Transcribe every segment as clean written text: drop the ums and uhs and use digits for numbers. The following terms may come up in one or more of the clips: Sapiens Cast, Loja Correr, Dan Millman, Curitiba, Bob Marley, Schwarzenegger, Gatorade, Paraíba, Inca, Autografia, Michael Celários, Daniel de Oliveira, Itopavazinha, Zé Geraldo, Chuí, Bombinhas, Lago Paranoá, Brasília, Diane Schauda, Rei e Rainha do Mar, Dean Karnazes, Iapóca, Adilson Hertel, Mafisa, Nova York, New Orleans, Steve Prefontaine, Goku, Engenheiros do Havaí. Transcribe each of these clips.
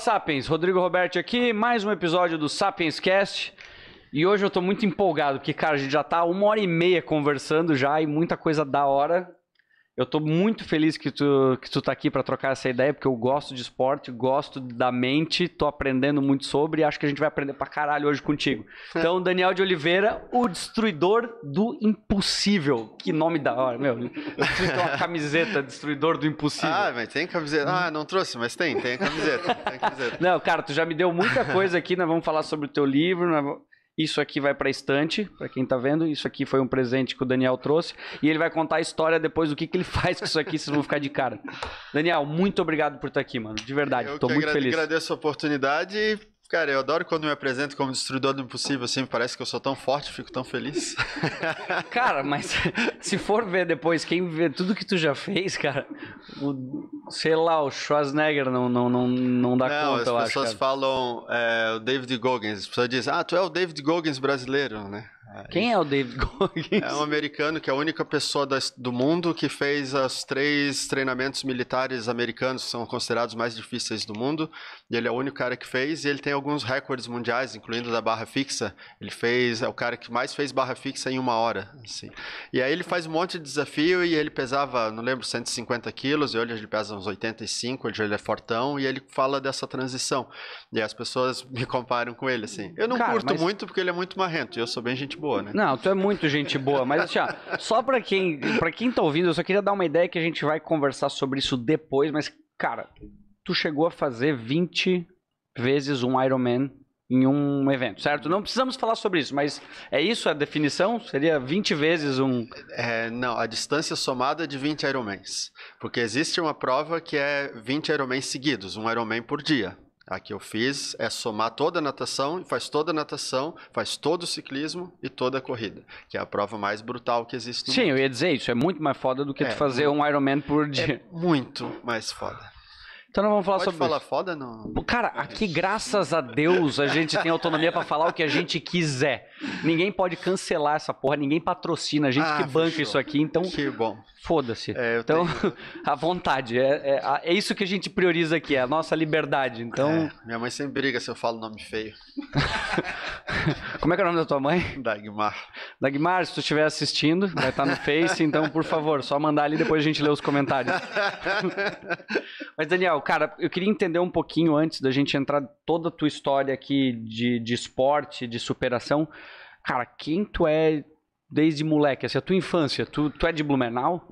Sapiens, Rodrigo Roberto aqui, mais um episódio do Sapiens Cast. E hoje eu tô muito empolgado, porque, cara, a gente já tá 1h30 conversando já e muita coisa da hora. Eu tô muito feliz que tu tá aqui pra trocar essa ideia, porque eu gosto de esporte, gosto da mente, tô aprendendo muito sobre e acho que a gente vai aprender pra caralho hoje contigo. Então, Daniel de Oliveira, o destruidor do impossível. Que nome da hora, meu. Tem uma camiseta, destruidor do impossível. Ah, mas tem camiseta. Ah, não trouxe, mas tem camiseta. Tem camiseta. Não, cara, tu já me deu muita coisa aqui, nós vamos falar sobre o teu livro, nós vamos... Isso aqui vai pra estante, pra quem tá vendo. Isso aqui foi um presente que o Daniel trouxe. E ele vai contar a história depois do que ele faz com isso aqui. Vocês vão ficar de cara. Daniel, muito obrigado por estar aqui, mano. De verdade, eu tô muito feliz. Eu agradeço a oportunidade. Cara, eu adoro quando me apresento como destruidor do impossível, assim, parece que eu sou tão forte, fico tão feliz. Cara, mas se for ver depois, quem vê tudo que tu já fez, cara, sei lá, o Schwarzenegger não dá conta, eu acho. As pessoas falam o David Goggins, as pessoas dizem, ah, tu é o David Goggins brasileiro, né? Quem é o David Goggins? É um americano que é a única pessoa do mundo que fez os 3 treinamentos militares americanos, que são considerados os mais difíceis do mundo. E ele é o único cara que fez, e ele tem alguns recordes mundiais, incluindo da barra fixa. Ele fez, é o cara que mais fez barra fixa em 1 hora, assim. E aí ele faz um monte de desafio, e ele pesava, não lembro, 150 quilos, e hoje ele pesa uns 85, hoje ele é fortão, e ele fala dessa transição. E as pessoas me comparam com ele, assim. Eu não curto muito, porque ele é muito marrento, e eu sou bem gente boa, né? Não, tu é muito gente boa, mas assim, ó, só pra quem tá ouvindo, eu só queria dar uma ideia que a gente vai conversar sobre isso depois, mas, cara, tu chegou a fazer 20 vezes um Ironman em um evento, certo? Não precisamos falar sobre isso, mas é isso a definição? Seria 20 vezes um... É, não, a distância somada de 20 Ironmans, porque existe uma prova que é 20 Ironmans seguidos, um Ironman por dia. A que eu fiz é somar toda a natação, faz todo o ciclismo e toda a corrida, que é a prova mais brutal que existe no mundo. Sim, eu ia dizer isso, é muito mais foda do que tu fazer um Ironman por dia. É muito mais foda. Então não vamos falar sobre isso. Pode falar foda, não? Cara, aqui graças a Deus a gente tem autonomia pra falar o que a gente quiser. Ninguém pode cancelar essa porra, ninguém patrocina, a gente que banca isso aqui, então... Que bom. Foda-se. Então, à vontade. É isso que a gente prioriza aqui, é a nossa liberdade, então... É, minha mãe sempre briga se eu falo nome feio. Como é que é o nome da tua mãe? Dagmar. Dagmar, se tu estiver assistindo, vai estar no Face, então, por favor, só mandar ali, depois a gente lê os comentários. Mas, Daniel, cara, eu queria entender um pouquinho antes da gente entrar toda a tua história aqui de esporte, de superação. Cara, quem tu é desde moleque? Assim, a tua infância, tu é de Blumenau?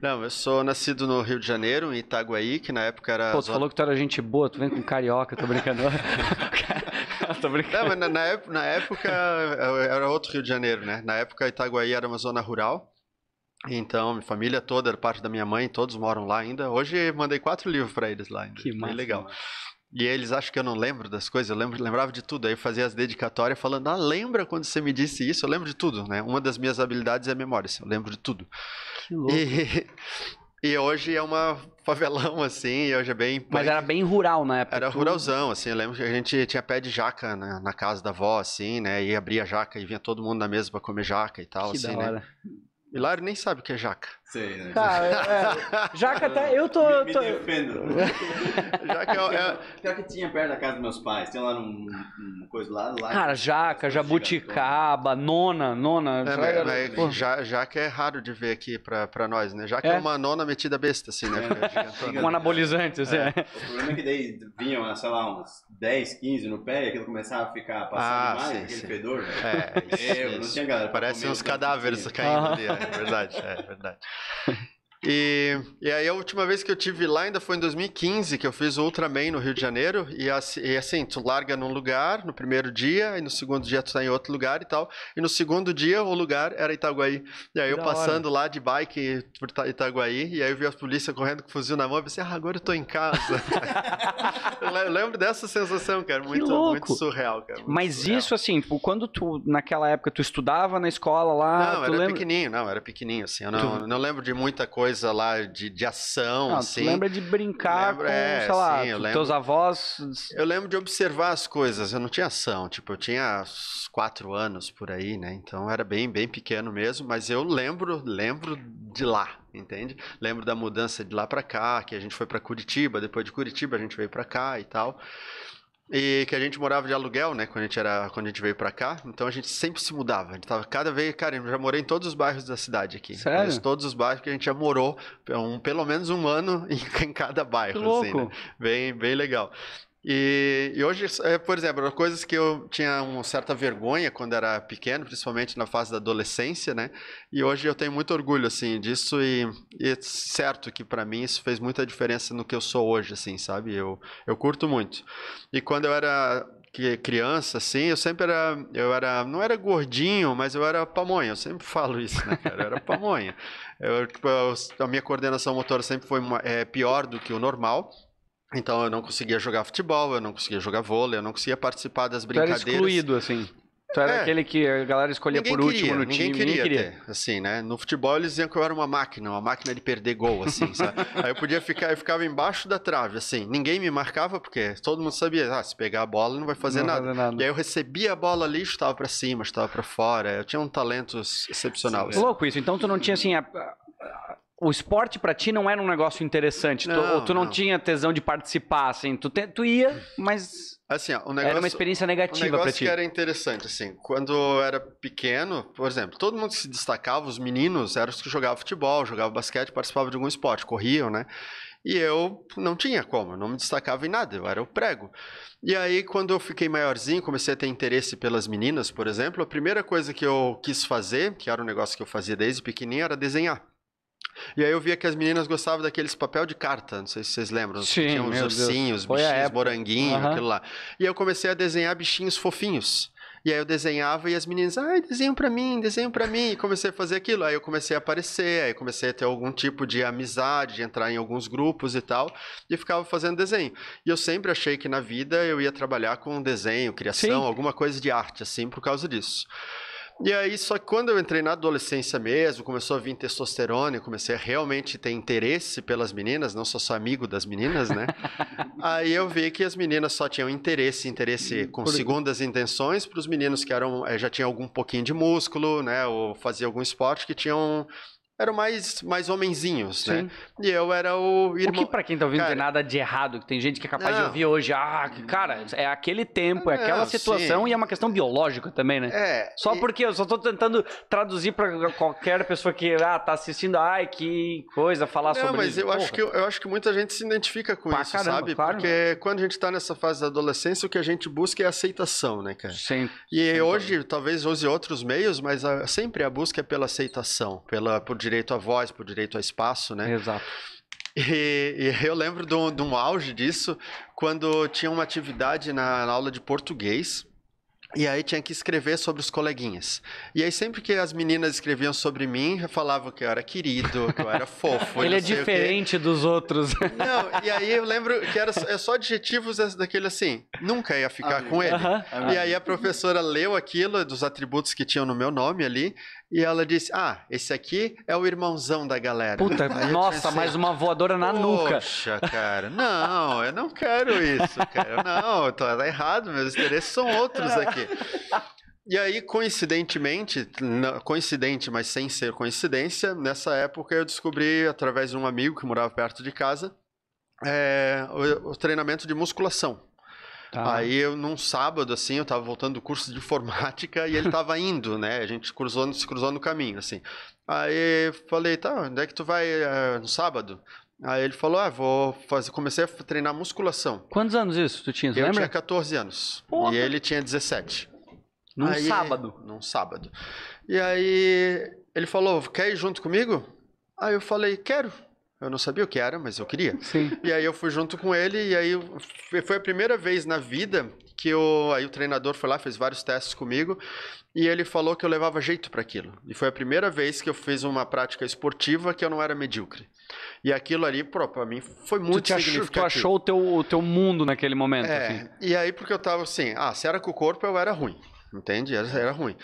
Não, eu sou nascido no Rio de Janeiro, em Itaguaí, que na época era... Pô, tu falou que tu era gente boa, tu vem com carioca, tô brincando. Tô brincando. Não, mas na época era outro Rio de Janeiro, né? Na época Itaguaí era uma zona rural. Então, minha família toda, era parte da minha mãe, todos moram lá ainda. Hoje mandei 4 livros para eles lá ainda. Que massa, legal. Mano. E eles acham que eu não lembro das coisas, eu lembrava de tudo. Aí eu fazia as dedicatórias falando, ah, lembra quando você me disse isso? Eu lembro de tudo, né? Uma das minhas habilidades é a memória, assim, eu lembro de tudo. Que louco. E hoje é uma favelão, assim, e hoje é bem... Mas era bem rural na época. Era ruralzão, assim, eu lembro que a gente tinha pé de jaca na casa da avó, assim, né? E abria a jaca e vinha todo mundo na mesa para comer jaca e tal, que assim, da hora. Né? Hilário nem sabe o que é jaca. Sei, né? Cara, jaca até... Eu tô... Me defendo. Jaca pior que tinha perto da casa dos meus pais. Tem lá uma coisa lá... Cara, jaca, jabuticaba, nona... Jaca é raro de ver aqui pra nós, né? Jaca é uma nona metida besta, assim, né? Um anabolizante, assim. O problema é que daí vinham, sei lá, uns 10, 15 no pé e aquilo começava a ficar passando mais, aquele fedor. Eu não tinha galera. Parecem uns cadáveres caindo ali, é verdade, é verdade. E aí a última vez que eu tive lá ainda foi em 2015, que eu fiz o Ultraman no Rio de Janeiro, e assim, tu larga num lugar no primeiro dia, e no segundo dia tu tá em outro lugar e tal, e no segundo dia o lugar era Itaguaí, e aí eu passando lá de bike por Itaguaí, e aí eu vi a polícia correndo com fuzil na mão, e pensei, agora eu tô em casa. Eu lembro dessa sensação, cara, muito surreal, cara. Mas surreal. Isso assim, quando tu, naquela época, tu estudava na escola lá? Não, era pequenininho, assim, eu não lembro de muita coisa coisa lá de ação, não, assim. Lembra de brincar com, sei lá, com teus avós? Eu lembro de observar as coisas, eu não tinha ação, tipo, eu tinha 4 anos por aí, né? Então era bem pequeno mesmo, mas eu lembro de lá, entende? Lembro da mudança de lá pra cá, que a gente foi pra Curitiba, depois de Curitiba a gente veio pra cá e tal. E que a gente morava de aluguel, né, quando a gente veio pra cá, então a gente sempre se mudava, a gente tava cada vez, cara, eu já morei em todos os bairros da cidade aqui. Sério? Mas todos os bairros que a gente já morou, pelo menos um ano em cada bairro, que louco. Assim, né? Bem legal. E hoje, por exemplo, coisas que eu tinha uma certa vergonha quando era pequeno, principalmente na fase da adolescência, né? E hoje eu tenho muito orgulho, assim, disso e é certo que pra mim isso fez muita diferença no que eu sou hoje, assim, sabe? Eu curto muito. E quando eu era criança, assim, eu sempre era, não era gordinho, mas eu era pamonha, eu sempre falo isso, né, cara? Eu era pamonha. A minha coordenação motora sempre foi pior do que o normal. Então eu não conseguia jogar futebol, eu não conseguia jogar vôlei, eu não conseguia participar das brincadeiras. Tu era excluído, assim. Tu era aquele que a galera escolhia por último no time. Ninguém queria. Assim, né? No futebol eles diziam que eu era uma máquina de perder gol, assim, sabe? Aí eu ficava embaixo da trave, assim. Ninguém me marcava, porque todo mundo sabia, se pegar a bola não vai fazer nada. E aí eu recebia a bola ali, chutava pra cima, chutava pra fora. Eu tinha um talento excepcional. Assim. Louco isso. Então tu não tinha, assim, o esporte pra ti não era um negócio interessante, ou tu não tinha tesão de participar, assim, tu ia, mas assim, era uma experiência negativa pra ti. O negócio que era interessante, assim, quando eu era pequeno, por exemplo, todo mundo que se destacava, os meninos, eram os que jogavam futebol, jogavam basquete, participavam de algum esporte, corriam, né? E eu não tinha como, eu não me destacava em nada, eu era o prego. E aí, quando eu fiquei maiorzinho, comecei a ter interesse pelas meninas, por exemplo, a primeira coisa que eu quis fazer, que era um negócio que eu fazia desde pequenininho, era desenhar. E aí eu via que as meninas gostavam daqueles papel de carta, não sei se vocês lembram. Sim, tinha uns ursinhos, bichinhos, moranguinho, aquilo lá. E eu comecei a desenhar bichinhos fofinhos. E aí eu desenhava e as meninas, desenham pra mim. E comecei a fazer aquilo. Aí eu comecei a aparecer, aí comecei a ter algum tipo de amizade, de entrar em alguns grupos e tal. E ficava fazendo desenho. E eu sempre achei que na vida eu ia trabalhar com desenho, criação, alguma coisa de arte, assim, por causa disso. E aí, só que quando eu entrei na adolescência mesmo, começou a vir testosterona, eu comecei a realmente ter interesse pelas meninas, não sou só amigo das meninas, né? Aí eu vi que as meninas só tinham interesse com segundas intenções para os meninos que eram, já tinham algum pouquinho de músculo, né? Ou faziam algum esporte que tinham... Eram mais homenzinhos, né? E eu era o irmão... O que pra quem tá ouvindo não é nada de errado, que tem gente que é capaz de ouvir hoje, cara, é aquele tempo, é aquela situação e é uma questão biológica também, né? Porque eu só tô tentando traduzir pra qualquer pessoa que tá assistindo, que coisa, falar sobre isso. Não, mas eu acho que muita gente se identifica com isso, caramba, sabe? Claro. Porque quando a gente tá nessa fase da adolescência, o que a gente busca é a aceitação, né, cara? Sim. E hoje, talvez use outros meios, mas sempre a busca é pela aceitação, por direito à voz, por direito a espaço, né? Exato. E eu lembro de um auge disso, quando tinha uma atividade na aula de português, e aí tinha que escrever sobre os coleguinhas. E aí sempre que as meninas escreviam sobre mim, eu falava que eu era querido, que eu era fofo. Ele é diferente dos outros. Não, e aí eu lembro que é só adjetivos daquele assim, nunca ia ficar com ele. E aí a professora leu aquilo, dos atributos que tinham no meu nome ali, e ela disse, esse aqui é o irmãozão da galera. Puta, nossa, pensei, mais uma voadora na nuca. Poxa, cara, não, eu não quero isso, cara. Não, tá errado, meus interesses são outros aqui. E aí, coincidente, mas sem ser coincidência, nessa época eu descobri, através de um amigo que morava perto de casa, o treinamento de musculação. Tá. Aí, num sábado, assim, eu tava voltando do curso de informática e ele tava indo, né? A gente se cruzou no caminho, assim. Aí, falei, onde é que tu vai no sábado? Aí ele falou, comecei a treinar musculação. Quantos anos isso tu tinha? Eu lembra? Tinha 14 anos. Porra. E ele tinha 17. Num sábado. E aí, ele falou, quer ir junto comigo? Aí eu falei, quero. Eu não sabia o que era, mas eu queria. Sim. E aí eu fui junto com ele, e aí foi a primeira vez na vida que aí o treinador foi lá, fez vários testes comigo, e ele falou que eu levava jeito para aquilo. E foi a primeira vez que eu fiz uma prática esportiva que eu não era medíocre. E aquilo ali, para mim, foi muito significativo. Tu achou o teu mundo naquele momento? Assim. E aí porque eu tava assim, se era com o corpo eu era ruim, entende? Era ruim.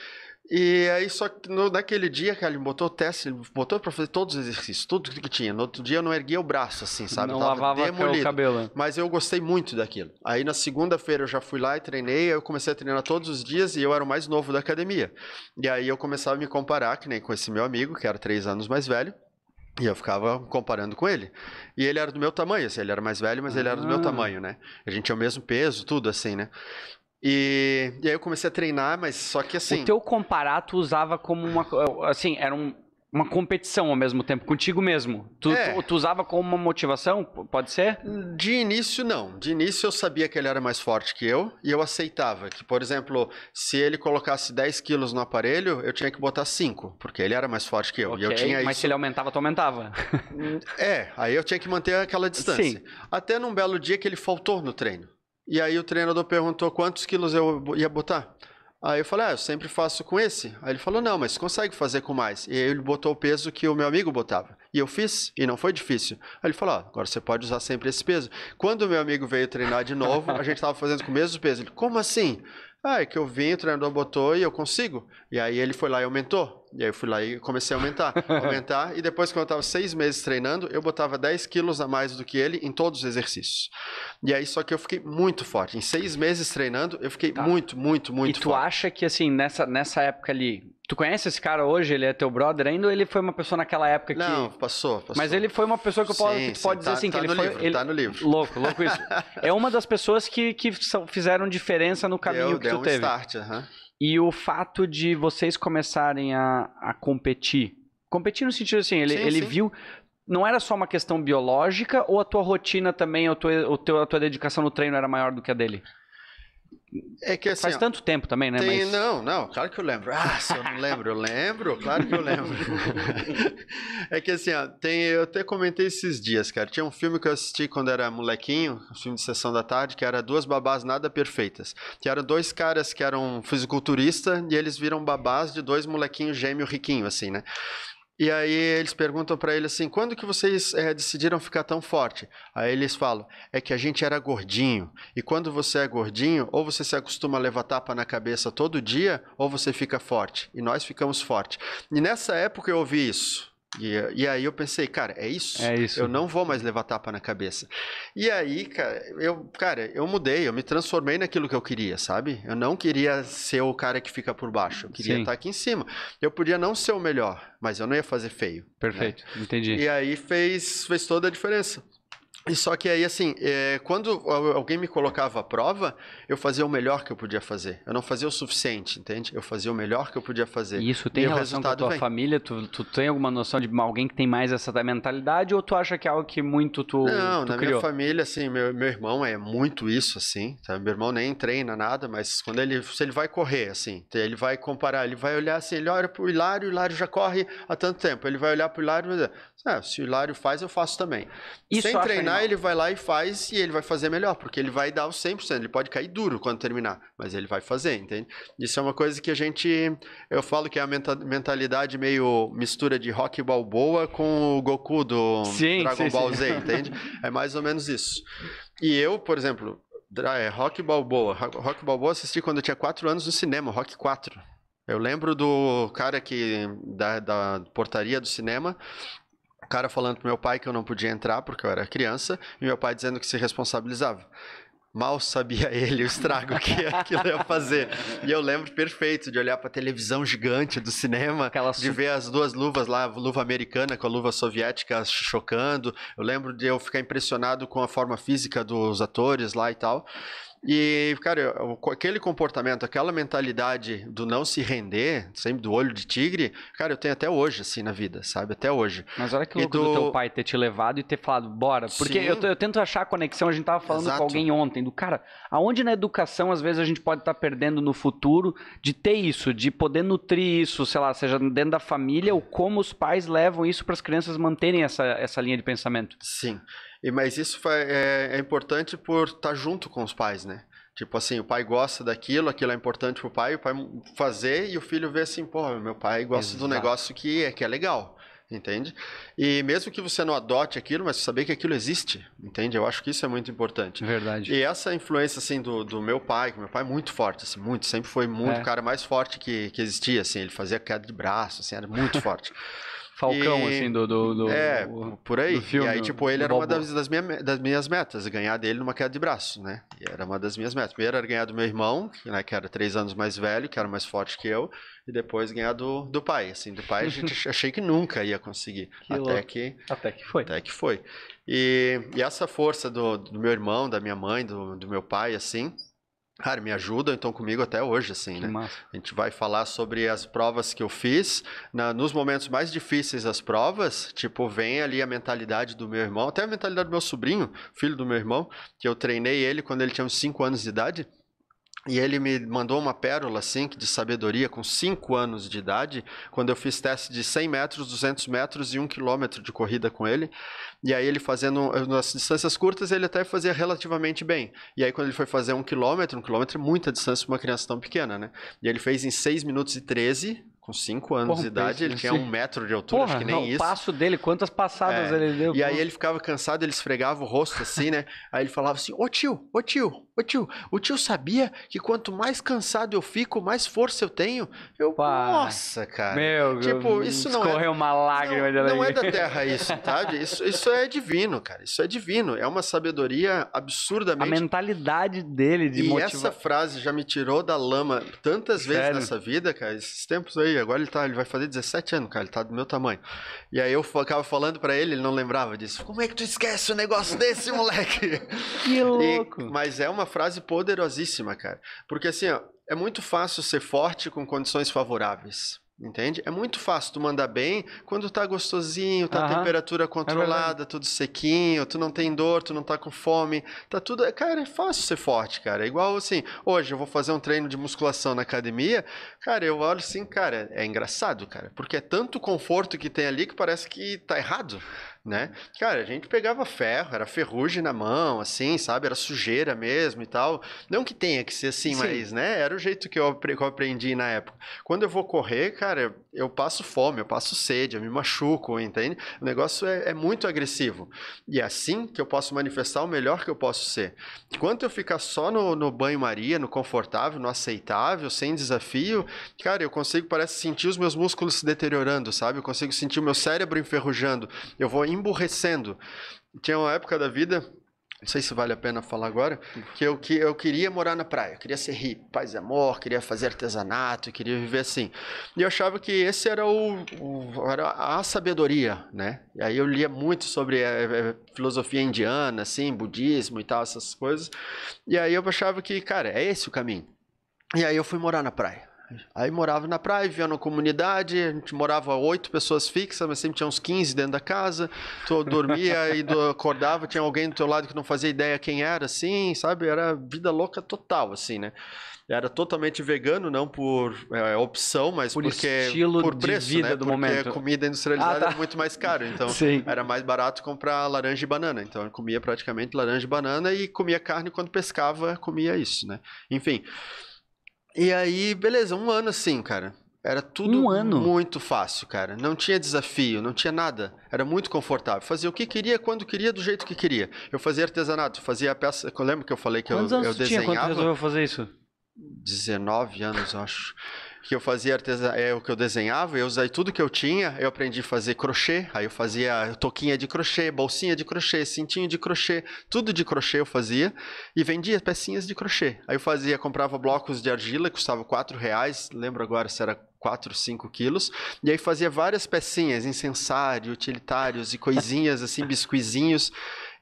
E aí só que naquele dia, cara, ele botou o teste, ele botou pra fazer todos os exercícios, tudo que tinha. No outro dia eu não erguia o braço, assim, sabe? Não lavava o cabelo. Mas eu gostei muito daquilo. Aí na segunda-feira eu já fui lá e treinei, aí eu comecei a treinar todos os dias e eu era o mais novo da academia. E aí eu começava a me comparar, que nem com esse meu amigo, que era 3 anos mais velho. E eu ficava comparando com ele. E ele era do meu tamanho, assim, ele era mais velho, mas ele era do meu tamanho, né? A gente tinha o mesmo peso, tudo assim, né? E aí eu comecei a treinar, mas só que assim... O teu comparar tu usava como uma... Assim, era uma competição ao mesmo tempo, contigo mesmo. Tu usava como uma motivação, pode ser? De início, não. De início eu sabia que ele era mais forte que eu e eu aceitava que, por exemplo, se ele colocasse 10 quilos no aparelho, eu tinha que botar 5, porque ele era mais forte que eu. Okay, e eu tinha mas isso... se ele aumentava, tu aumentava. Aí eu tinha que manter aquela distância. Sim. Até num belo dia que ele faltou no treino. E aí o treinador perguntou quantos quilos eu ia botar. Aí eu falei, eu sempre faço com esse. Aí ele falou, não, mas consegue fazer com mais. E aí ele botou o peso que o meu amigo botava. E eu fiz, e não foi difícil. Aí ele falou, agora você pode usar sempre esse peso. Quando o meu amigo veio treinar de novo, a gente estava fazendo com o mesmo peso. Ele, como assim? É que eu vim, o treinador botou e eu consigo. E aí ele foi lá e aumentou. E aí eu fui lá e comecei a aumentar. E depois, quando eu estava 6 meses treinando, eu botava 10 quilos a mais do que ele em todos os exercícios. E aí, só que eu fiquei muito forte. Em 6 meses treinando, eu fiquei muito forte. E tu acha que, assim, nessa época ali... Tu conhece esse cara hoje? Ele é teu brother ainda ou ele foi uma pessoa naquela época que... Não, passou. Mas ele foi uma pessoa que tu pode dizer assim... Tá no livro. Louco isso. É uma das pessoas que fizeram diferença no caminho que tu teve. Start, E o fato de vocês começarem a competir. Competir no sentido assim, ele viu... Não era só uma questão biológica ou a tua rotina também, a tua dedicação no treino era maior do que a dele? É que assim, faz tanto tempo também, né? Mas... Não, claro que eu lembro. Se eu não lembro, eu lembro, claro que eu lembro. É que assim, eu até comentei esses dias, cara. Tinha um filme que eu assisti quando era molequinho, um filme de sessão da tarde, que era Duas Babás Nada Perfeitas. Que eram 2 caras que eram fisiculturistas e eles viram babás de 2 molequinhos gêmeo riquinho, assim, né? E aí eles perguntam pra ele assim, quando que vocês decidiram ficar tão forte? Aí eles falam, é que a gente era gordinho. E quando você é gordinho, ou você se acostuma a levar tapa na cabeça todo dia, ou você fica forte. E nós ficamos forte. E nessa época eu ouvi isso. E aí eu pensei, cara, é isso, eu não vou mais levar tapa na cabeça. E aí, cara, eu mudei, eu me transformei naquilo que eu queria, sabe? Eu não queria ser o cara que fica por baixo, eu queria estar aqui em cima. Eu podia não ser o melhor, mas eu não ia fazer feio. Perfeito, né? Entendi. E aí fez toda a diferença. E só que aí, assim, quando alguém me colocava à prova, eu fazia o melhor que eu podia fazer. Eu não fazia o suficiente, entende? Eu fazia o melhor que eu podia fazer. E isso tem relação com a tua família? Tu tem alguma noção de alguém que tem mais essa mentalidade? Ou tu acha que é algo que muito tu criou? Não, na minha família, assim, meu irmão é muito isso, assim. Tá? Meu irmão nem treina nada, mas quando se ele vai correr, assim, ele vai comparar, ele vai olhar assim, ele olha pro Hilário, o Hilário já corre há tanto tempo. Ele vai olhar pro Hilário e vai dizer, se o Hilário faz, eu faço também. Isso sem treinar, ele vai lá e faz, e ele vai fazer melhor, porque ele vai dar o 100%, ele pode cair duro quando terminar, mas ele vai fazer, entende? Isso é uma coisa que eu falo que é a mentalidade meio mistura de Rock Balboa com o Goku do Dragon Ball Z, entende? É mais ou menos isso. E eu, por exemplo, Rock Balboa assisti quando eu tinha 4 anos no cinema, Rock 4. Eu lembro do cara da portaria do cinema, o cara falando pro meu pai que eu não podia entrar porque eu era criança, e meu pai dizendo que se responsabilizava. Mal sabia ele o estrago que aquilo ia fazer. E eu lembro perfeito de olhar pra televisão gigante do cinema, de ver as duas luvas lá, a luva americana com a luva soviética chocando. Eu lembro de eu ficar impressionado com a forma física dos atores lá e tal. E, cara, aquele comportamento, aquela mentalidade do não se render, sempre do olho de tigre, cara, eu tenho até hoje, assim, na vida, sabe? Até hoje. Mas olha que louco do teu pai ter te levado e ter falado, bora. Porque eu tento achar a conexão, a gente tava falando com alguém ontem, do cara, aonde na educação, às vezes, a gente pode estar perdendo no futuro de ter isso, de poder nutrir isso, sei lá, seja dentro da família ou como os pais levam isso para as crianças manterem essa linha de pensamento. Sim. Mas isso é importante por estar junto com os pais, né? Tipo assim, o pai gosta daquilo, aquilo é importante pro pai, o pai fazer e o filho vê assim, pô, meu pai gosta do negócio que é legal. entende? E mesmo que você não adote aquilo, mas saber que aquilo existe, entende? Eu acho que isso é muito importante. Verdade. E essa influência, assim, do meu pai, que meu pai é muito forte, assim, muito, sempre foi muito o cara mais forte que existia, assim, ele fazia queda de braço, assim, era muito forte. Falcão, assim, por aí. Do filme, e aí, tipo, ele era uma das minhas metas, ganhar dele numa queda de braço, né? E era uma das minhas metas. Primeiro era ganhar do meu irmão, que era 3 anos mais velho, que era mais forte que eu, e depois ganhar do pai, assim. Do pai a gente achei que nunca ia conseguir, até que foi. E essa força do meu irmão, da minha mãe, do meu pai, assim... Cara, me ajudam, então, comigo até hoje, assim, que né? Massa. A gente vai falar sobre as provas que eu fiz. Nos momentos mais difíceis das provas, tipo, vem ali a mentalidade do meu irmão, até a mentalidade do meu sobrinho, filho do meu irmão, que eu treinei ele quando ele tinha uns 5 anos de idade. E ele me mandou uma pérola, assim, de sabedoria, com 5 anos de idade, quando eu fiz teste de 100 metros, 200 metros e 1 quilômetro de corrida com ele. E aí ele fazendo, nas distâncias curtas, ele até fazia relativamente bem. E aí quando ele foi fazer 1 quilômetro, 1 quilômetro é muita distância para uma criança tão pequena, né? E ele fez em 6 minutos e 13... Com 5 anos de idade, ele tinha 1 metro de altura, acho que nem isso. O passo dele, quantas passadas ele deu. E aí ele ficava cansado, ele esfregava o rosto assim, né? Aí ele falava assim, ô tio, o tio sabia que quanto mais cansado eu fico, mais força eu tenho? Nossa, cara. Meu, tipo, isso não escorreu uma lágrima de alegria. Não é da terra isso, tá? Isso é divino, cara. Isso é divino. É uma sabedoria absurdamente... A mentalidade dele de motivar. E essa frase já me tirou da lama tantas vezes nessa vida, cara. Esses tempos aí, agora ele vai fazer 17 anos, cara, ele tá do meu tamanho. E aí eu ficava falando pra ele, ele não lembrava disso. Como é que tu esquece um negócio desse, moleque? Que louco! Mas é uma frase poderosíssima, cara. Porque assim, ó, é muito fácil ser forte com condições favoráveis. Entende? É muito fácil tu mandar bem quando tá gostosinho, tá a temperatura controlada, tudo sequinho, tu não tem dor, tu não tá com fome, tá tudo... Cara, é fácil ser forte, cara. É igual assim, hoje eu vou fazer um treino de musculação na academia, cara, eu olho assim, cara, é engraçado, cara, porque é tanto conforto que tem ali que parece que tá errado, né? Cara, a gente pegava ferro, era ferrugem na mão, assim, sabe? Era sujeira mesmo e tal. Não que tenha que ser assim, mas, né? Era o jeito que eu aprendi na época. Quando eu vou correr, cara, eu passo fome, eu passo sede, eu me machuco, entende? O negócio é muito agressivo. E é assim que eu posso manifestar o melhor que eu posso ser. Enquanto eu ficar só no banho-maria, no confortável, no aceitável, sem desafio, cara, eu consigo, parece, sentir os meus músculos se deteriorando, sabe? Eu consigo sentir o meu cérebro enferrujando. Eu vou emburrecendo. Tinha uma época da vida, não sei se vale a pena falar agora, que eu queria morar na praia, eu queria ser hippie, paz e amor, queria fazer artesanato, queria viver assim. E eu achava que esse era era a sabedoria, né? E aí eu lia muito sobre filosofia indiana, assim, budismo e tal, essas coisas. E aí eu achava que, cara, é esse o caminho. E aí eu fui morar na praia. Aí morava na praia, vivia numa comunidade, a gente morava 8 pessoas fixas, mas sempre tinha uns 15 dentro da casa, tu dormia e acordava, tinha alguém do teu lado que não fazia ideia quem era, assim, sabe? Era vida louca total, assim, né? Era totalmente vegano, não por opção, mas por preço, vida, né? Do momento. Porque comida industrializada era muito mais caro, então era mais barato comprar laranja e banana. Então eu comia praticamente laranja e banana e comia carne quando pescava, comia isso, né? Enfim... E aí, beleza, 1 ano assim, cara. Era tudo muito fácil, cara. Não tinha desafio, não tinha nada. Era muito confortável. Fazia o que queria, quando queria, do jeito que queria. Eu fazia artesanato, fazia peça... Eu lembro que eu falei que eu desenhava... Quando você resolveu fazer isso? 19 anos, eu acho. Que eu fazia o que eu desenhava, eu usei tudo que eu tinha, eu aprendi a fazer crochê, aí eu fazia toquinha de crochê, bolsinha de crochê, cintinho de crochê, tudo de crochê eu fazia e vendia pecinhas de crochê. Aí eu comprava blocos de argila, custava R$4, lembro agora se era 4, 5 quilos, e aí fazia várias pecinhas, incensário, utilitários e coisinhas assim, biscuizinhos.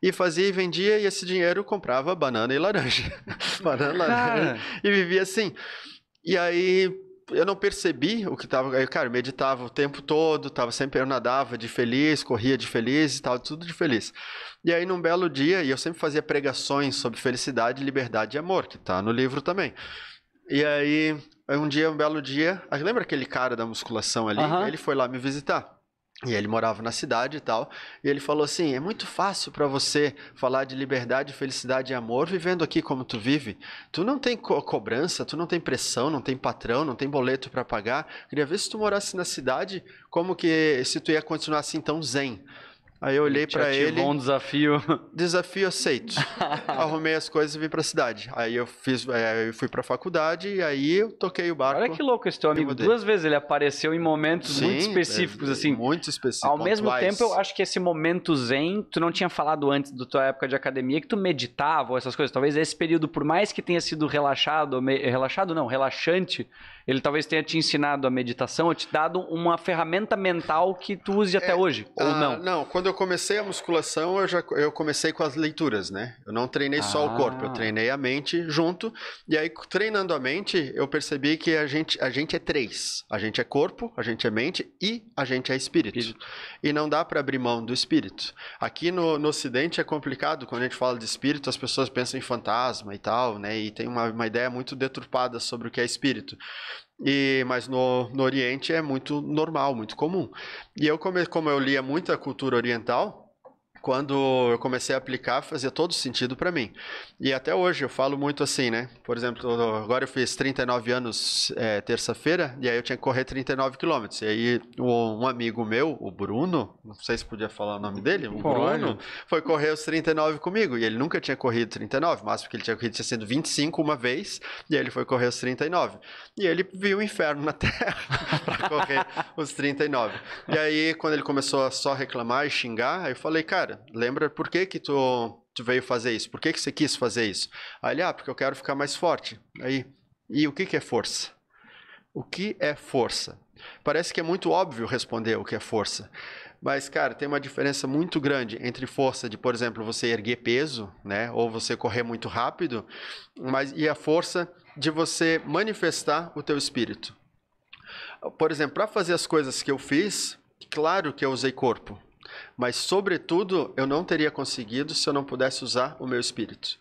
E fazia e vendia, e esse dinheiro eu comprava banana e laranja. E vivia assim. E aí eu não percebi o que tava... Eu, cara, meditava o tempo todo, eu nadava de feliz, corria de feliz e tal, tudo de feliz. E aí num belo dia, e eu sempre fazia pregações sobre felicidade, liberdade e amor, que tá no livro também. E aí um belo dia... Lembra aquele cara da musculação ali? Ele foi lá me visitar. E ele morava na cidade e tal, e ele falou assim, é muito fácil para você falar de liberdade, felicidade e amor vivendo aqui como tu vive. Tu não tem cobrança, tu não tem pressão, não tem patrão, não tem boleto para pagar. Queria ver se tu morasse na cidade, como que se tu ia continuar assim tão zen. Aí eu olhei para ele, um desafio. Desafio aceito. Arrumei as coisas e vim para a cidade. Aí eu fui para a faculdade e aí eu toquei o barco. Olha que louco esse teu amigo. Duas vezes ele apareceu em momentos muito específicos, assim. Muito específicos. Ao mesmo tempo, eu acho que esse momento zen, tu não tinha falado antes da tua época de academia que tu meditava ou essas coisas. Talvez esse período, por mais que tenha sido relaxante, ele talvez tenha te ensinado a meditação ou te dado uma ferramenta mental que tu use até hoje, ou não? Não, quando eu comecei a musculação, eu comecei com as leituras, né? Eu não treinei só o corpo, eu treinei a mente junto. E aí, treinando a mente, eu percebi que a gente é três. A gente é corpo, a gente é mente e a gente é espírito. E não dá para abrir mão do espírito. Aqui no Ocidente é complicado, quando a gente fala de espírito, as pessoas pensam em fantasma e tal, né? E tem uma ideia muito deturpada sobre o que é espírito. Mas no Oriente é muito normal, muito comum. E eu, como eu lia muita cultura oriental, quando eu comecei a aplicar, fazia todo sentido para mim. E até hoje eu falo muito assim, né? Por exemplo, agora eu fiz 39 anos terça-feira, e aí eu tinha que correr 39 quilômetros. E aí um amigo meu, o Bruno, não sei se podia falar o nome dele, o Bruno, foi correr os 39 comigo. E ele nunca tinha corrido 39, mas porque ele tinha corrido, tinha sido 25 uma vez, e aí ele foi correr os 39. E ele viu o inferno na terra para correr os 39. E aí, quando ele começou a só reclamar e xingar, aí eu falei, cara, lembra por que tu veio fazer isso? Por que você quis fazer isso? Aí ele, porque eu quero ficar mais forte. Aí, e o que é força? O que é força? Parece que é muito óbvio responder o que é força. Mas, cara, tem uma diferença muito grande entre força de, por exemplo, você erguer peso, né? Ou você correr muito rápido, e a força de você manifestar o teu espírito. Por exemplo, para fazer as coisas que eu fiz, claro que eu usei corpo. Mas, sobretudo, eu não teria conseguido se eu não pudesse usar o meu espírito.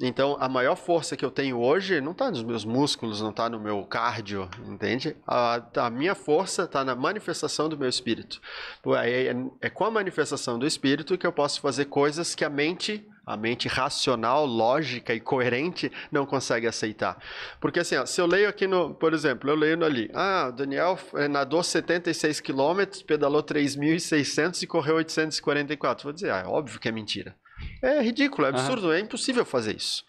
Então, a maior força que eu tenho hoje não está nos meus músculos, não está no meu cardio, entende? A minha força está na manifestação do meu espírito. É com a manifestação do espírito que eu posso fazer coisas que a mente racional, lógica e coerente não consegue aceitar. Porque assim, ó, se eu leio aqui, por exemplo, eu leio ali, Daniel nadou 76 km, pedalou 3.600 e correu 844. Vou dizer, é óbvio que é mentira. É ridículo, é absurdo, é impossível fazer isso.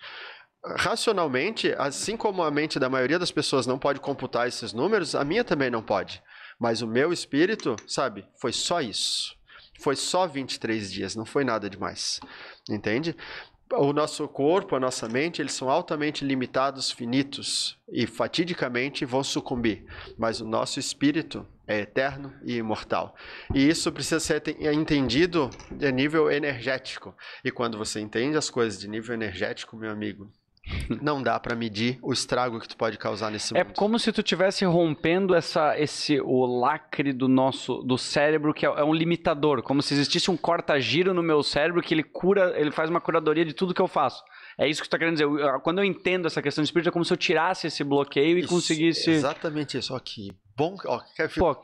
Racionalmente, assim como a mente da maioria das pessoas não pode computar esses números, a minha também não pode. Mas o meu espírito, sabe, foi só isso. Foi só 23 dias, não foi nada demais, entende? O nosso corpo, a nossa mente, eles são altamente limitados, finitos e fatidicamente vão sucumbir. Mas o nosso espírito é eterno e imortal. E isso precisa ser entendido de nível energético. E quando você entende as coisas de nível energético, meu amigo, não dá para medir o estrago que tu pode causar nesse mundo. É como se tu estivesse rompendo o lacre do cérebro, que é um limitador. Como se existisse um corta-giro no meu cérebro que ele faz uma curadoria de tudo que eu faço. É isso que tu tá querendo dizer. Quando eu entendo essa questão de espírito, é como se eu tirasse esse bloqueio e conseguisse... Exatamente isso. Aqui. Bom,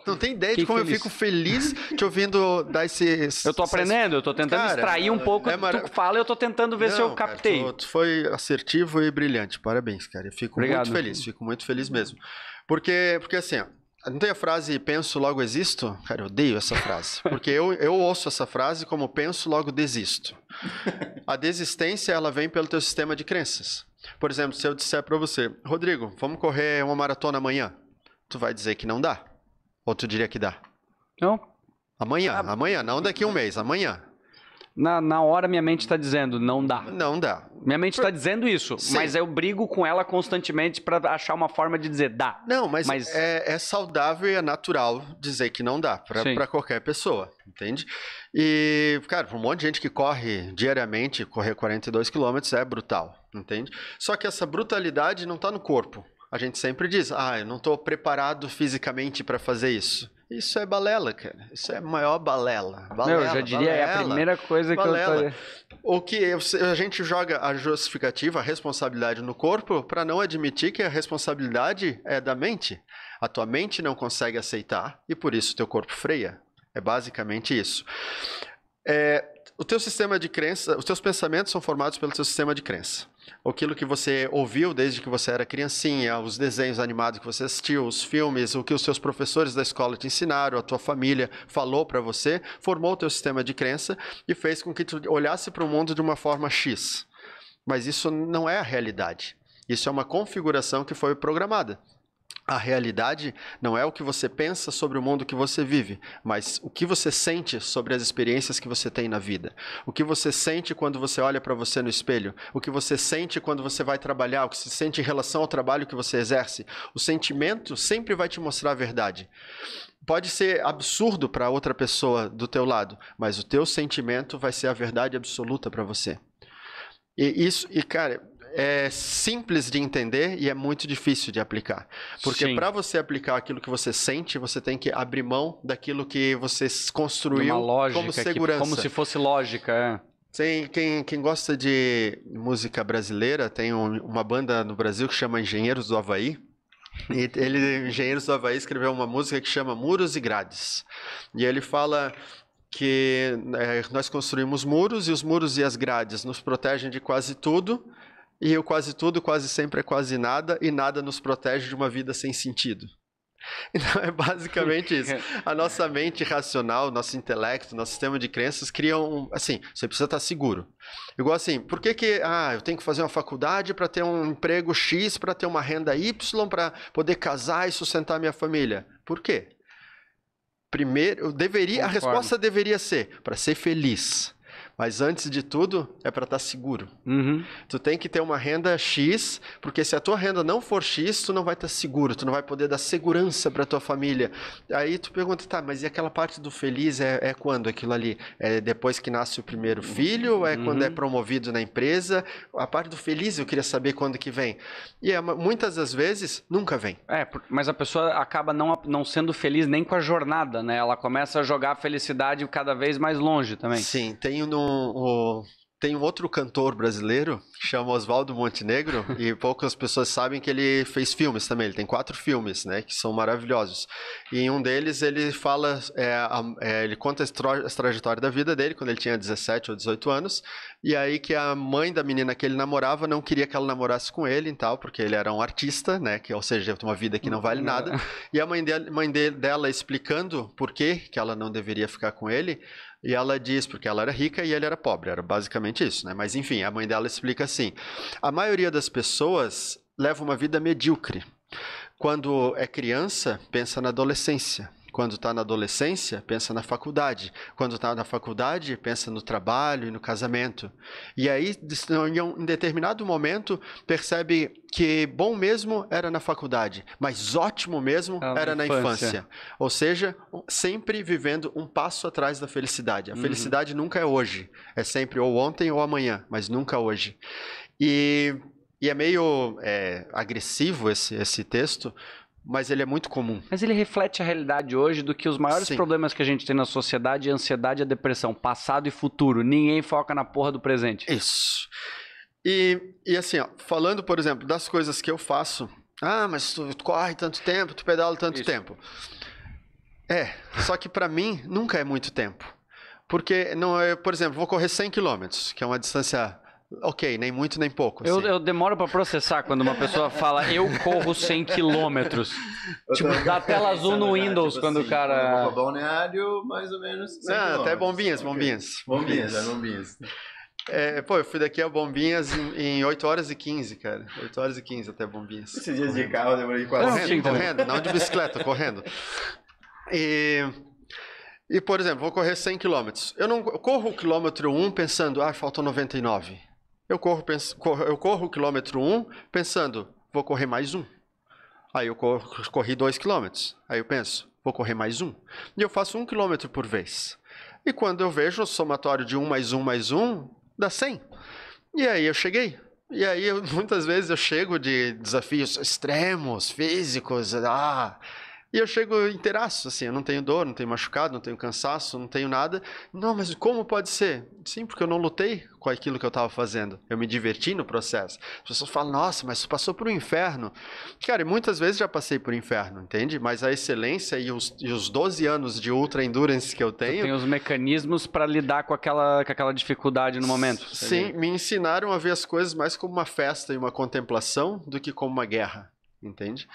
não tem ideia de como eu fico feliz te ouvindo dar esses... Eu tô aprendendo, eu tô tentando extrair um pouco tu fala, eu tô tentando ver se eu captei. Cara, tu foi assertivo e brilhante, parabéns, cara. Eu fico muito feliz, fico muito feliz mesmo. Porque assim, ó, não tem a frase penso logo existo? Cara, eu odeio essa frase, porque eu ouço essa frase como penso logo desisto. A desistência, ela vem pelo teu sistema de crenças. Por exemplo, se eu disser pra você, Rodrigo, vamos correr uma maratona amanhã. Tu vai dizer que não dá? Ou tu diria que dá? Não. Amanhã, não daqui a um mês, amanhã. Na hora minha mente está dizendo, não dá. Não dá. Minha mente está dizendo isso, sim, mas eu brigo com ela constantemente para achar uma forma de dizer dá. Não, mas... É saudável e é natural dizer que não dá para qualquer pessoa, entende? E, cara, um monte de gente que corre diariamente, correr 42 quilômetros é brutal, entende? Só que essa brutalidade não está no corpo. A gente sempre diz, eu não estou preparado fisicamente para fazer isso. Isso é balela, cara. Isso é a maior balela. Eu já diria, é a primeira coisa que eu tô... A gente joga a justificativa, a responsabilidade no corpo para não admitir que a responsabilidade é da mente. A tua mente não consegue aceitar e por isso teu corpo freia. É basicamente isso. O teu sistema de crença, os teus pensamentos são formados pelo teu sistema de crença. Aquilo que você ouviu desde que você era criancinha, os desenhos animados que você assistiu, os filmes, o que os seus professores da escola te ensinaram, a tua família falou para você, formou o teu sistema de crença e fez com que tu olhasse para o mundo de uma forma X. Mas isso não é a realidade. Isso é uma configuração que foi programada. A realidade não é o que você pensa sobre o mundo que você vive, mas o que você sente sobre as experiências que você tem na vida. O que você sente quando você olha para você no espelho, o que você sente quando você vai trabalhar, o que você sente em relação ao trabalho que você exerce. O sentimento sempre vai te mostrar a verdade. Pode ser absurdo para outra pessoa do teu lado, mas o teu sentimento vai ser a verdade absoluta para você. E cara, é simples de entender e é muito difícil de aplicar. Porque para você aplicar aquilo que você sente, você tem que abrir mão daquilo que você construiu como segurança. Como se fosse lógica, é. Sim, quem gosta de música brasileira, tem uma banda no Brasil que chama Engenheiros do Havaí. E ele, Engenheiros do Havaí, escreveu uma música que chama Muros e Grades. E ele fala que nós construímos muros e os muros e as grades nos protegem de quase tudo. E o quase tudo, quase sempre é quase nada, e nada nos protege de uma vida sem sentido. Então é basicamente isso. A nossa mente racional, nosso intelecto, nosso sistema de crenças criam, assim, você precisa estar seguro. Igual assim, por que que, eu tenho que fazer uma faculdade para ter um emprego X, para ter uma renda Y, para poder casar e sustentar minha família? Por quê? Primeiro, a resposta deveria ser, para ser feliz. Mas antes de tudo, é para estar seguro. Uhum. Tu tem que ter uma renda X, porque se a tua renda não for X, tu não vai estar seguro, tu não vai poder dar segurança para tua família. Aí tu pergunta, tá, mas e aquela parte do feliz é quando? Aquilo ali é depois que nasce o primeiro filho? É quando é promovido na empresa? A parte do feliz eu queria saber quando que vem. E muitas das vezes, nunca vem. Mas a pessoa acaba não sendo feliz nem com a jornada, né? Ela começa a jogar a felicidade cada vez mais longe também. Sim, tem um outro cantor brasileiro que chama Oswaldo Montenegro e poucas pessoas sabem que ele fez filmes também. Ele tem 4 filmes, né, que são maravilhosos. E em um deles ele fala, ele conta a trajetória da vida dele quando ele tinha 17 ou 18 anos e aí que a mãe da menina que ele namorava não queria que ela namorasse com ele e tal, porque ele era um artista, né, ou seja, uma vida que não vale nada. E a mãe dela explicando por que ela não deveria ficar com ele. E ela diz, porque ela era rica e ele era pobre, era basicamente isso, né? Mas enfim, a mãe dela explica assim, a maioria das pessoas leva uma vida medíocre. Quando é criança, pensa na adolescência. Quando está na adolescência, pensa na faculdade. Quando está na faculdade, pensa no trabalho e no casamento. E aí, em determinado momento, percebe que bom mesmo era na faculdade, mas ótimo mesmo era na infância. Ou seja, sempre vivendo um passo atrás da felicidade. A felicidade nunca é hoje. É sempre ou ontem ou amanhã, mas nunca hoje. E é meio agressivo esse texto, mas ele é muito comum. Mas ele reflete a realidade hoje do que os maiores problemas que a gente tem na sociedade é a ansiedade e a depressão, passado e futuro. Ninguém foca na porra do presente. Isso. E assim, ó, falando, por exemplo, das coisas que eu faço. Mas tu corre tanto tempo, tu pedala tanto tempo. Só que pra mim nunca é muito tempo. Porque, por exemplo, vou correr 100 km, que é uma distância... Ok, nem muito nem pouco. Assim. Eu demoro pra processar quando uma pessoa fala eu corro 100 quilômetros. Tipo, dá tela azul no Windows tipo quando assim, o cara... Quando balneário, mais ou menos 100 km. Até Bombinhas. Eu fui daqui a Bombinhas em 8 horas e 15, cara. 8 horas e 15 até Bombinhas. Esses dias de carro eu demorei quase... Correndo, não de bicicleta, correndo. E, por exemplo, vou correr 100 km. Eu não corro o quilômetro 1 pensando, faltou 99. Eu corro o quilômetro 1 pensando, vou correr mais um. Aí eu corri 2 km. Aí eu penso, vou correr mais um. E eu faço 1 km por vez. E quando eu vejo o somatório de 1 mais 1 mais 1, dá 100. E aí eu cheguei. E aí muitas vezes eu chego de desafios extremos, físicos, E eu chego inteiraço, assim, eu não tenho dor, não tenho machucado, não tenho cansaço, não tenho nada. Não, mas como pode ser? Sim, porque eu não lutei com aquilo que eu estava fazendo. Eu me diverti no processo. As pessoas falam, nossa, mas você passou por um inferno. Cara, e muitas vezes já passei por inferno, entende? Mas a excelência e os 12 anos de ultra endurance que eu tenho... Tem os mecanismos para lidar com aquela dificuldade no momento. Sim, me ensinaram a ver as coisas mais como uma festa e uma contemplação do que como uma guerra, entende?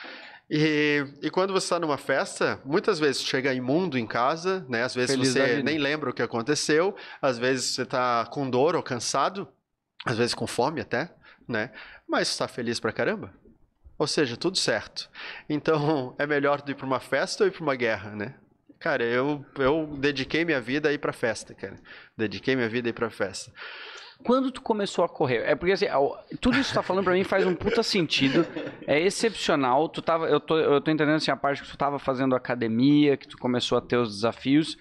E quando você está numa festa, muitas vezes chega imundo em casa, né? Às vezes você nem lembra o que aconteceu, às vezes você está com dor ou cansado, às vezes com fome até, né? Mas está feliz pra caramba. Ou seja, tudo certo. Então, é melhor ir para uma festa ou ir para uma guerra, né? Cara, eu dediquei minha vida a ir pra festa, cara. Dediquei minha vida a ir pra festa. Quando tu começou a correr? É porque assim, tudo isso que tu tá falando pra mim faz um puta sentido, é excepcional, eu tô entendendo assim, a parte que tu tava fazendo academia, que tu começou a ter os desafios.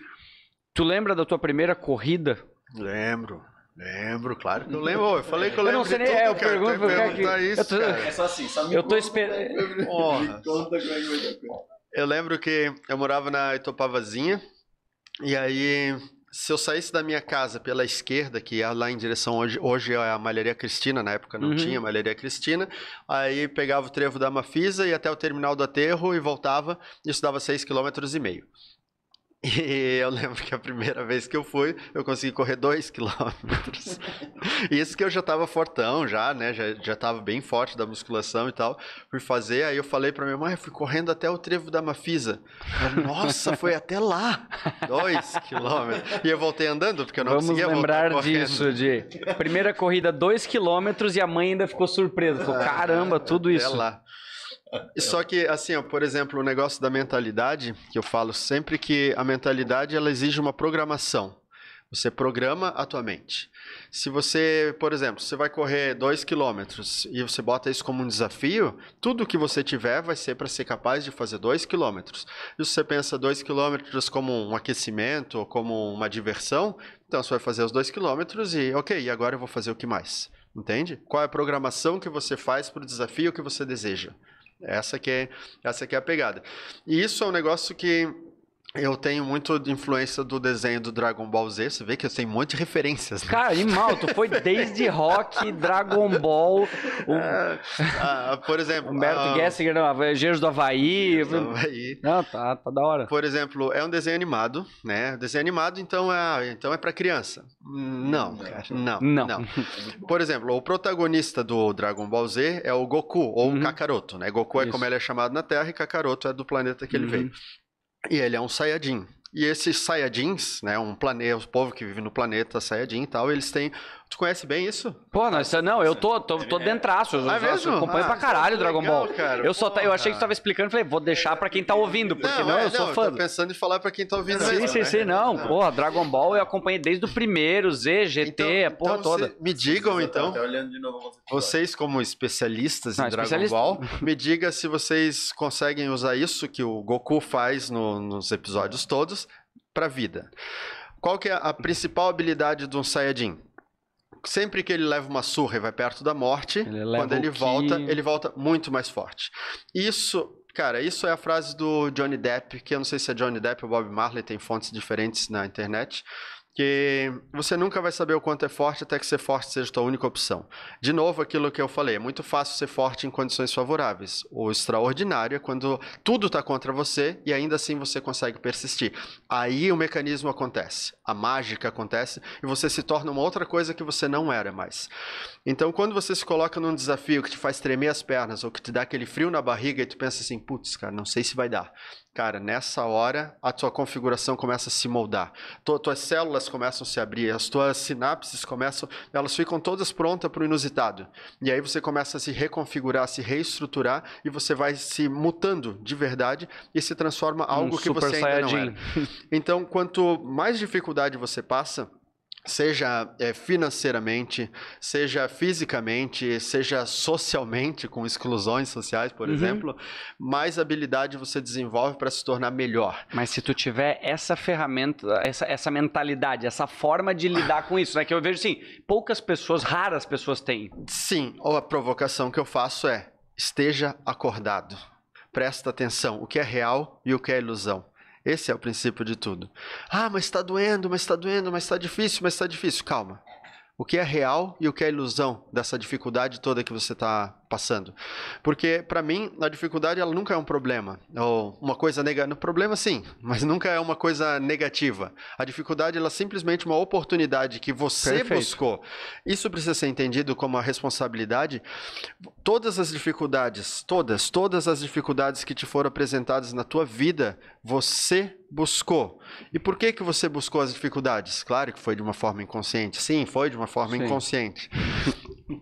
Tu lembra da tua primeira corrida? Lembro, claro que eu lembro. Eu falei que eu lembro. Eu não sei nem, tudo, eu pergunto pro cara que... isso, cara. É só assim, só me conta, esperando. Eu lembro que eu morava na Itopavazinha, e aí... Se eu saísse da minha casa pela esquerda, que é lá em direção hoje é a Malharia Cristina, na época não tinha Malharia Cristina, aí pegava o trevo da Mafisa, ia até o terminal do aterro e voltava, isso dava 6,5 km. E eu lembro que a primeira vez que eu fui, eu consegui correr 2 km. Isso que eu já estava fortão, já, né? Já estava bem forte da musculação e tal. Fui fazer, aí eu falei pra minha mãe, eu fui correndo até o trevo da Mafisa. Eu, nossa, foi até lá! 2 km. E eu voltei andando, porque eu não conseguia voltar correndo. Vamos lembrar disso, de primeira corrida, 2 km, e a mãe ainda ficou surpresa. Falou, caramba, tudo isso. Até lá. Só que, assim, ó, por exemplo, o negócio da mentalidade, que eu falo sempre que a mentalidade, ela exige uma programação. Você programa a tua mente. Se você, por exemplo, você vai correr 2 km e você bota isso como um desafio, tudo que você tiver vai ser para ser capaz de fazer 2 km. E se você pensa 2 km como um aquecimento ou como uma diversão, então você vai fazer os 2 km e, ok, agora eu vou fazer o que mais? Entende? Qual é a programação que você faz para o desafio que você deseja? Essa que é a pegada. E isso é um negócio que eu tenho muito de influência do desenho do Dragon Ball Z. Você vê que eu tenho um monte de referências, né? Cara, e mal, tu foi desde rock, Dragon Ball... por exemplo... Humberto Gessinger, não, Engenheiros do Havaí... Não, tá da hora. Por exemplo, é um desenho animado, né? Desenho animado, então é pra criança. Não. Por exemplo, o protagonista do Dragon Ball Z é o Goku, ou o Kakaroto, né? Goku é como ele é chamado na Terra e Kakaroto é do planeta que ele veio. E ele é um Sayajin. E esses Sayajins, né, o povo que vive no planeta Sayajin e tal, eles têm... Tu conhece bem isso? Pô, não, eu tô dentraço. É mesmo? Eu acompanho pra caralho o Dragon Ball. Cara, eu achei que tu tava explicando, falei, vou deixar pra quem tá ouvindo, porque eu sou fã. Eu tô pensando em falar pra quem tá ouvindo. Sim, não. Porra, Dragon Ball eu acompanhei desde o primeiro, Z, GT, então, a porra toda. Me digam, então, vocês como especialistas em Dragon Ball, me diga se vocês conseguem usar isso que o Goku faz nos episódios todos pra vida. Qual que é a principal habilidade de um Saiyajin? Sempre que ele leva uma surra e vai perto da morte, quando ele volta muito mais forte. Isso, cara, isso é a frase do Johnny Depp, que eu não sei se é Johnny Depp ou Bob Marley, tem fontes diferentes na internet, que você nunca vai saber o quanto é forte até que ser forte seja a tua única opção. De novo, aquilo que eu falei, é muito fácil ser forte em condições favoráveis. O extraordinário é quando tudo está contra você e ainda assim você consegue persistir. Aí o mecanismo acontece, a mágica acontece e você se torna uma outra coisa que você não era mais. Então, quando você se coloca num desafio que te faz tremer as pernas ou que te dá aquele frio na barriga e tu pensa assim, putz, cara, não sei se vai dar. Cara, nessa hora, a tua configuração começa a se moldar. Tuas células começam a se abrir, as tuas sinapses começam... Elas ficam todas prontas para o inusitado. E aí você começa a se reconfigurar, se reestruturar, e você vai se mutando de verdade e se transforma em algo que você ainda não era. Então, quanto mais dificuldade você passa... Seja financeiramente, seja fisicamente, seja socialmente, com exclusões sociais, por exemplo, mais habilidade você desenvolve para se tornar melhor. Mas se tu tiver essa ferramenta, essa mentalidade, essa forma de lidar com isso, né? Que eu vejo assim, poucas pessoas, raras pessoas têm. Sim, ou a provocação que eu faço é, esteja acordado. Presta atenção, o que é real e o que é ilusão. Esse é o princípio de tudo. Ah, mas está doendo, mas está doendo, mas está difícil, mas está difícil. Calma. O que é real e o que é ilusão dessa dificuldade toda que você está passando? Porque, para mim, a dificuldade ela nunca é um problema. Ou uma coisa negativa. Problema, sim, mas nunca é uma coisa negativa. A dificuldade ela é simplesmente uma oportunidade que você buscou. Isso precisa ser entendido como a responsabilidade. Todas as dificuldades, todas as dificuldades que te foram apresentadas na tua vida, você buscou. E por que que você buscou as dificuldades? Claro que foi de uma forma inconsciente. Sim, foi de uma forma inconsciente.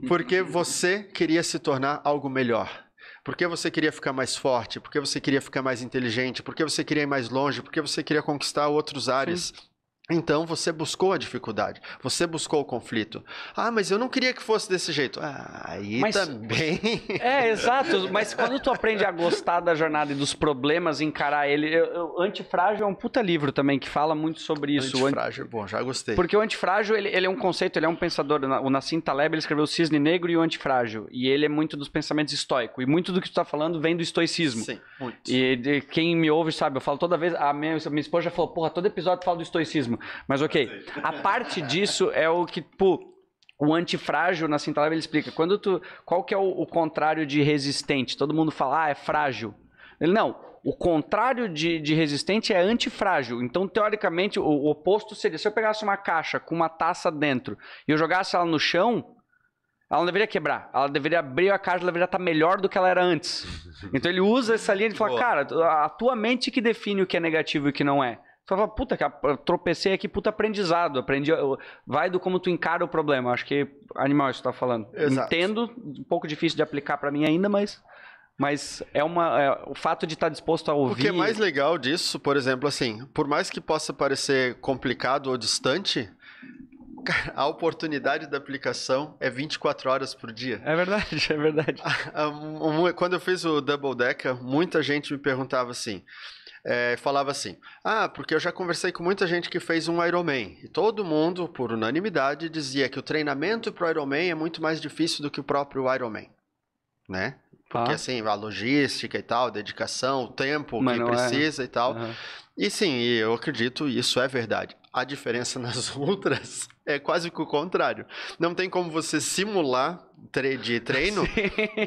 Porque você queria se tornar algo melhor. Porque você queria ficar mais forte, porque você queria ficar mais inteligente, porque você queria ir mais longe, porque você queria conquistar outros áreas. Sim. Então você buscou a dificuldade, você buscou o conflito. Ah, mas eu não queria que fosse desse jeito. Ah, aí mas, também... É, exato. Mas quando tu aprende a gostar da jornada e dos problemas, encarar ele... Antifrágil é um puta livro também que fala muito sobre isso. Antifrágil, bom, já gostei. Porque o antifrágil, ele é um conceito, ele é um pensador. O Nassim Taleb, ele escreveu O Cisne Negro e o Antifrágil. E ele é muito dos pensamentos estoicos. E muito do que tu tá falando vem do estoicismo. Sim, muito. E quem me ouve sabe, eu falo toda vez... A minha esposa já falou, porra, todo episódio eu falo do estoicismo. Mas ok, a parte disso é o que, pô, o antifrágil, na Sintalab, ele explica. Quando tu, qual que é o contrário de resistente? Todo mundo fala, ah, é frágil. Ele, não, o contrário de resistente é antifrágil. Então, teoricamente, o oposto seria, se eu pegasse uma caixa com uma taça dentro e eu jogasse ela no chão, ela não deveria quebrar, ela deveria abrir a caixa, ela deveria estar melhor do que ela era antes. Então, ele usa essa linha de falar, cara, a tua mente que define o que é negativo e o que não é. Tu fala, puta, tropecei aqui, puta aprendizado. Aprendi, vai do como tu encara o problema. Acho que animal isso que tu tá falando. Exato. Entendo, um pouco difícil de aplicar para mim ainda, mas é uma o fato de estar disposto a ouvir... O que é mais legal disso, por exemplo, assim, por mais que possa parecer complicado ou distante... A oportunidade da aplicação é 24 horas por dia. É verdade, é verdade. Quando eu fiz o Double Deca, muita gente me perguntava assim, falava assim, ah, porque eu já conversei com muita gente que fez um Ironman, e todo mundo, por unanimidade, dizia que o treinamento para o Ironman é muito mais difícil do que o próprio Ironman, né? Porque assim, a logística e tal, a dedicação, o tempo que precisa e tal. Uhum. E sim, eu acredito, isso é verdade. A diferença nas ultras é quase que o contrário. Não tem como você simular de treino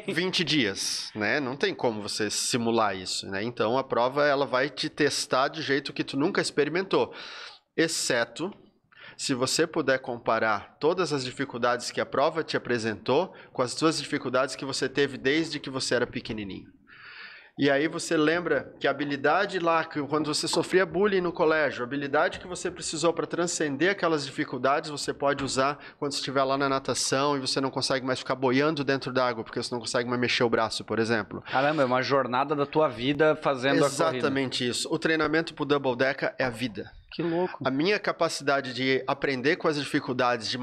20 dias, né? Não tem como você simular isso, né? Então, a prova ela vai te testar de jeito que tu nunca experimentou. Exceto se você puder comparar todas as dificuldades que a prova te apresentou com as suas dificuldades que você teve desde que você era pequenininho. E aí você lembra que a habilidade lá, que quando você sofria bullying no colégio, a habilidade que você precisou para transcender aquelas dificuldades, você pode usar quando estiver lá na natação e você não consegue mais ficar boiando dentro d'água, porque você não consegue mais mexer o braço, por exemplo. Caramba, é uma jornada da tua vida fazendo a corrida. Exatamente isso. O treinamento pro Double Deca é a vida. Que louco. A minha capacidade de aprender com as dificuldades, de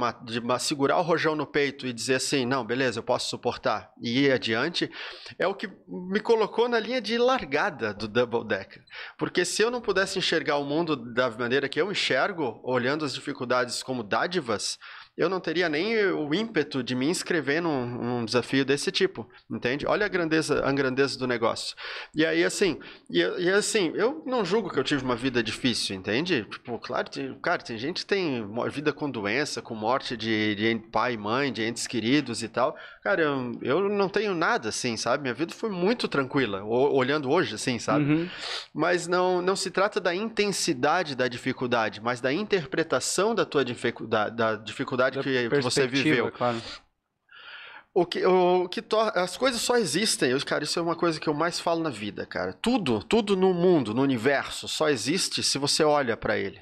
segurar o rojão no peito e dizer assim, não, beleza, eu posso suportar e ir adiante, é o que me colocou na linha de largada do Double Deca. Porque se eu não pudesse enxergar o mundo da maneira que eu enxergo, olhando as dificuldades como dádivas, eu não teria nem o ímpeto de me inscrever num desafio desse tipo, entende? Olha a grandeza do negócio. E aí, assim, eu não julgo que eu tive uma vida difícil, entende? Tipo, claro, tem gente que tem vida com doença, com morte de pai e mãe, de entes queridos e tal. Cara, eu não tenho nada, assim, sabe? Minha vida foi muito tranquila, olhando hoje, assim, sabe? Uhum. Mas não se trata da intensidade da dificuldade, mas da interpretação da tua dificuldade que você viveu. Claro. As coisas só existem, cara, isso é uma coisa que eu mais falo na vida, cara. Tudo no mundo, no universo, só existe se você olha para ele.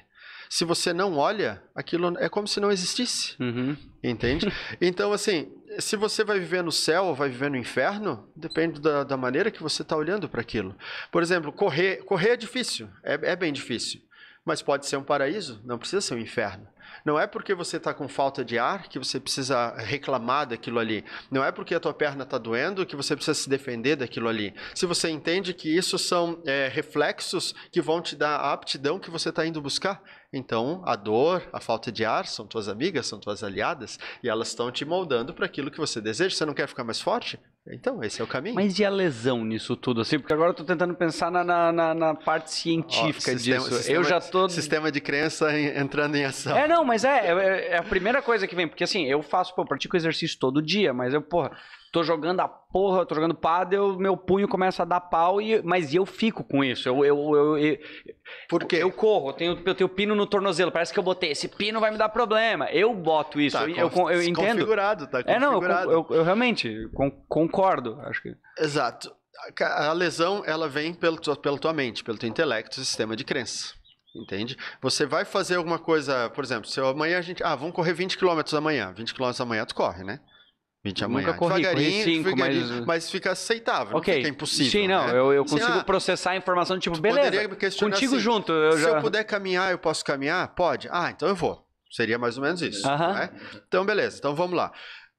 Se você não olha, aquilo é como se não existisse. Uhum. Entende? Então, assim, se você vai viver no céu ou vai viver no inferno, depende da maneira que você está olhando para aquilo. Por exemplo, correr é difícil, é bem difícil. Mas pode ser um paraíso, não precisa ser um inferno. Não é porque você está com falta de ar que você precisa reclamar daquilo ali. Não é porque a tua perna está doendo que você precisa se defender daquilo ali. Se você entende que isso são reflexos que vão te dar a aptidão que você está indo buscar, então a dor, a falta de ar são tuas amigas, são tuas aliadas e elas estão te moldando para aquilo que você deseja. Você não quer ficar mais forte? Então, esse é o caminho. Mas e a lesão nisso tudo, assim? Porque agora eu tô tentando pensar na parte científica disso. Eu já tô... Sistema de crença entrando em ação. É, não, mas é a primeira coisa que vem. Porque assim, eu faço, pô, pratico exercício todo dia, mas eu, porra, tô jogando a porra, tô jogando pádel, meu punho começa a dar pau, mas eu fico com isso. Por quê? Eu corro, eu tenho pino no tornozelo, parece que eu botei, esse pino vai me dar problema. Eu boto isso, tá, eu entendo. Configurado, tá configurado. É, não, eu realmente concordo, acho que... Exato. A lesão, ela vem pela tua mente, pelo teu intelecto, sistema de crença. Entende? Você vai fazer alguma coisa, por exemplo, se amanhã a gente... Ah, vamos correr 20 km amanhã. 20 km amanhã tu corre, né? 20 amanhã. Nunca corri, devagarinho, mas fica aceitável, okay. Não fica impossível. Sim, não, né? eu consigo processar a informação, tipo, beleza, contigo assim, junto. Se eu puder caminhar, eu posso caminhar? Pode? Ah, então eu vou. Seria mais ou menos isso. Uh-huh. Né? Então, beleza, então vamos lá.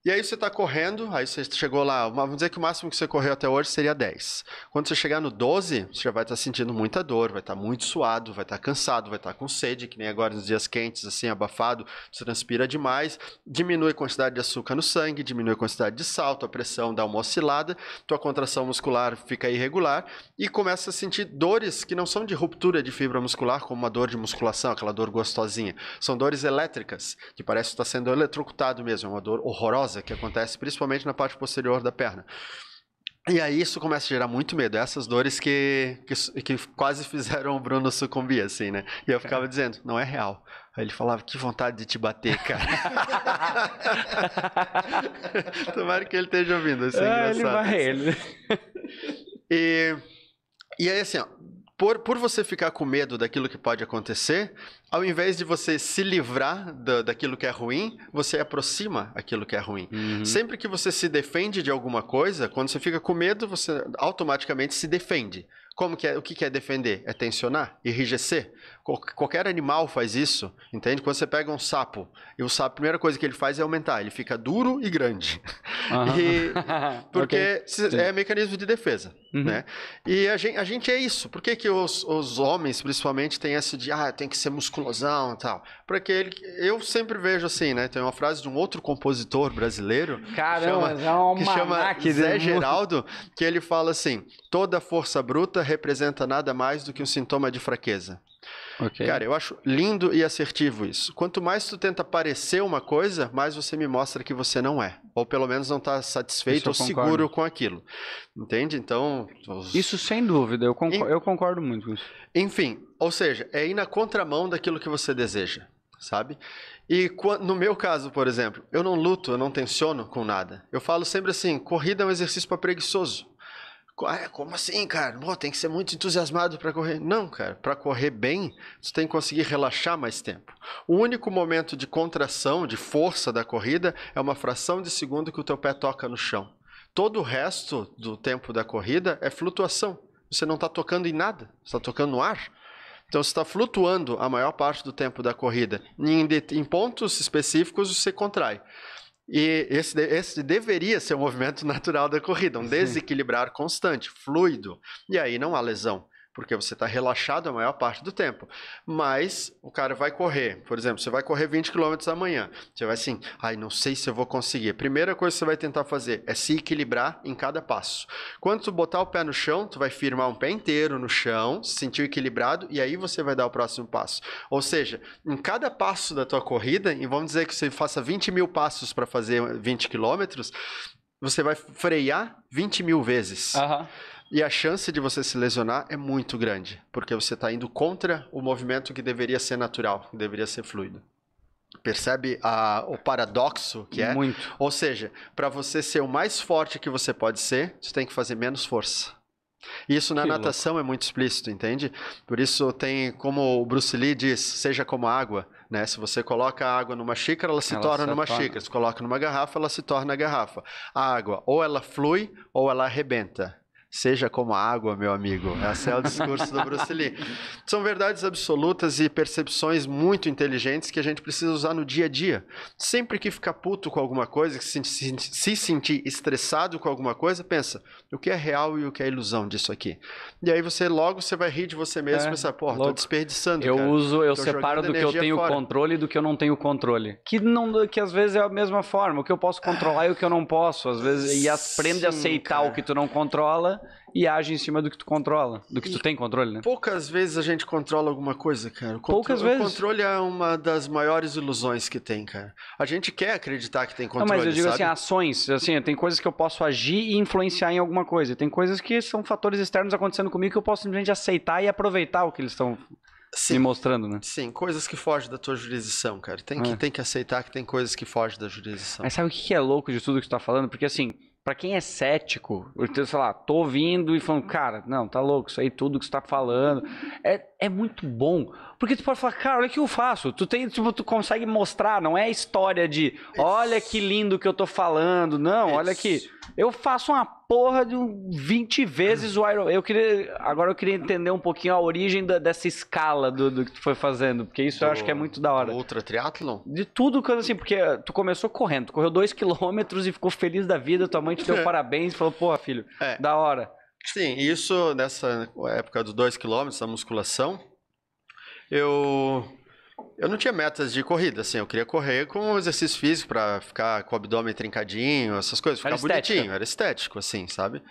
E aí você está correndo, aí você chegou lá, vamos dizer que o máximo que você correu até hoje seria 10. Quando você chegar no 12, você já vai estar sentindo muita dor, vai estar muito suado, vai estar cansado, vai estar com sede, que nem agora nos dias quentes, assim, abafado, você transpira demais, diminui a quantidade de açúcar no sangue, diminui a quantidade de sal, a pressão dá uma oscilada, tua contração muscular fica irregular e começa a sentir dores que não são de ruptura de fibra muscular, como uma dor de musculação, aquela dor gostosinha. São dores elétricas, que parece que está sendo eletrocutado mesmo, é uma dor horrorosa, que acontece principalmente na parte posterior da perna. E aí isso começa a gerar muito medo. Essas dores que quase fizeram o Bruno sucumbir, assim, né? E eu ficava dizendo, não é real. Aí ele falava, que vontade de te bater, cara. Tomara que ele esteja ouvindo, assim, engraçado. Ele vai, E aí, assim, ó, por você ficar com medo daquilo que pode acontecer, ao invés de você se livrar daquilo que é ruim, você aproxima aquilo que é ruim. Uhum. Sempre que você se defende de alguma coisa, quando você fica com medo, você automaticamente se defende. Como que é, o que é defender? É tensionar, enrijecer. Qualquer animal faz isso, entende? Quando você pega um sapo, e o sapo, a primeira coisa que ele faz é aumentar. Ele fica duro e grande. Uhum. Porque okay. É mecanismo de defesa, uhum, né? E a gente é isso. Por que os homens, principalmente, têm essa de, tem que ser musculosão e tal? Porque eu sempre vejo assim, né? Tem uma frase de um outro compositor brasileiro, caramba, que chama Zé Geraldo, que ele fala assim, toda força bruta representa nada mais do que um sintoma de fraqueza. Okay. Cara, eu acho lindo e assertivo isso. Quanto mais tu tenta parecer uma coisa, mais você me mostra que você não é. Ou pelo menos não está satisfeito ou seguro com aquilo. Entende? Então... Isso sem dúvida, eu concordo muito com isso. Enfim, ou seja, é ir na contramão daquilo que você deseja, sabe? E no meu caso, por exemplo, eu não luto, eu não tensiono com nada. Eu falo sempre assim, corrida é um exercício para preguiçoso. Como assim, cara? Pô, tem que ser muito entusiasmado para correr. Não, cara. Para correr bem, você tem que conseguir relaxar mais tempo. O único momento de contração, de força da corrida, é uma fração de segundo que o teu pé toca no chão. Todo o resto do tempo da corrida é flutuação. Você não está tocando em nada. Você está tocando no ar. Então, você está flutuando a maior parte do tempo da corrida. Em pontos específicos, você contrai. E esse deveria ser o movimento natural da corrida, um desequilibrar constante, fluido. E aí não há lesão, porque você está relaxado a maior parte do tempo. Mas o cara vai correr, por exemplo, você vai correr 20 km amanhã. Você vai assim, não sei se eu vou conseguir. Primeira coisa que você vai tentar fazer é se equilibrar em cada passo. Quando tu botar o pé no chão, tu vai firmar um pé inteiro no chão, se sentir equilibrado, e aí você vai dar o próximo passo. Ou seja, em cada passo da tua corrida, e vamos dizer que você faça 20 mil passos para fazer 20 km, você vai frear 20 mil vezes. Aham. Uhum. E a chance de você se lesionar é muito grande, porque você está indo contra o movimento que deveria ser natural, que deveria ser fluido. Percebe o paradoxo que é? Muito. Ou seja, para você ser o mais forte que você pode ser, você tem que fazer menos força. Isso na natação é muito explícito, entende? Por isso tem, como o Bruce Lee diz, seja como a água, né? Se você coloca a água numa xícara, ela se torna numa xícara. Se coloca numa garrafa, ela se torna a garrafa. A água, ou ela flui, ou ela arrebenta. Seja como a água, meu amigo. Esse é o discurso do Bruce Lee. São verdades absolutas e percepções muito inteligentes que a gente precisa usar no dia a dia. Sempre que ficar puto com alguma coisa, que se sentir estressado com alguma coisa, pensa, o que é real e o que é ilusão disso aqui? E aí você vai rir de você mesmo e pensar, porra, tô desperdiçando. Eu separo do que eu tenho controle e do que eu não tenho controle. Que às vezes é a mesma forma. O que eu posso controlar e o que eu não posso. Às vezes, e aprende a aceitar o que tu não controla e age em cima do que tu controla, do que tu tem controle, né? Poucas vezes a gente controla alguma coisa, cara. Poucas vezes. O controle é uma das maiores ilusões que tem, cara. A gente quer acreditar que tem controle, mas eu digo assim, ações, assim, tem coisas que eu posso agir e influenciar em alguma coisa. Tem coisas que são fatores externos acontecendo comigo que eu posso simplesmente aceitar e aproveitar o que eles estão... Sim, me mostrando, né? Sim, coisas que fogem da tua jurisdição, cara. Tem que aceitar que tem coisas que fogem da jurisdição. Mas sabe o que é louco de tudo que tu tá falando? Porque assim, pra quem é cético, eu sei lá, tô ouvindo e falando, cara, não, tá louco, isso aí tudo que você tá falando. É muito bom. Porque tu pode falar, cara, olha o que eu faço. Tu consegue mostrar, não é a história de olha que lindo que eu tô falando. Não, olha aqui. Eu faço uma porra de 20 vezes o Iron Man. Agora eu queria entender um pouquinho a origem dessa escala do que tu foi fazendo, porque isso eu acho que é muito da hora. Ultra triatlon? De tudo, assim, porque tu começou correndo, tu correu 2 km e ficou feliz da vida, tua mãe te deu parabéns e falou, porra, filho, da hora. Sim, isso nessa época dos 2 km, da musculação, eu não tinha metas de corrida, assim, eu queria correr com um exercício físico pra ficar com o abdômen trincadinho, essas coisas, ficar bonitinho, era estético, assim, sabe?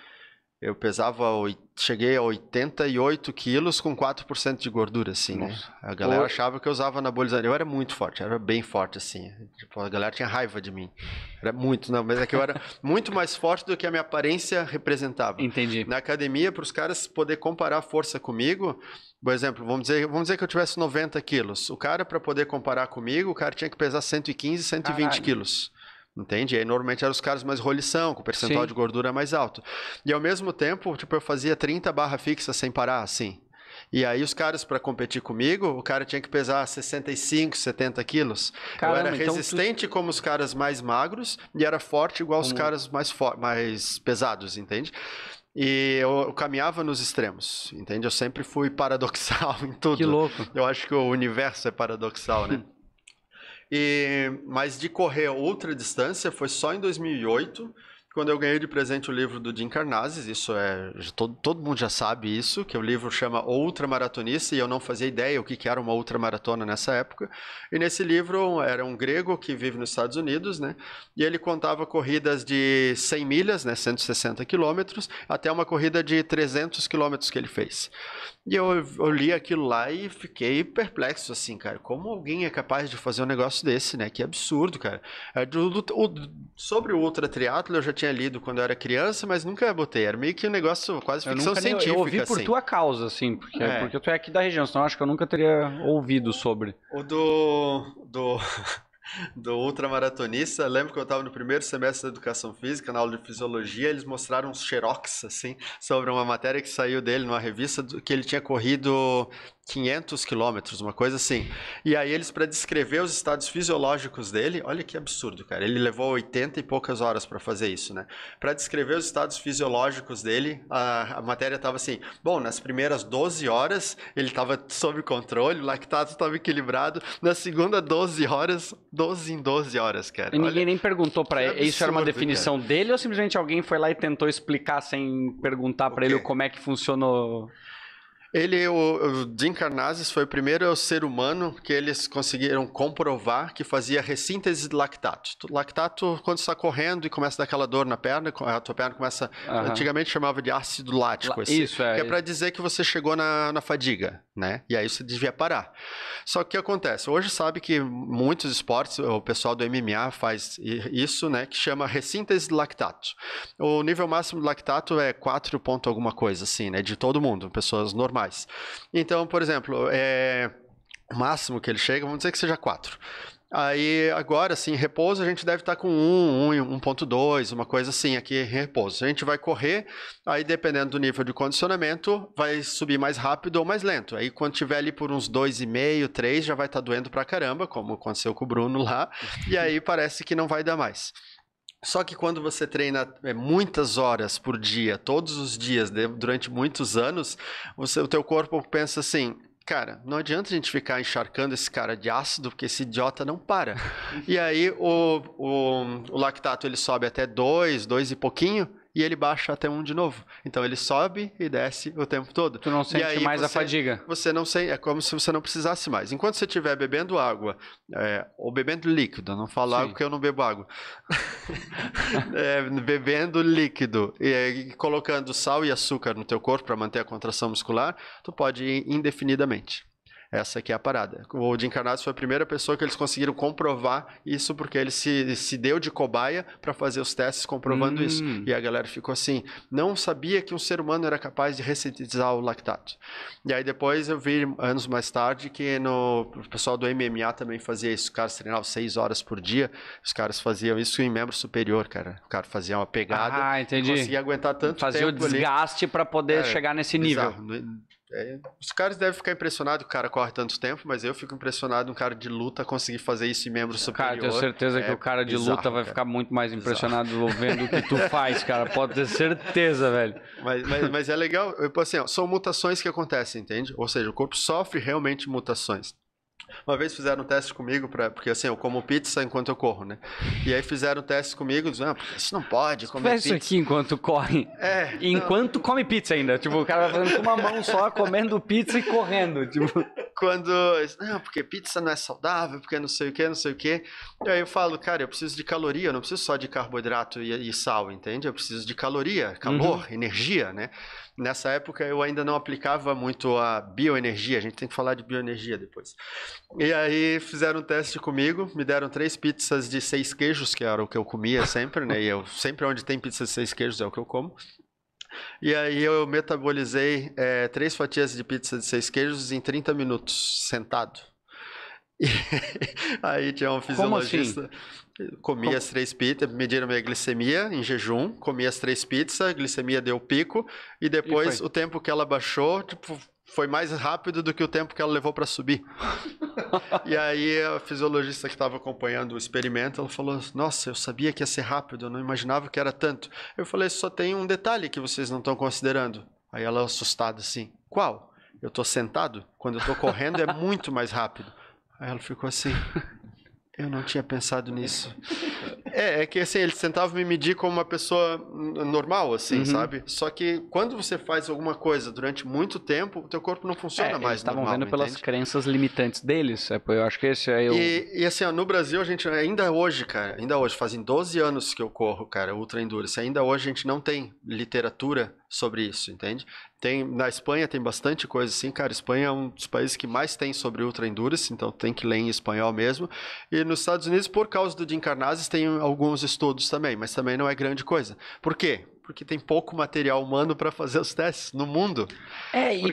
Eu pesava, cheguei a 88 quilos com 4% de gordura, assim, né? A galera achava que eu usava anabolizante, eu era muito forte, era bem forte, assim, tipo, a galera tinha raiva de mim, era muito, não, mas é que eu era muito mais forte do que a minha aparência representava. Entendi. Na academia, pros caras poder comparar a força comigo... Por exemplo, vamos dizer que eu tivesse 90 quilos. O cara, para poder comparar comigo, o cara tinha que pesar 115, 120 quilos. Entende? E aí, normalmente, eram os caras mais rolição, com o percentual de gordura mais alto. E, ao mesmo tempo, tipo, eu fazia 30 barra fixa sem parar, assim. E aí, os caras, para competir comigo, o cara tinha que pesar 65, 70 quilos. Caramba, eu era resistente como os caras mais magros e era forte igual os caras mais pesados, entende? E eu caminhava nos extremos, entende? Eu sempre fui paradoxal em tudo. Que louco. Eu acho que o universo é paradoxal, né? Mas de correr outra distância foi só em 2008, quando eu ganhei de presente o livro do Dean Karnazes. Isso é... Todo mundo já sabe isso, que o livro chama Ultramaratonista, e eu não fazia ideia o que era uma ultramaratona nessa época. E nesse livro era um grego que vive nos Estados Unidos, né? E ele contava corridas de 100 milhas, né, 160 quilômetros, até uma corrida de 300 quilômetros que ele fez. E eu li aquilo lá e fiquei perplexo, assim, cara. Como alguém é capaz de fazer um negócio desse, né? Que absurdo, cara. Sobre o ultra triatlo eu já tinha lido quando eu era criança, mas nunca botei. Era meio que um negócio quase ficção científica. Eu ouvi por assim. Tua causa, assim, porque tu é aqui da região, senão eu acho que eu nunca teria ouvido sobre. O do ultramaratonista, lembro que eu estava no primeiro semestre da educação física, na aula de fisiologia, eles mostraram uns xerox, assim, sobre uma matéria que saiu dele numa revista, que ele tinha corrido 500 quilômetros, uma coisa assim. E aí eles, para descrever os estados fisiológicos dele, olha que absurdo, cara, ele levou 80 e poucas horas para fazer isso, né? Para descrever os estados fisiológicos dele, a matéria estava assim, bom, nas primeiras 12 horas ele estava sob controle, o lactato estava equilibrado, na segunda 12 horas, 12 em 12 horas, cara. E olha, ninguém nem perguntou para ele, isso era uma definição dele ou simplesmente alguém foi lá e tentou explicar sem perguntar para ele como é que funcionou... O Dean Karnazes foi o primeiro ser humano que eles conseguiram comprovar que fazia ressíntese de lactato. Lactato, quando você está correndo e começa a dar aquela dor na perna, a tua perna começa... Antigamente chamava de ácido lático. Assim, isso, que é para dizer que você chegou na fadiga, né? E aí você devia parar. Só que o que acontece? Hoje sabe que muitos esportes, o pessoal do MMA faz isso, né? Que chama ressíntese de lactato. O nível máximo de lactato é 4 ponto alguma coisa, assim, né? De todo mundo, pessoas normais. Então, por exemplo, o máximo que ele chega, vamos dizer que seja 4. Aí, agora, assim, em repouso, a gente deve estar com 1, 1.2, uma coisa assim aqui em repouso. A gente vai correr, aí dependendo do nível de condicionamento, vai subir mais rápido ou mais lento. Aí, quando tiver ali por uns 2,5, 3, já vai estar doendo pra caramba, como aconteceu com o Bruno lá, e aí parece que não vai dar mais. Só que quando você treina muitas horas por dia, todos os dias, durante muitos anos, o teu corpo pensa assim... Cara, não adianta a gente ficar encharcando esse cara de ácido, porque esse idiota não para. E aí o lactato ele sobe até 2 e pouquinho, e ele baixa até 1 de novo. Então ele sobe e desce o tempo todo. Tu não sente mais a fadiga. Você não sente, é como se você não precisasse mais. Enquanto você estiver bebendo água, ou bebendo líquido, não falo água porque eu não bebo água. Bebendo líquido e colocando sal e açúcar no teu corpo para manter a contração muscular, tu pode ir indefinidamente. Essa aqui é a parada. O Dean Karnazes foi a primeira pessoa que eles conseguiram comprovar isso, porque ele se deu de cobaia para fazer os testes comprovando isso. E a galera ficou assim, não sabia que um ser humano era capaz de ressintetizar o lactato. E aí depois eu vi, anos mais tarde, que o pessoal do MMA também fazia isso. Os caras treinavam 6 horas por dia, os caras faziam isso em membro superior, cara. O cara fazia uma pegada, conseguia aguentar tanto tempo. Fazia o desgaste para poder chegar nesse nível. Bizarro. Os caras devem ficar impressionados, o cara corre tanto tempo, mas eu fico impressionado um cara de luta conseguir fazer isso em membro superior. Cara, tenho certeza que o cara de luta vai ficar muito mais impressionado vendo o que tu faz, cara. Pode ter certeza, velho. Mas é legal, assim, ó, são mutações que acontecem, entende? Ou seja, o corpo sofre realmente mutações. Uma vez fizeram um teste comigo, porque assim, eu como pizza enquanto eu corro, né? E aí fizeram um teste comigo, dizendo, ah, isso não pode comer pizza. Faz isso aqui enquanto corre. Enquanto come pizza ainda. Tipo, o cara vai fazendo com uma mão só, comendo pizza e correndo. Tipo... Quando... Não, porque pizza não é saudável, porque não sei o que, não sei o que. E aí eu falo, cara, eu preciso de caloria, eu não preciso só de carboidrato e sal, entende? Eu preciso de caloria, calor, energia, né? Nessa época eu ainda não aplicava muito a bioenergia, a gente tem que falar de bioenergia depois. E aí fizeram um teste comigo, me deram 3 pizzas de 6 queijos, que era o que eu comia sempre, né? E eu sempre onde tem pizza de 6 queijos é o que eu como. E aí eu metabolizei 3 fatias de pizza de 6 queijos em 30 minutos, sentado. E aí tinha um fisiologista... Como assim? Comi as 3 pizzas, mediram minha glicemia em jejum, comi as 3 pizzas, a glicemia deu pico, e depois o tempo que ela baixou, tipo, foi mais rápido do que o tempo que ela levou para subir. E aí a fisiologista que estava acompanhando o experimento, ela falou, nossa, eu sabia que ia ser rápido, eu não imaginava que era tanto. Eu falei, só tem um detalhe que vocês não estão considerando. Aí ela assustada assim, qual? Eu tô sentado, quando eu tô correndo é muito mais rápido. Aí ela ficou assim... Eu não tinha pensado nisso. É que assim, eles tentavam me medir como uma pessoa normal, assim, sabe? Só que quando você faz alguma coisa durante muito tempo, o teu corpo não funciona mais normal. Eles estavam vendo pelas crenças limitantes deles. Eu acho que esse é o... E assim, ó, no Brasil, a gente ainda hoje, cara, fazem 12 anos que eu corro, cara, ultra endurance. Ainda hoje a gente não tem literatura sobre isso, entende? Na Espanha tem bastante coisa assim, cara. Espanha é um dos países que mais tem sobre ultra endurance, então tem que ler em espanhol mesmo. E nos Estados Unidos, por causa do Dean Karnazes, tem alguns estudos também, mas também não é grande coisa. Por quê? Porque tem pouco material humano para fazer os testes no mundo.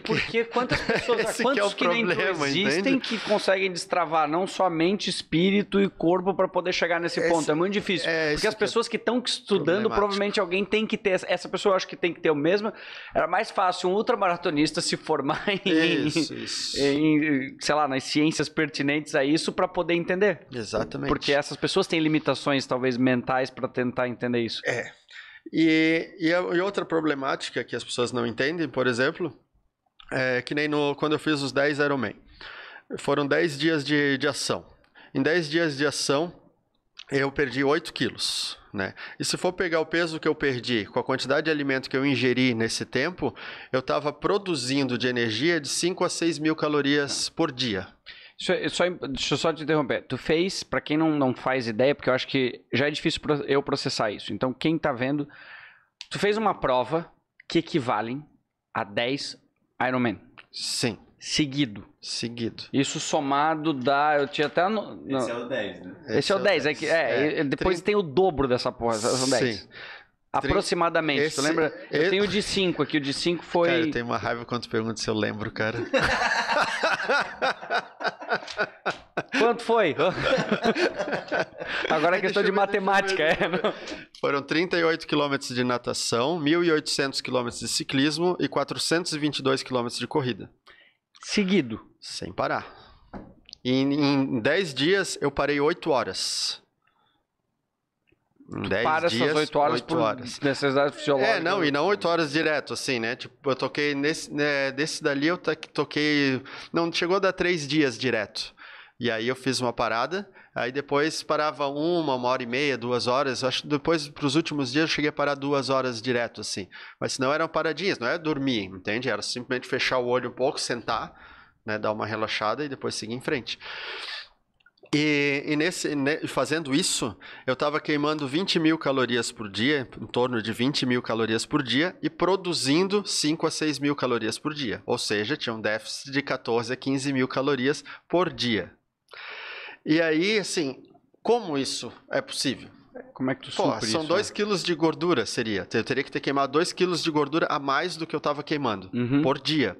Porque quantas pessoas, quantos que nem existem que conseguem destravar não somente espírito e corpo para poder chegar nesse ponto. É muito difícil. Porque as pessoas que estão estudando, provavelmente alguém tem que ter. Essa pessoa eu acho que tem que ter o mesmo. Era mais fácil um ultramaratonista se formar em, sei lá, nas ciências pertinentes a isso para poder entender. Exatamente. Porque essas pessoas têm limitações, talvez mentais, para tentar entender isso. E outra problemática que as pessoas não entendem, por exemplo, é que nem quando eu fiz os 10 Ironman. Foram 10 dias de ação. Em 10 dias de ação, eu perdi 8 quilos, né? E se for pegar o peso que eu perdi com a quantidade de alimento que eu ingeri nesse tempo, eu estava produzindo de energia de 5 a 6 mil calorias por dia. Deixa eu só te interromper. Tu fez, pra quem não faz ideia, porque eu acho que já é difícil eu processar isso. Então, quem tá vendo, tu fez uma prova que equivalem a 10 Ironman. Sim. Seguido. Isso somado dá... Eu tinha até... Esse é o 10, né? Esse é o 10. Depois tem o dobro dessa porra. São 10. Sim. Aproximadamente, tu lembra? Eu tenho o de 5 aqui, o de 5 foi... Cara, eu tenho uma raiva quando tu pergunta se eu lembro, cara. Quanto foi? Agora é questão de matemática. Foram 38 quilômetros de natação, 1.800 quilômetros de ciclismo e 422 quilômetros de corrida. Seguido. Sem parar. Em 10 dias eu parei 8 horas. em 10 para dias, essas 8 horas por necessidade fisiológica. É, não, e não 8 horas direto, assim, né? Tipo, eu toquei nesse, né, desse dali, eu toquei... Não, chegou a dar 3 dias direto. E aí eu fiz uma parada, aí depois parava uma hora e meia, 2 horas. Acho que depois, pros últimos dias, eu cheguei a parar 2 horas direto, assim. Mas senão eram paradinhas, não era dormir, entende? Era simplesmente fechar o olho um pouco, sentar, né, dar uma relaxada e depois seguir em frente. E fazendo isso, eu estava queimando 20 mil calorias por dia, em torno de 20 mil calorias por dia, e produzindo 5 a 6 mil calorias por dia. Ou seja, tinha um déficit de 14 a 15 mil calorias por dia. E aí, assim, como isso é possível? Como é que tu supre isso? São 2 quilos de gordura, seria. Eu teria que ter queimado 2 quilos de gordura a mais do que eu estava queimando, por dia,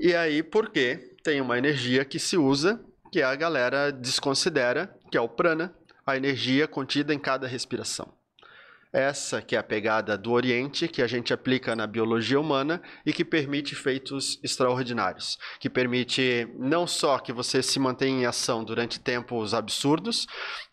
E aí, porque tem uma energia que se usa... que a galera desconsidera, que é o prana, a energia contida em cada respiração. Essa que é a pegada do Oriente, que a gente aplica na biologia humana e que permite feitos extraordinários, que permite não só que você se mantenha em ação durante tempos absurdos,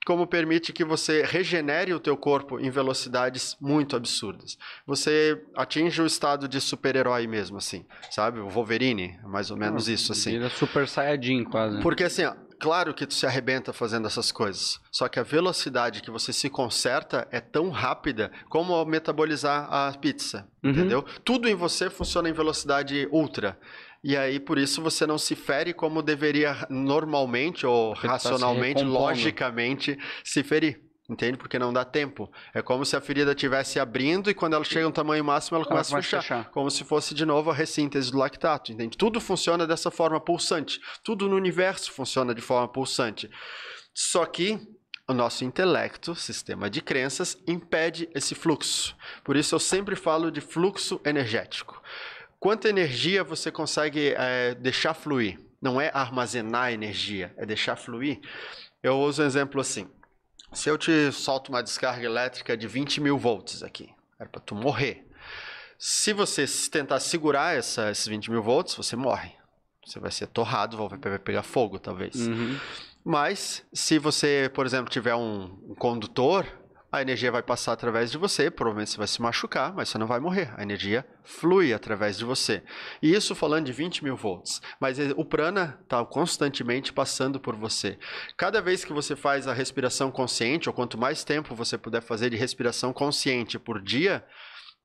como permite que você regenere o teu corpo em velocidades muito absurdas. Você atinge o estado de super-herói mesmo, assim, sabe? O Wolverine, mais ou menos isso, assim. Ele é super Sayajin, quase. Porque, assim, ó, claro que tu se arrebenta fazendo essas coisas, só que a velocidade que você se conserta é tão rápida como metabolizar a pizza, entendeu? Tudo em você funciona em velocidade ultra. E aí, por isso, você não se fere como deveria normalmente ou racionalmente, tá se logicamente, se ferir. Entende? Porque não dá tempo. É como se a ferida estivesse abrindo e quando ela chega a um tamanho máximo, ela começa a fechar. Como se fosse, de novo, a ressíntese do lactato. Entende? Tudo funciona dessa forma pulsante. Tudo no universo funciona de forma pulsante. Só que... o nosso intelecto, sistema de crenças, impede esse fluxo. Por isso, eu sempre falo de fluxo energético. Quanta energia você consegue deixar fluir? Não é armazenar energia, é deixar fluir. Eu uso um exemplo assim. Se eu te solto uma descarga elétrica de 20 mil volts aqui, era para tu morrer. Se você tentar segurar esses 20 mil volts, você morre. Você vai ser torrado, vai pegar fogo, talvez. Mas, se você, por exemplo, tiver um condutor... a energia vai passar através de você, provavelmente você vai se machucar, mas você não vai morrer. A energia flui através de você. E isso falando de 20 mil volts. Mas o prana está constantemente passando por você. Cada vez que você faz a respiração consciente, ou quanto mais tempo você puder fazer de respiração consciente por dia,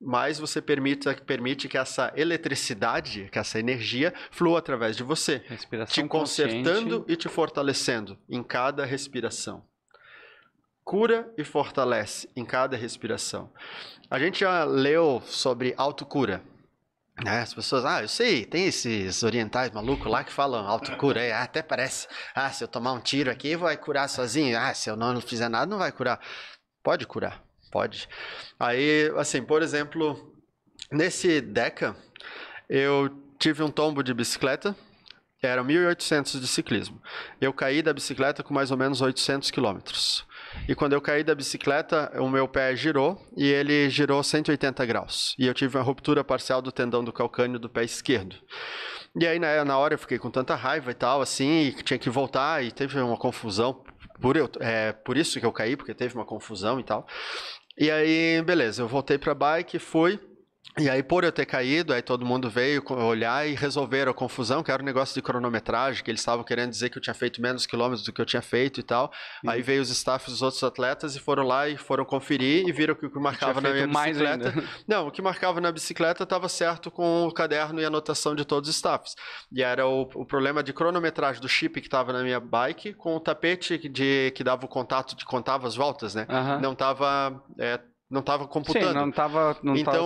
mais você permite que essa eletricidade, que essa energia, flua através de você. Respiração te consertando e te fortalecendo em cada respiração. Cura e fortalece em cada respiração. A gente já leu sobre autocura, né? As pessoas, eu sei, tem esses orientais malucos lá que falam autocura, até parece, se eu tomar um tiro aqui vai curar sozinho, se eu não fizer nada não vai curar. Pode curar, pode. Aí, assim, por exemplo, nesse DECA, eu tive um tombo de bicicleta, eram 1.800 de ciclismo. Eu caí da bicicleta com mais ou menos 800 quilômetros. E quando eu caí da bicicleta, o meu pé girou e ele girou 180 graus. E eu tive uma ruptura parcial do tendão do calcâneo do pé esquerdo. E aí, na hora, eu fiquei com tanta raiva e tal, assim, e tinha que voltar e teve uma confusão. Por isso que eu caí, porque teve uma confusão e tal. E aí, beleza, eu voltei pra bike, fui. E aí, por eu ter caído, aí todo mundo veio olhar e resolveram a confusão, que era um negócio de cronometragem, que eles estavam querendo dizer que eu tinha feito menos quilômetros do que eu tinha feito e tal. Aí veio os staffs dos outros atletas e foram lá e foram conferir e viram que o que marcava na minha bicicleta... Não, o que marcava na bicicleta estava certo com o caderno e a anotação de todos os staffs. E era o problema de cronometragem do chip que estava na minha bike com o tapete que dava o contato, que contava as voltas, né? Não estava... não estava computando. Sim, não tava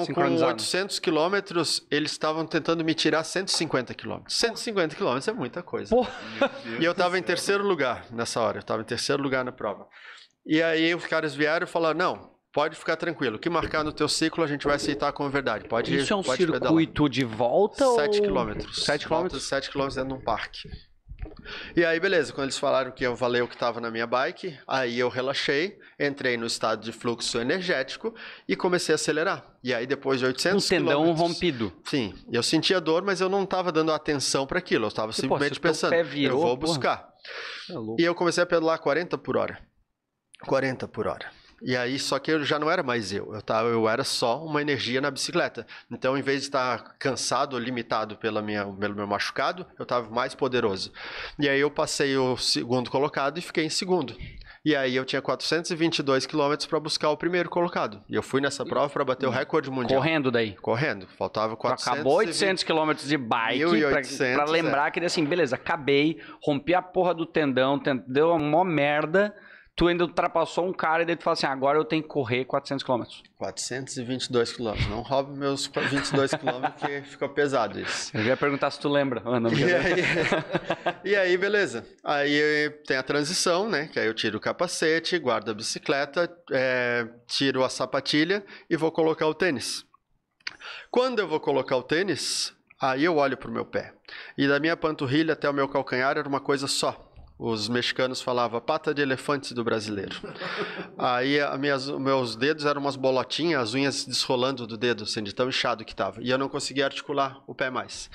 sincronizado. Com 800 quilômetros, eles estavam tentando me tirar 150 quilômetros. 150 quilômetros é muita coisa. E eu estava em terceiro lugar nessa hora. Eu estava em terceiro lugar na prova. E aí os caras vieram e falaram, não, pode ficar tranquilo. O que marcar no teu ciclo, a gente vai aceitar como verdade. Pode ir, pode pedalar. Isso é um circuito de volta? 7 quilômetros. 7 quilômetros? 7 quilômetros dentro de um parque. E aí, beleza, quando eles falaram que eu valeu o que estava na minha bike, aí eu relaxei, entrei no estado de fluxo energético e comecei a acelerar. E aí, depois de 800 quilômetros... Um tendão rompido. Sim, eu sentia dor, mas eu não estava dando atenção para aquilo, eu estava simplesmente pensando, eu vou buscar. E eu comecei a pedalar 40 por hora. 40 por hora. E aí, só que eu já não era mais eu era só uma energia na bicicleta. Então, em vez de estar cansado, limitado pelo meu machucado, eu estava mais poderoso. E aí eu passei o segundo colocado e fiquei em segundo. E aí eu tinha 422 quilômetros para buscar o primeiro colocado. E eu fui nessa prova para bater o recorde mundial. Correndo daí? Correndo. Faltava 420. Acabou 800 quilômetros de bike para lembrar que, assim, beleza, acabei, rompi a porra do tendão, deu uma mó merda. Tu ainda ultrapassou um cara e daí tu fala assim, agora eu tenho que correr 400 km. 422 km. Não roube meus 22 km que fica pesado isso. Eu ia perguntar se tu lembra. Ah, não, e aí, beleza. Aí tem a transição, né? Que aí eu tiro o capacete, guardo a bicicleta, tiro a sapatilha e vou colocar o tênis. Quando eu vou colocar o tênis, aí eu olho pro meu pé. E da minha panturrilha até o meu calcanhar era uma coisa só. Os mexicanos falavam pata de elefante do brasileiro. Aí meus dedos eram umas bolotinhas, as unhas desrolando do dedo, assim, de tão inchado que tava. E eu não conseguia articular o pé mais.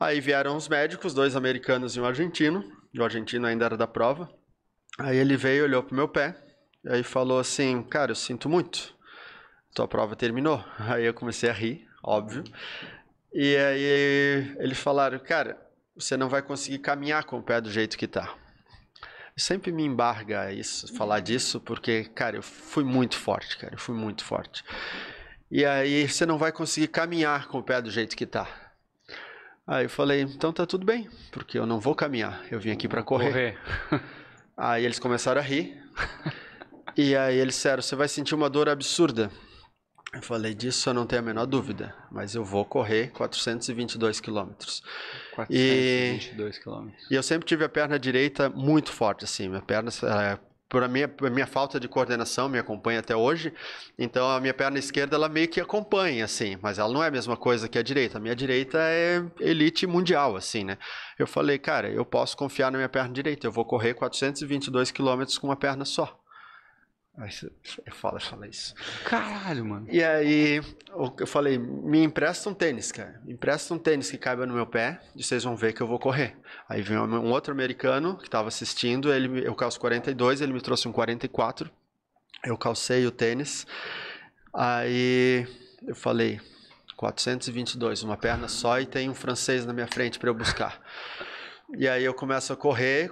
Aí vieram os médicos, dois americanos e um argentino. O argentino ainda era da prova. Aí ele veio, olhou pro meu pé, aí falou assim, cara, eu sinto muito. Tua prova terminou. Aí eu comecei a rir, óbvio. E aí eles falaram, cara, você não vai conseguir caminhar com o pé do jeito que tá. Sempre me embarga isso, falar disso, porque, cara, eu fui muito forte, cara. Eu fui muito forte. E aí, você não vai conseguir caminhar com o pé do jeito que tá. Aí eu falei, então tá tudo bem, porque eu não vou caminhar. Eu vim aqui pra correr. Aí eles começaram a rir. E aí eles disseram, você vai sentir uma dor absurda. Eu falei, disso eu não tenho a menor dúvida, mas eu vou correr 422 quilômetros. 422 quilômetros. E eu sempre tive a perna direita muito forte, assim, minha perna, por minha falta de coordenação, me acompanha até hoje, então a minha perna esquerda, ela meio que acompanha, assim, mas ela não é a mesma coisa que a direita. A minha direita é elite mundial, assim, né? Eu falei, cara, eu posso confiar na minha perna direita, eu vou correr 422 quilômetros com uma perna só. Aí fala isso. Caralho, mano. E aí eu falei, me empresta um tênis, cara. Me empresta um tênis que caiba no meu pé e vocês vão ver que eu vou correr. Aí veio um outro americano que estava assistindo, eu calço 42, ele me trouxe um 44. Eu calcei o tênis. Aí eu falei, 422, uma perna só e tem um francês na minha frente para eu buscar. E aí eu começo a correr,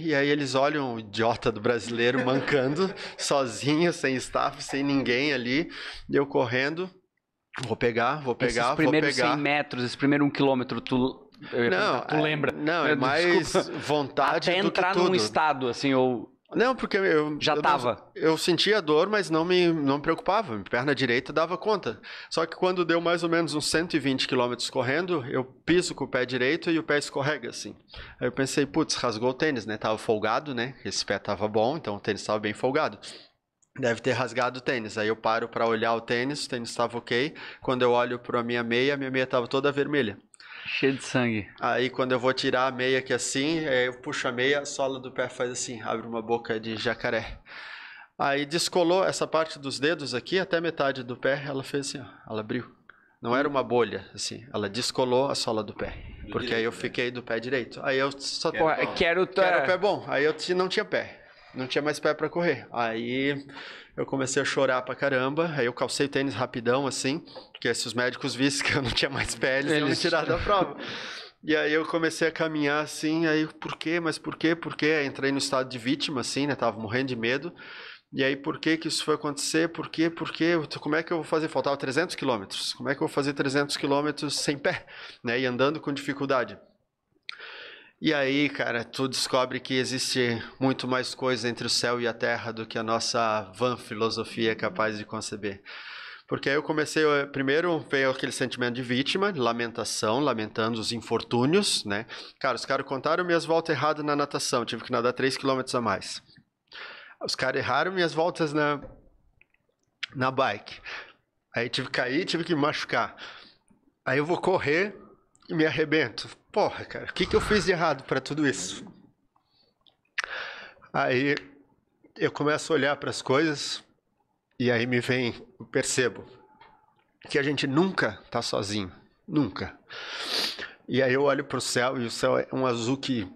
e aí eles olham o idiota do brasileiro mancando, sozinho, sem staff, sem ninguém ali, e eu correndo, vou pegar. Esses primeiros 100 metros, esse primeiro 1 quilômetro, tu lembra? Não, é mais vontade até do que tudo. Até entrar num estado, assim, ou... Não, porque eu... Já tava. Eu sentia dor, mas não me preocupava. Minha perna direita dava conta. Só que quando deu mais ou menos uns 120 km correndo, eu piso com o pé direito e o pé escorrega, assim. Aí eu pensei, putz, rasgou o tênis, né? Tava folgado, né? Esse pé tava bom, então o tênis tava bem folgado. Deve ter rasgado o tênis. Aí eu paro pra olhar o tênis tava ok. Quando eu olho pra minha meia tava toda vermelha. Cheio de sangue. Aí quando eu vou tirar a meia aqui assim, eu puxo a meia, a sola do pé faz assim, abre uma boca de jacaré. Aí descolou essa parte dos dedos aqui, até metade do pé, ela fez assim, ó, ela abriu. Não era uma bolha, assim, ela descolou a sola do pé. Porque aí eu fiquei do pé direito. Aí eu só... Quero o pé bom. Aí eu não tinha pé. Não tinha mais pé pra correr. Aí eu comecei a chorar pra caramba. Aí eu calcei o tênis rapidão, assim. Porque se os médicos vissem que eu não tinha mais pé, eles iam me tirar da prova. E aí eu comecei a caminhar, assim. Aí, por quê? Aí entrei no estado de vítima, assim, né? Tava morrendo de medo. E aí, por que que isso foi acontecer? Por quê? Como é que eu vou fazer? Faltava 300 quilômetros. Como é que eu vou fazer 300 quilômetros sem pé? Né? E andando com dificuldade. E aí, cara, tu descobre que existe muito mais coisa entre o céu e a terra do que a nossa vã filosofia é capaz de conceber. Porque aí eu comecei, primeiro veio aquele sentimento de vítima, lamentação, lamentando os infortúnios, né? Cara, os caras contaram minhas voltas erradas na natação, tive que nadar 3 km a mais. Os caras erraram minhas voltas na bike. Aí tive que cair, tive que me machucar. Aí eu vou correr e me arrebento. Porra, cara, o que eu fiz de errado pra tudo isso? Aí eu começo a olhar pras coisas e aí eu percebo que a gente nunca tá sozinho, nunca. E aí eu olho pro céu e o céu é um azul que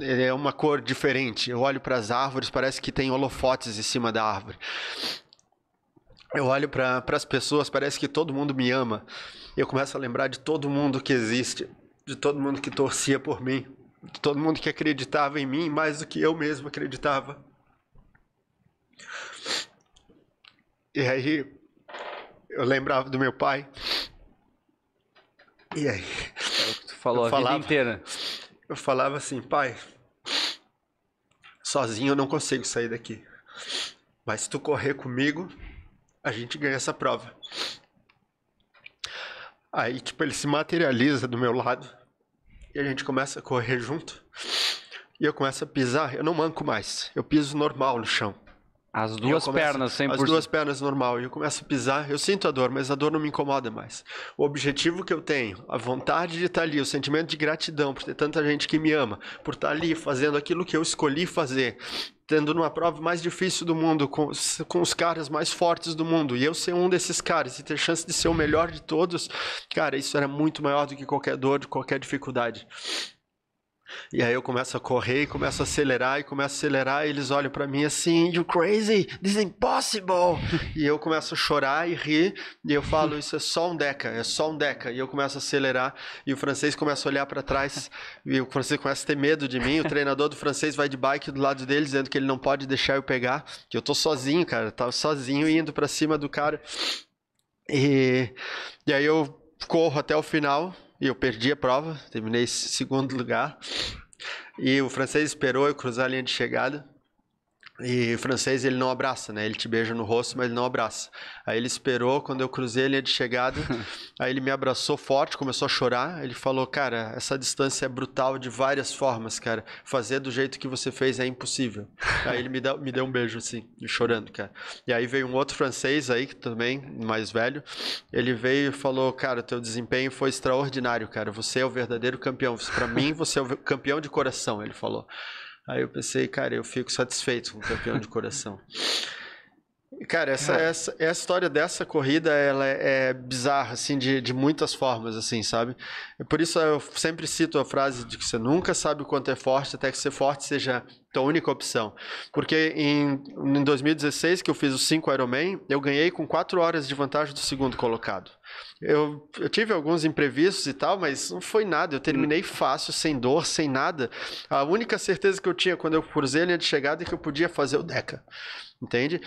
é uma cor diferente. Eu olho para as árvores, parece que tem holofotes em cima da árvore. Eu olho para as pessoas, parece que todo mundo me ama. Eu começo a lembrar de todo mundo que existe, de todo mundo que torcia por mim, de todo mundo que acreditava em mim mais do que eu mesmo acreditava. E aí eu lembrava do meu pai. E aí é o que tu falou a vida inteira. Eu falava assim: pai, sozinho eu não consigo sair daqui, mas se tu correr comigo, a gente ganha essa prova. Aí, tipo, ele se materializa do meu lado e a gente começa a correr junto. E eu começo a pisar, eu não manco mais, eu piso normal no chão. As duas pernas, 100%. As duas pernas normal, e eu começo a pisar, eu sinto a dor, mas a dor não me incomoda mais. O objetivo que eu tenho, a vontade de estar ali, o sentimento de gratidão por ter tanta gente que me ama, por estar ali fazendo aquilo que eu escolhi fazer, tendo numa prova mais difícil do mundo, com os caras mais fortes do mundo, e eu ser um desses caras e ter chance de ser o melhor de todos, cara, isso era muito maior do que qualquer dor, de qualquer dificuldade. E aí eu começo a correr, começo a acelerar, e começo a acelerar, e eles olham pra mim assim: "You crazy, this is impossible!" E eu começo a chorar e rir, e eu falo: "Isso é só um deca, é só um deca." E eu começo a acelerar, e o francês começa a olhar pra trás, e o francês começa a ter medo de mim. O treinador do francês vai de bike do lado dele, dizendo que ele não pode deixar eu pegar, que eu tô sozinho, cara, tava sozinho indo pra cima do cara. E aí eu corro até o final. E eu perdi a prova, terminei em segundo lugar. E o francês esperou eu cruzar a linha de chegada. E o francês, ele não abraça, né? Ele te beija no rosto, mas ele não abraça. Aí ele esperou, quando eu cruzei a linha de chegada, aí ele me abraçou forte, começou a chorar. Ele falou: "Cara, essa distância é brutal de várias formas, cara. Fazer do jeito que você fez é impossível." Aí ele me deu um beijo assim, chorando, cara. E aí veio um outro francês aí, que também, mais velho. Ele veio e falou: "Cara, teu desempenho foi extraordinário, cara. Você é o verdadeiro campeão. Pra mim, você é o campeão de coração", ele falou. Aí eu pensei: cara, eu fico satisfeito com o campeão de coração. Cara, essa história dessa corrida, ela é bizarra, assim, de muitas formas, assim, sabe? Por isso eu sempre cito a frase de que você nunca sabe o quanto é forte, até que ser forte seja tua única opção. Porque em 2016, que eu fiz os 5 Ironman, eu ganhei com 4 horas de vantagem do segundo colocado. Eu tive alguns imprevistos e tal, mas não foi nada. Eu terminei fácil, sem dor, sem nada. A única certeza que eu tinha quando eu cruzei a linha de chegada é que eu podia fazer o Deca. Entende?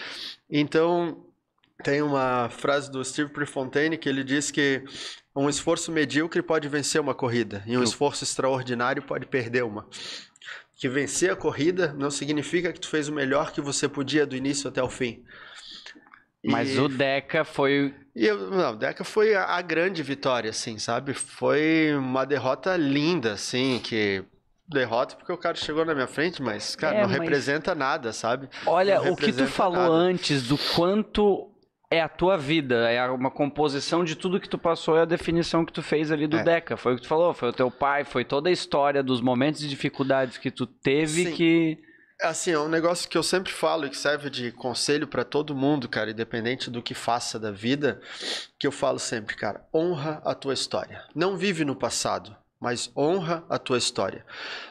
Então, tem uma frase do Steve Prefontaine que ele diz que um esforço medíocre pode vencer uma corrida e um esforço extraordinário pode perder uma. Que vencer a corrida não significa que tu fez o melhor que você podia do início até o fim. Mas o Deca foi... o Deca foi a grande vitória, assim, sabe? Foi uma derrota linda, assim, que... derrota porque o cara chegou na minha frente, mas, cara, não representa nada, sabe? Olha, o que tu falou antes do quanto é a tua vida, é uma composição de tudo que tu passou, é a definição que tu fez ali do Deca. Foi o que tu falou, foi o teu pai, foi toda a história dos momentos de dificuldades que tu teve. Sim. Que... assim, é um negócio que eu sempre falo e que serve de conselho pra todo mundo, cara, independente do que faça da vida, que eu falo sempre, cara: honra a tua história. Não vive no passado, mas honra a tua história.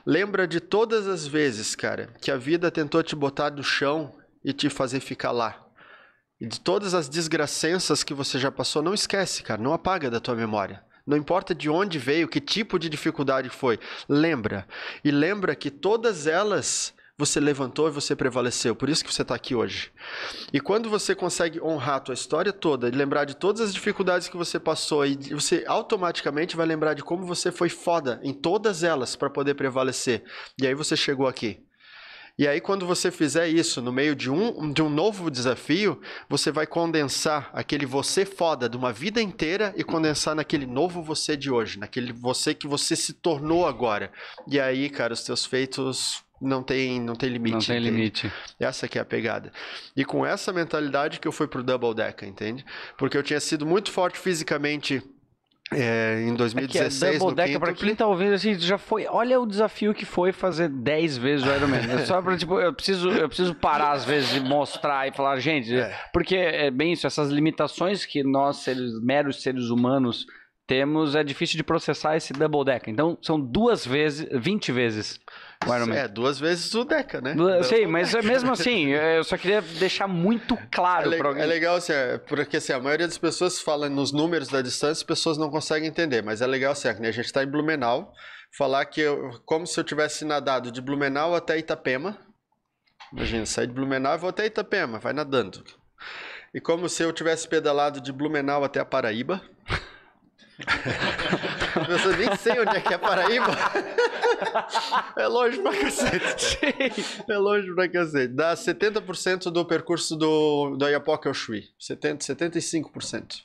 Lembra de todas as vezes, cara, que a vida tentou te botar no chão e te fazer ficar lá. E de todas as desgracenças que você já passou, não esquece, cara, não apaga da tua memória. Não importa de onde veio, que tipo de dificuldade foi, lembra. E lembra que todas elas... você levantou e você prevaleceu, por isso que você está aqui hoje. E quando você consegue honrar a tua história toda e lembrar de todas as dificuldades que você passou, e você automaticamente vai lembrar de como você foi foda em todas elas para poder prevalecer. E aí você chegou aqui. E aí quando você fizer isso no meio de um novo desafio, você vai condensar aquele você foda de uma vida inteira e condensar naquele novo você de hoje, naquele você que você se tornou agora. E aí, cara, os teus feitos... Não tem limite. Não tem limite. Essa que é a pegada. E com essa mentalidade que eu fui pro Double Deca, entende? Porque eu tinha sido muito forte fisicamente em 2016. É que Double Deca, pra quem tá ouvindo, assim, já foi... Olha o desafio que foi fazer 10 vezes o Ironman. É só pra, tipo, eu preciso parar às vezes de mostrar e falar, gente... Porque é bem isso, essas limitações que nós, meros seres humanos... temos, é difícil de processar esse double deca. Então, são 20 vezes o Ironman. É, 2 vezes o deca, né? Sei, mas mesmo assim, eu só queria deixar muito claro para alguém. É legal, assim, porque assim, a maioria das pessoas fala nos números da distância, as pessoas não conseguem entender, mas é legal, assim, a gente está em Blumenau, falar que como se eu tivesse nadado de Blumenau até Itapema. Imagina, sair de Blumenau e vou até Itapema, vai nadando. E como se eu tivesse pedalado de Blumenau até a Paraíba. Eu nem sei onde é que é a Paraíba. É longe pra cacete. É longe pra cacete. Dá 70% do percurso do Iapóca ao Chuí. 75%.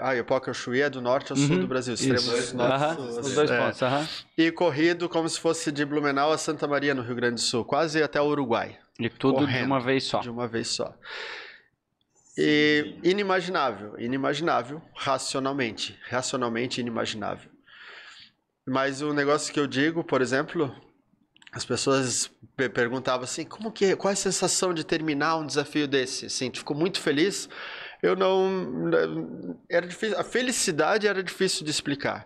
A Iapóca ao Chuí é do norte ao sul do Brasil. Extremos norte, os dois pontos. E corrido como se fosse de Blumenau a Santa Maria, no Rio Grande do Sul. Quase até o Uruguai. E tudo correndo, de uma vez só. De uma vez só. E inimaginável, inimaginável, racionalmente. Racionalmente inimaginável. Mas o negócio que eu digo, por exemplo, as pessoas perguntavam assim, qual é a sensação de terminar um desafio desse? Assim, tu ficou muito feliz? Eu não... Era difícil, a felicidade era difícil de explicar.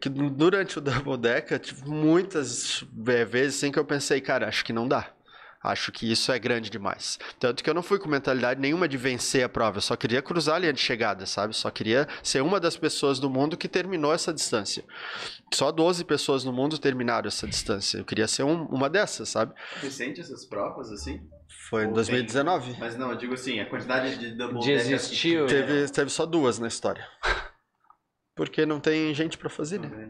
Que durante o Double Deca, muitas vezes assim, que eu pensei, cara, acho que não dá. Acho que isso é grande demais. Tanto que eu não fui com mentalidade nenhuma de vencer a prova. Eu só queria cruzar a linha de chegada, sabe? Só queria ser uma das pessoas do mundo que terminou essa distância. Só 12 pessoas no mundo terminaram essa distância. Eu queria ser uma dessas, sabe? Recente essas provas, assim? Foi em 2019. Mas não, eu digo assim, a quantidade de double deck existiu. Teve só 2 na história. Porque não tem gente pra fazer, né?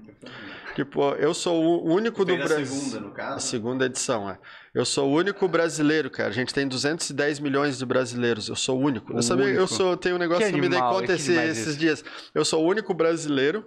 Tipo, eu sou o único do Brasil. Segunda, no caso? A segunda edição, é. Eu sou o único brasileiro, cara. A gente tem 210 milhões de brasileiros. Eu sou o único. Eu sabia, tem um negócio que eu me dei conta esses dias. Eu sou o único brasileiro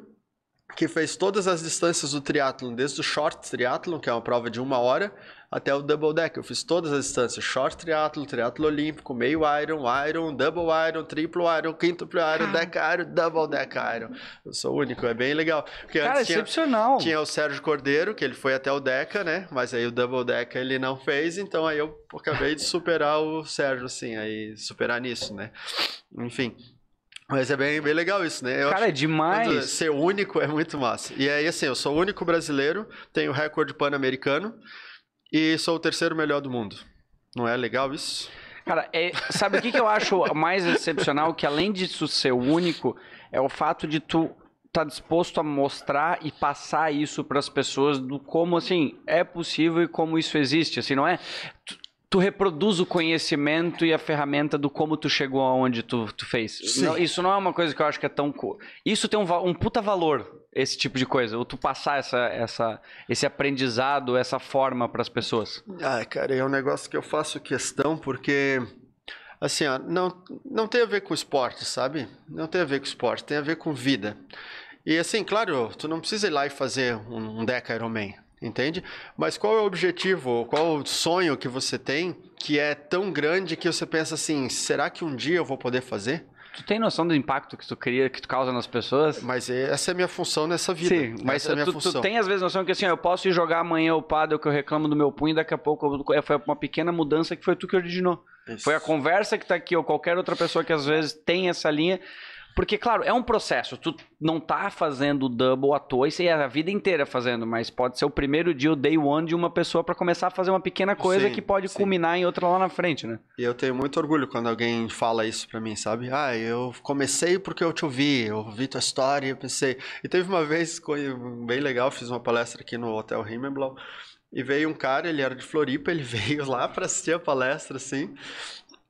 que fez todas as distâncias do triatlon, desde o short triatlon, que é uma prova de 1 hora, até o double deck. Eu fiz todas as distâncias, short triatlon, triatlo olímpico, meio iron, iron, double iron, triplo iron, quíntuplo iron, deca iron, double deck iron. Eu sou o único, é bem legal. Porque cara, antes excepcional. Tinha o Sérgio Cordeiro, que ele foi até o deca, né? Mas aí o double deck ele não fez, então aí eu acabei de superar o Sérgio, assim, aí superar nisso, né? Enfim... Mas é bem legal isso, né? Cara, é demais. Ser único é muito massa. E aí, assim, eu sou o único brasileiro, tenho o recorde pan-americano e sou o 3º melhor do mundo. Não é legal isso? Cara, sabe o que eu acho mais excepcional? Que além disso ser o único, é o fato de tu tá disposto a mostrar e passar isso para as pessoas do como, assim, é possível e como isso existe, assim, não é... Tu reproduz o conhecimento e a ferramenta do como tu chegou aonde tu fez. Não, isso não é uma coisa que eu acho que é tão... Isso tem um puta valor, esse tipo de coisa. Ou tu passar esse aprendizado, essa forma pras pessoas. Ah, cara, é um negócio que eu faço questão porque... Assim, ó, não tem a ver com esporte, sabe? Não tem a ver com esporte, tem a ver com vida. E assim, claro, tu não precisa ir lá e fazer um Deca Ironman. Entende? Mas qual é o objetivo, qual o sonho que você tem que é tão grande que você pensa assim, será que um dia eu vou poder fazer? Tu tem noção do impacto que tu cria, que tu causa nas pessoas? Mas essa é a minha função nessa vida. Sim, mas é minha função. Tu tem às vezes noção que assim, eu posso ir jogar amanhã o pádel que eu reclamo do meu punho, daqui a pouco foi uma pequena mudança que foi tu que originou. Isso. Foi a conversa que tá aqui ou qualquer outra pessoa que às vezes tem essa linha. Porque, claro, é um processo. Tu não tá fazendo double à toa, isso aí é a vida inteira fazendo, mas pode ser o primeiro dia, o day one de uma pessoa para começar a fazer uma pequena coisa que pode culminar em outra lá na frente, né? E eu tenho muito orgulho quando alguém fala isso para mim, sabe? Ah, eu comecei porque eu te ouvi, eu ouvi tua história, eu pensei... E teve uma vez, bem legal, fiz uma palestra aqui no Hotel Himmelblau, e veio um cara, ele era de Floripa, ele veio lá para assistir a palestra, assim...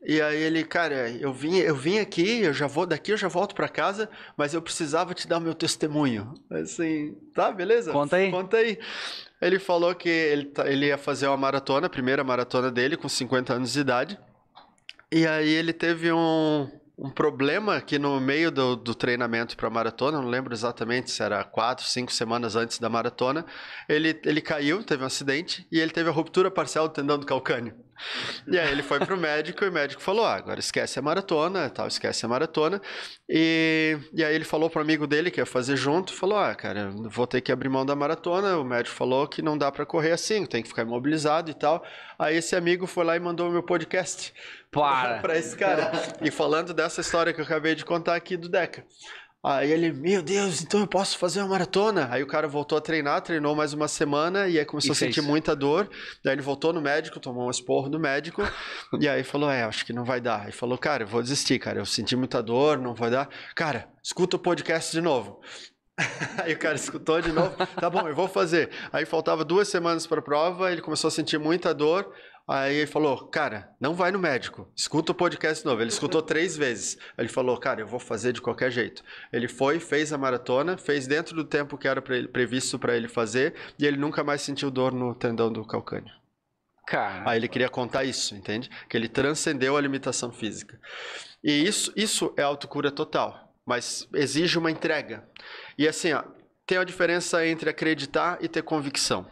E aí ele, cara, eu vim aqui, eu já vou daqui, eu já volto pra casa, mas eu precisava te dar o meu testemunho. Assim, tá, beleza? Conta aí. Ele falou que ele ia fazer uma maratona, a primeira maratona dele, com 50 anos de idade. E aí ele teve um problema que no meio do treinamento pra maratona, não lembro exatamente se era 4, 5 semanas antes da maratona, ele caiu, teve um acidente, e ele teve a ruptura parcial do tendão do calcâneo. E aí ele foi pro médico e o médico falou, agora esquece a maratona, tal, esquece a maratona. E aí ele falou pro amigo dele que ia fazer junto, falou, cara, vou ter que abrir mão da maratona. O médico falou que não dá pra correr assim, tem que ficar imobilizado e tal. Aí esse amigo foi lá e mandou o meu podcast pra esse cara. E falando dessa história que eu acabei de contar aqui do Deca. Aí ele, meu Deus, então eu posso fazer uma maratona? Aí o cara voltou a treinar, treinou mais uma semana e aí começou a sentir muita dor. Daí ele voltou no médico, tomou um esporro do médico e aí falou, acho que não vai dar. Aí falou, cara, eu vou desistir, cara, eu senti muita dor, não vai dar. Cara, escuta o podcast de novo. Aí o cara escutou de novo, tá bom, eu vou fazer. Aí faltava 2 semanas para a prova, ele começou a sentir muita dor. Aí ele falou, cara, não vai no médico, escuta o podcast novo. Ele escutou 3 vezes. Ele falou, cara, eu vou fazer de qualquer jeito. Ele foi, fez a maratona, fez dentro do tempo que era previsto para ele fazer e ele nunca mais sentiu dor no tendão do calcânio. Caramba. Aí ele queria contar isso, entende? Que ele transcendeu a limitação física. E isso é autocura total, mas exige uma entrega. E assim, tem a diferença entre acreditar e ter convicção.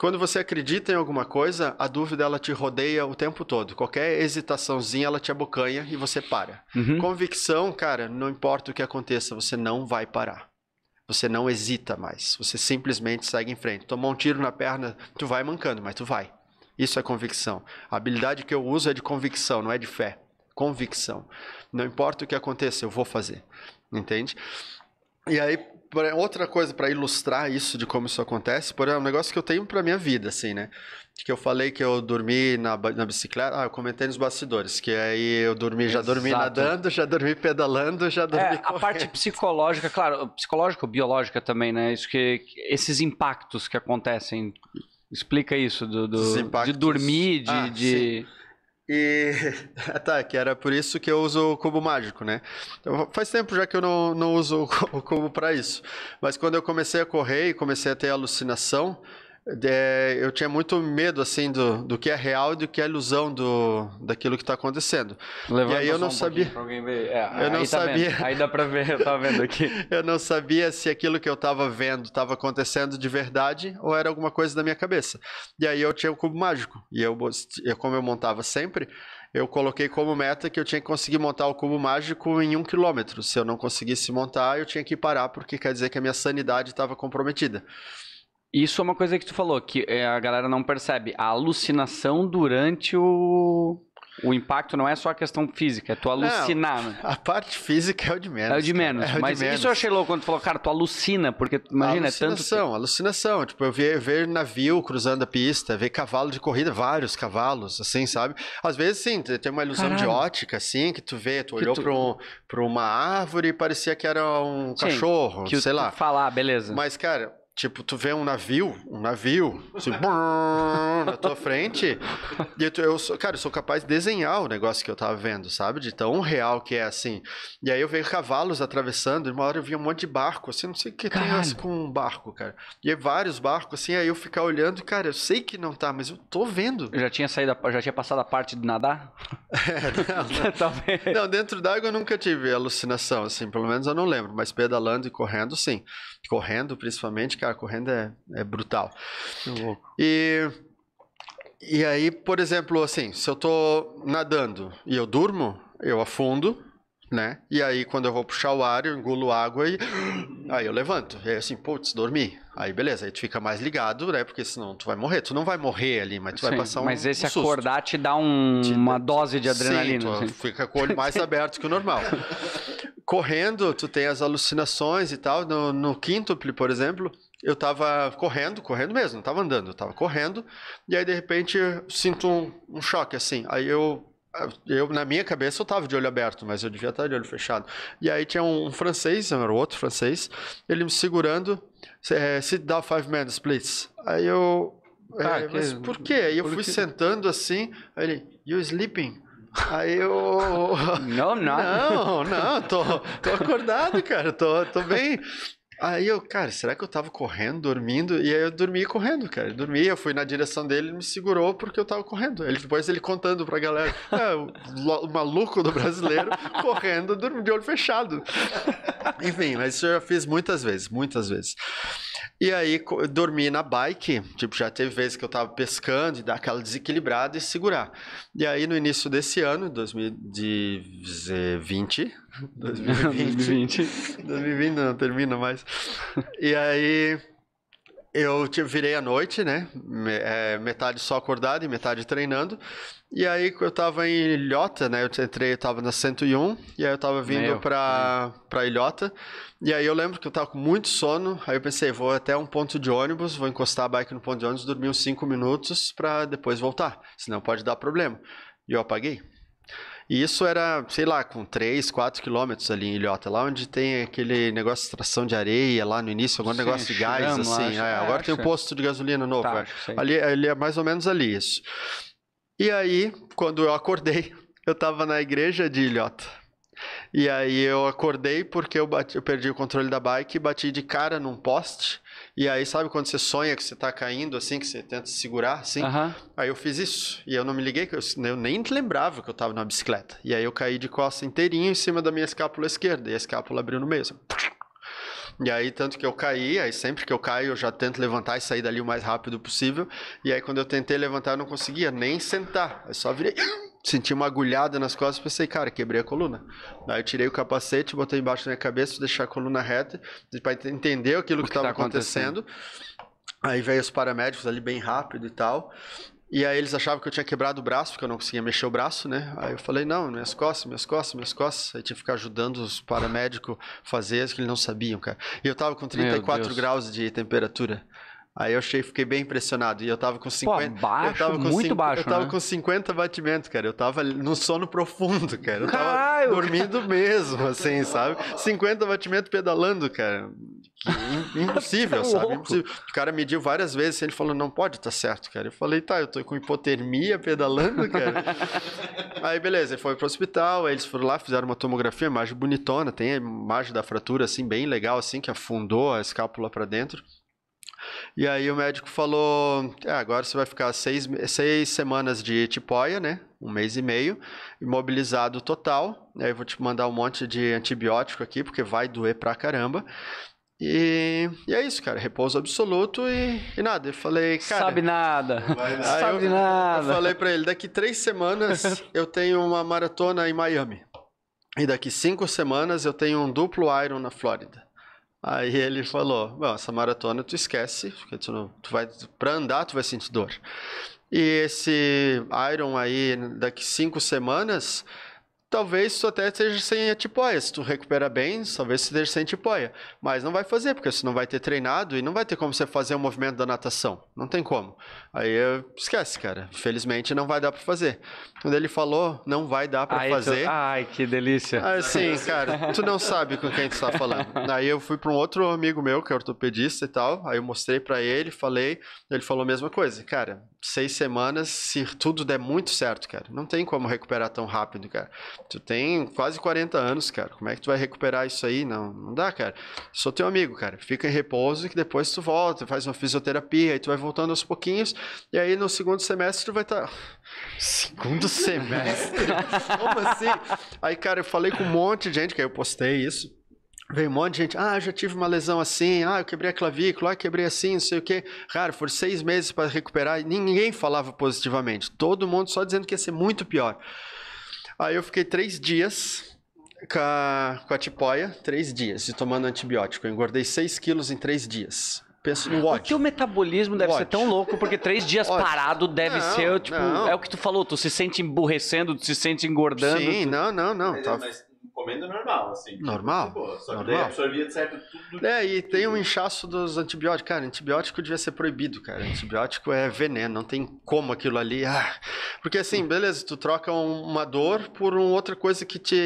Quando você acredita em alguma coisa, a dúvida ela te rodeia o tempo todo. Qualquer hesitaçãozinha ela te abocanha e você para. Uhum. Convicção, cara, não importa o que aconteça, você não vai parar. Você não hesita mais, você simplesmente segue em frente. Tomou um tiro na perna, tu vai mancando, mas tu vai. Isso é convicção. A habilidade que eu uso é de convicção, não é de fé. Convicção. Não importa o que aconteça, eu vou fazer. Entende? E aí, outra coisa para ilustrar isso de como isso acontece, por exemplo, um negócio que eu tenho para minha vida, assim, né? Que eu falei que eu dormi na bicicleta, eu comentei nos bastidores, que aí eu dormi, já dormi nadando, já dormi pedalando, já dormi correndo. A parte psicológica, claro, psicológica ou biológica também, né? Isso que esses impactos que acontecem, explica isso de dormir, de... que era por isso que eu uso o cubo mágico, né? Então, faz tempo já que eu não uso o cubo para isso. Mas quando eu comecei a correr e comecei a ter alucinação, eu tinha muito medo, assim, do que é real e do que é ilusão daquilo que está acontecendo. Levanta e aí eu não sabia... eu não sabia... Aí dá para ver, eu tava vendo aqui. Eu não sabia se aquilo que eu estava vendo estava acontecendo de verdade ou era alguma coisa da minha cabeça. E aí eu tinha o cubo mágico. E como eu montava sempre, eu coloquei como meta que eu tinha que conseguir montar o cubo mágico em 1 km. Se eu não conseguisse montar, eu tinha que parar, porque quer dizer que a minha sanidade estava comprometida. Isso é uma coisa que tu falou, que a galera não percebe. A alucinação durante o impacto não é só a questão física, é tu alucinar. Não, a parte física é o de menos. É o de menos. Mas isso eu achei louco quando tu falou, cara, tu alucina, porque imagina, é tanto... Alucinação. Tipo, eu ver navio cruzando a pista, ver cavalo de corrida, vários cavalos, assim, sabe? Às vezes, sim, tem uma ilusão de ótica, assim, que tu vê, tu olhou pra uma árvore e parecia que era um cachorro, sei lá. Falar, beleza. Mas, cara... Tipo, tu vê um navio, assim, na tua frente, e eu sou capaz de desenhar o negócio que eu tava vendo, sabe? De tão real que é, assim. E aí eu vejo cavalos atravessando, e uma hora eu vi um monte de barco, assim, não sei o que tem com um barco, cara. E vários barcos, assim, aí eu ficar olhando, cara, eu sei que não tá, mas eu tô vendo. Eu já tinha passado a parte de nadar? Não, dentro d'água eu nunca tive alucinação, assim, pelo menos eu não lembro, mas pedalando e correndo, sim. Correndo, principalmente, cara, correndo é brutal. Que louco. E aí, por exemplo, assim, se eu tô nadando e eu durmo, eu afundo, né? E aí, quando eu vou puxar o ar, eu engulo água e... Aí eu levanto. E aí, assim, putz, dormi. Aí, beleza. Aí tu fica mais ligado, né? Porque senão tu vai morrer. Tu não vai morrer ali, mas tu vai passar um susto. Mas esse acordar te dá uma dose de adrenalina. Sim, tu fica com o olho mais aberto que o normal. Correndo, tu tem as alucinações e tal. No quíntuple, por exemplo, eu tava correndo mesmo, não tava andando, eu tava correndo, e aí de repente eu sinto um choque, assim. Aí eu, na minha cabeça, eu tava de olho aberto, mas eu devia estar de olho fechado. E aí tinha um francês, não era outro francês, ele me segurando, sit down 5 minutes, please. Aí eu, mas por quê? Aí eu fui sentando assim, aí ele, you sleeping? Aí eu... Não, tô acordado, cara, tô bem. Aí eu, cara, será que eu tava correndo, dormindo? E aí eu dormi correndo, cara. Eu dormi, eu fui na direção dele, ele me segurou porque eu tava correndo. Ele, depois ele contando pra galera, o maluco do brasileiro correndo, de olho fechado. Enfim, mas isso eu já fiz muitas vezes. E aí, dormir na bike, tipo, já teve vezes que eu tava pescando e dar aquela desequilibrada e segurar. E aí, no início desse ano, 2020 não termina mais. E aí, eu virei à noite, né? Metade só acordado e metade treinando. E aí eu tava em Ilhota, né? Eu entrei, eu tava na 101. E aí eu tava vindo pra Ilhota. E aí eu lembro que eu tava com muito sono. Aí eu pensei, vou até um ponto de ônibus, vou encostar a bike no ponto de ônibus, dormir uns 5 minutos pra depois voltar. Senão pode dar problema. E eu apaguei. E isso era, sei lá, com 3, 4 quilômetros ali em Ilhota, lá onde tem aquele negócio de extração de areia, lá no início, algum negócio de gás, chegamos, assim. Agora tem um posto de gasolina novo. Tá, ali é mais ou menos ali isso. E aí, quando eu acordei, eu tava na igreja de Ilhota. E aí eu acordei porque eu perdi o controle da bike e bati de cara num poste. E aí, sabe quando você sonha que você tá caindo, assim, que você tenta se segurar, assim? Uhum. Aí eu fiz isso. E eu não me liguei, eu nem lembrava que eu tava na bicicleta. E aí eu caí de costa inteirinho em cima da minha escápula esquerda. E a escápula abriu no meio, assim. E aí, tanto que eu caí, aí sempre que eu caio, eu já tento levantar e sair dali o mais rápido possível. E aí, quando eu tentei levantar, eu não conseguia nem sentar. Eu só virei... Senti uma agulhada nas costas e pensei, cara, quebrei a coluna. Aí eu tirei o capacete, botei embaixo da minha cabeça, deixar a coluna reta, para entender aquilo que estava acontecendo. Aí veio os paramédicos ali bem rápido e tal. E aí eles achavam que eu tinha quebrado o braço, porque eu não conseguia mexer o braço, né? Aí eu falei, não, minhas costas. Aí tinha que ficar ajudando os paramédicos a fazer isso que eles não sabiam, cara. E eu tava com 34 graus de temperatura. Aí eu fiquei bem impressionado. E eu tava com 50... Pô, baixo, muito baixo, eu tava com 50 batimentos, cara. Eu tava no sono profundo, cara. Eu tava dormindo mesmo, assim, sabe? 50 batimentos pedalando, cara. Impossível, tá, sabe? Impossível. O cara mediu várias vezes, ele falou, não pode, tá certo, cara. Eu falei, tá, eu tô com hipotermia pedalando, cara. Aí, beleza, ele foi pro hospital, aí eles foram lá, fizeram uma tomografia, imagem bonitona, tem a imagem da fratura, assim, bem legal, assim, que afundou a escápula pra dentro. E aí o médico falou, agora você vai ficar 6 semanas de tipóia, né? Um mês e meio, imobilizado total. Aí eu vou te mandar um monte de antibiótico aqui, porque vai doer pra caramba. E é isso, cara. Repouso absoluto e nada. Eu falei, cara... Sabe nada. Eu falei pra ele, daqui 3 semanas eu tenho uma maratona em Miami. E daqui 5 semanas eu tenho um duplo Iron na Flórida. Aí ele falou, bom, essa maratona tu esquece, porque pra andar tu vai sentir dor. E esse Iron aí, daqui 5 semanas, talvez tu até esteja sem a tipóia. Se tu recuperar bem, talvez tu esteja sem tipóia. Mas não vai fazer, porque você não vai ter treinado e não vai ter como você fazer o movimento da natação. Não tem como. Aí eu esquece, cara. Infelizmente não vai dar pra fazer. Quando ele falou, não vai dar pra fazer. Ai, que delícia. Assim, cara, tu não sabe com quem tu tá falando. Aí eu fui pra um outro amigo meu, que é ortopedista e tal. Aí eu mostrei pra ele, falei. Ele falou a mesma coisa. Cara, 6 semanas, se tudo der muito certo, cara. Não tem como recuperar tão rápido, cara. Tu tem quase 40 anos, cara. Como é que tu vai recuperar isso aí? Não, não dá, cara. Sou teu amigo, cara. Fica em repouso que depois tu volta, faz uma fisioterapia, aí tu vai voltando aos pouquinhos. E aí no segundo semestre tu vai estar... Segundo semestre? Como assim? Aí, cara, eu falei com um monte de gente, que aí eu postei isso. Veio um monte de gente, já tive uma lesão assim, eu quebrei a clavícula, quebrei assim, não sei o quê. Cara, foram 6 meses para recuperar e ninguém falava positivamente. Todo mundo só dizendo que ia ser muito pior. Aí eu fiquei 3 dias com a tipóia, 3 dias, e tomando antibiótico. Eu engordei 6 quilos em 3 dias. Penso no ódio. O teu metabolismo deve ser tão louco, porque 3 dias parado deve ser, tipo... Não. É o que tu falou, tu se sente emburrecendo, tu se sente engordando. Sim, tu... não. Mas comendo normal, assim. Normal. Boa, só normal. Que daí absorvia, certo, tudo. E tem um inchaço dos antibióticos. Cara, antibiótico devia ser proibido, cara. Antibiótico é veneno, não tem como aquilo ali. Porque assim, beleza, tu troca uma dor por outra coisa que te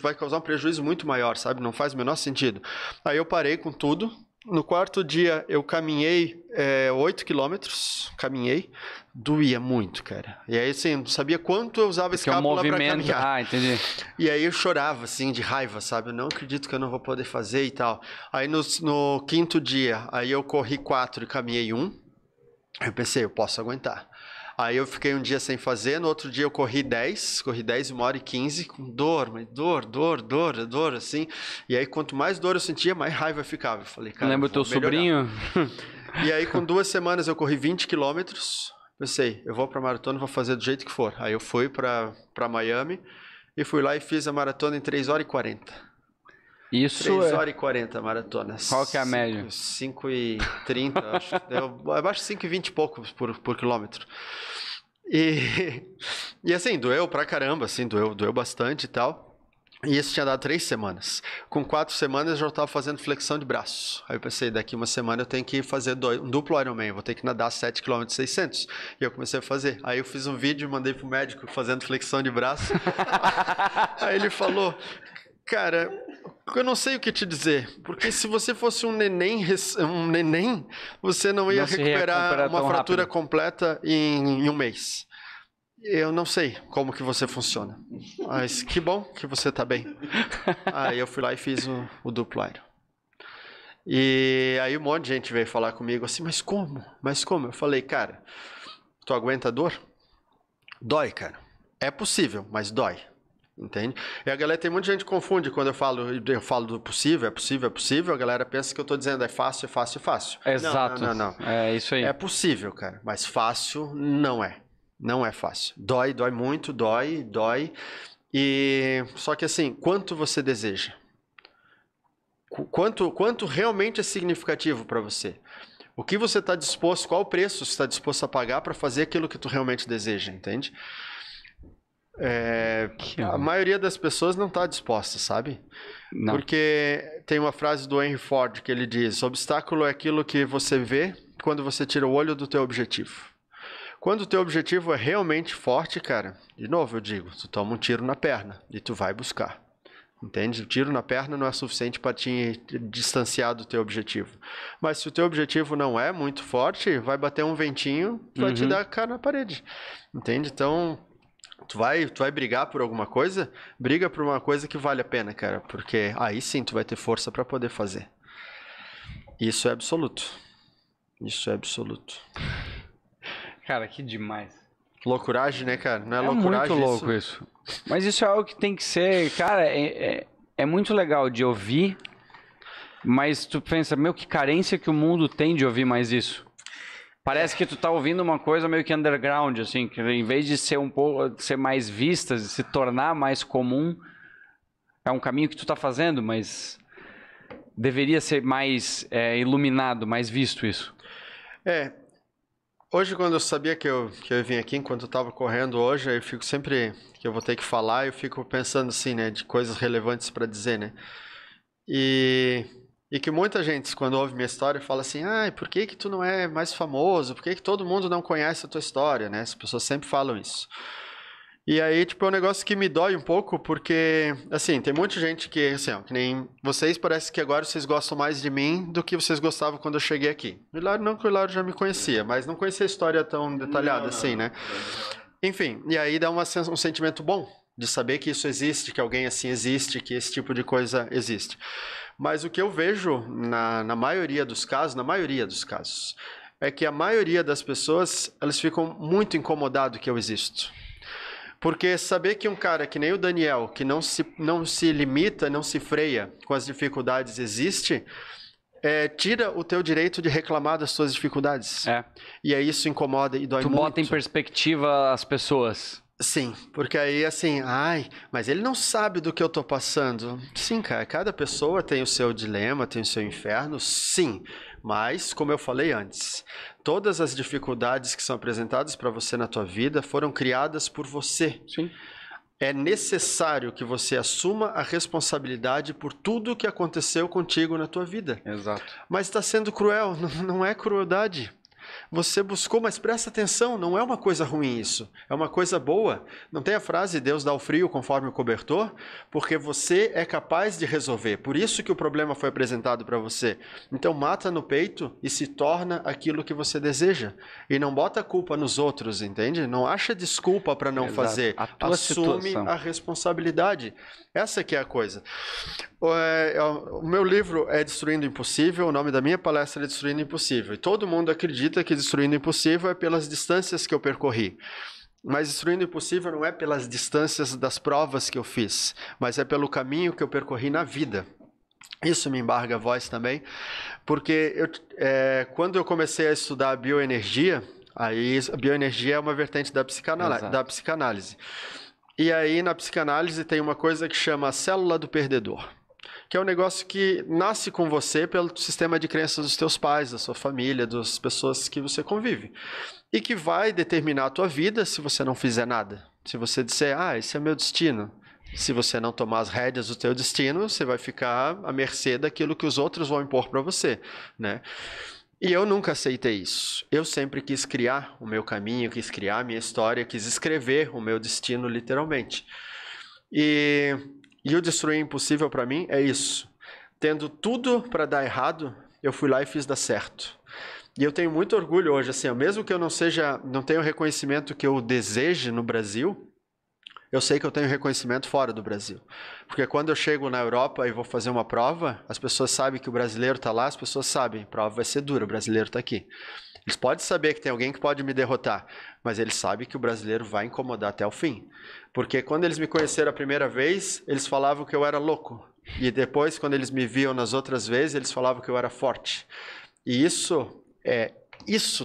vai causar um prejuízo muito maior, sabe? Não faz o menor sentido. Aí eu parei com tudo. No 4º dia eu caminhei 8 quilômetros, caminhei, doía muito, cara. E aí, assim, não sabia quanto eu usava escápula pra caminhar. Entendi. E aí eu chorava, assim, de raiva, sabe? Eu não acredito que eu não vou poder fazer e tal. Aí no 5º dia, aí eu corri 4 e caminhei 1. Eu pensei, eu posso aguentar. Aí eu fiquei um dia sem fazer, no outro dia eu corri 10, e 1h15, com dor, mas dor, assim. E aí quanto mais dor eu sentia, mais raiva eu ficava. Eu falei, cara, lembra o teu sobrinho? E aí com 2 semanas eu corri 20 quilômetros, pensei, eu vou pra maratona, vou fazer do jeito que for. Aí eu fui pra Miami e fui lá e fiz a maratona em 3h40. Isso 3 horas e 40 maratonas. Qual que é a média? 5,30, acho. Eu abaixo 5,20 e poucos por quilômetro. E assim, doeu pra caramba, assim, doeu bastante e tal. E isso tinha dado 3 semanas. Com 4 semanas eu já estava fazendo flexão de braço. Aí eu pensei, daqui uma semana eu tenho que fazer um duplo Ironman, vou ter que nadar 7,6 km. E eu comecei a fazer. Aí eu fiz um vídeo e mandei pro médico fazendo flexão de braço. Aí ele falou, cara, eu não sei o que te dizer, porque se você fosse um neném, você não ia recuperar uma fratura rápido. Completa em 1 mês. Eu não sei como que você funciona, mas que bom que você tá bem. Aí eu fui lá e fiz o duplo Iron. E aí um monte de gente veio falar comigo assim, mas como? Mas como? Eu falei, cara, tu aguenta a dor? Dói, cara. É possível, mas dói. Entende? E a galera, tem muita gente que confunde quando eu falo do possível, é possível, é possível. A galera pensa que eu tô dizendo é fácil, é fácil, é fácil. Exato. Não, não, não. É isso aí. É possível, cara, mas fácil não é. Não é fácil. Dói, dói muito, dói. E só que assim, quanto você deseja? Quanto realmente é significativo para você? O que você está disposto, qual o preço você está disposto a pagar para fazer aquilo que tu realmente deseja, entende? A maioria das pessoas não está disposta, sabe? Não. Porque tem uma frase do Henry Ford que ele diz, obstáculo é aquilo que você vê quando você tira o olho do teu objetivo. Quando o teu objetivo é realmente forte, cara, de novo eu digo, tu toma um tiro na perna e tu vai buscar, entende? O tiro na perna não é suficiente para te distanciar do teu objetivo. Mas se o teu objetivo não é muito forte, vai bater um ventinho e vai te dar a cara na parede, entende? Então, tu vai brigar por alguma coisa, briga por uma coisa que vale a pena, cara, porque aí sim tu vai ter força para poder fazer. Isso é absoluto. Isso é absoluto. Cara, que demais. Loucuragem, né, cara? Não é loucuragem? É muito louco isso. Mas isso é algo que tem que ser... Cara, é muito legal de ouvir, mas tu pensa, meu, que carência que o mundo tem de ouvir mais isso. Parece que tu tá ouvindo uma coisa meio que underground, assim, que em vez de ser um pouco, ser mais vista, se tornar mais comum, é um caminho que tu tá fazendo, mas deveria ser mais iluminado, mais visto isso. Hoje, quando eu sabia que eu vim aqui, enquanto eu estava correndo hoje, eu fico sempre que eu vou ter que falar, eu fico pensando assim, né, de coisas relevantes para dizer, né? E que muita gente, quando ouve minha história, fala assim, ah, por que que tu não é mais famoso? Por que que todo mundo não conhece a tua história, né? As pessoas sempre falam isso. E aí, tipo, é um negócio que me dói um pouco, porque, assim, tem muita gente que, assim, ó, que nem vocês, parece que agora vocês gostam mais de mim do que vocês gostavam quando eu cheguei aqui. O Hilário não, que o Hilário já me conhecia, mas não conhecia a história tão detalhada, assim, né? Enfim, e aí dá um sentimento bom de saber que isso existe, que alguém assim existe, que esse tipo de coisa existe. Mas o que eu vejo na maioria dos casos, é que a maioria das pessoas, elas ficam muito incomodadas que eu existo. Porque saber que um cara que nem o Daniel, que não se limita, não se freia com as dificuldades existe, tira o teu direito de reclamar das suas dificuldades. E aí isso incomoda e dói muito. Tu bota em perspectiva as pessoas. Sim, porque aí assim, ai, mas ele não sabe do que eu tô passando. Sim, cara, cada pessoa tem o seu dilema, tem o seu inferno, sim. Mas, como eu falei antes, todas as dificuldades que são apresentadas para você na tua vida foram criadas por você. Sim. É necessário que você assuma a responsabilidade por tudo o que aconteceu contigo na tua vida. Exato. Mas está sendo cruel, não é crueldade. Você buscou, mas presta atenção, não é uma coisa ruim isso, é uma coisa boa. Não tem a frase, Deus dá o frio conforme o cobertor? Porque você é capaz de resolver, por isso que o problema foi apresentado para você. Então mata no peito e se torna aquilo que você deseja. E não bota a culpa nos outros, entende? Não acha desculpa para não fazer, assume a responsabilidade. Essa que é a coisa. O meu livro é Destruindo o Impossível, o nome da minha palestra é Destruindo o Impossível. E todo mundo acredita que Destruindo o Impossível é pelas distâncias que eu percorri. Mas Destruindo o Impossível não é pelas distâncias das provas que eu fiz, mas é pelo caminho que eu percorri na vida. Isso me embarga a voz também, porque quando eu comecei a estudar a bioenergia, aí a bioenergia é uma vertente da psicanálise. E aí, na psicanálise, tem uma coisa que chama a célula do perdedor. que é um negócio que nasce com você pelo sistema de crenças dos teus pais, da sua família, das pessoas que você convive. E que vai determinar a tua vida se você não fizer nada. Se você disser, ah, esse é meu destino. Se você não tomar as rédeas do teu destino, você vai ficar à mercê daquilo que os outros vão impor para você, né? E eu nunca aceitei isso. Eu sempre quis criar o meu caminho, quis criar a minha história, quis escrever o meu destino, literalmente. E o Destruir Impossível para mim é isso. Tendo tudo para dar errado, eu fui lá e fiz dar certo. E eu tenho muito orgulho hoje, assim, mesmo que eu não tenha o reconhecimento que eu deseje no Brasil, eu sei que eu tenho reconhecimento fora do Brasil. Porque quando eu chego na Europa e vou fazer uma prova, as pessoas sabem que o brasileiro está lá, as pessoas sabem, a prova vai ser dura, o brasileiro está aqui. Eles podem saber que tem alguém que pode me derrotar, mas eles sabem que o brasileiro vai incomodar até o fim. Porque quando eles me conheceram a primeira vez, eles falavam que eu era louco. E depois, quando eles me viam nas outras vezes, eles falavam que eu era forte. E isso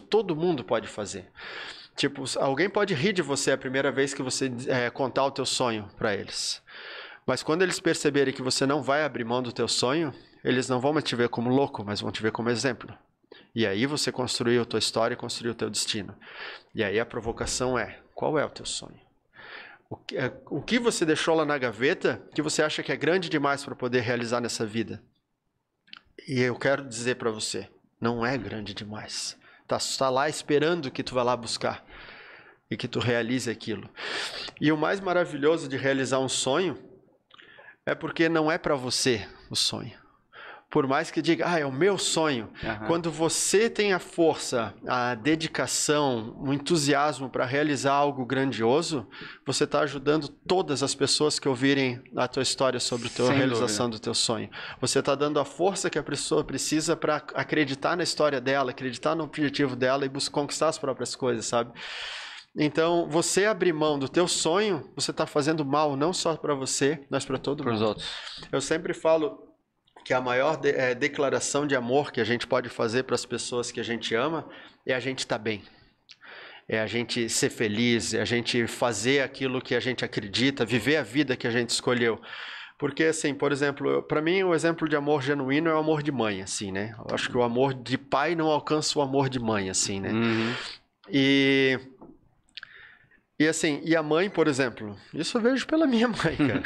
todo mundo pode fazer. Tipo, alguém pode rir de você a primeira vez que você contar o teu sonho para eles. Mas quando eles perceberem que você não vai abrir mão do teu sonho, eles não vão te ver como louco, mas vão te ver como exemplo. E aí você construiu a tua história e construiu o teu destino. E aí a provocação é, qual é o teu sonho? O que você deixou lá na gaveta que você acha que é grande demais para poder realizar nessa vida? E eu quero dizer para você, não é grande demais. Tá lá esperando que tu vá lá buscar e que tu realize aquilo. E o mais maravilhoso de realizar um sonho é porque não é para você o sonho. Por mais que diga, ah, é o meu sonho. Uhum. Quando você tem a força, a dedicação, o entusiasmo para realizar algo grandioso, você está ajudando todas as pessoas que ouvirem a tua história sobre a tua realização do teu sonho. Você está dando a força que a pessoa precisa para acreditar na história dela, acreditar no objetivo dela e buscar conquistar as próprias coisas, sabe? Então, você abrir mão do teu sonho, você está fazendo mal não só para você, mas para todo mundo. Para os outros. Eu sempre falo que a maior declaração de amor que a gente pode fazer para as pessoas que a gente ama é a gente estar bem. É a gente ser feliz, é a gente fazer aquilo que a gente acredita, viver a vida que a gente escolheu. Porque, assim, por exemplo, para mim o exemplo de amor genuíno é o amor de mãe, assim, né? Eu acho que o amor de pai não alcança o amor de mãe, assim, né? Uhum. E assim, e a mãe, por exemplo, isso eu vejo pela minha mãe, cara,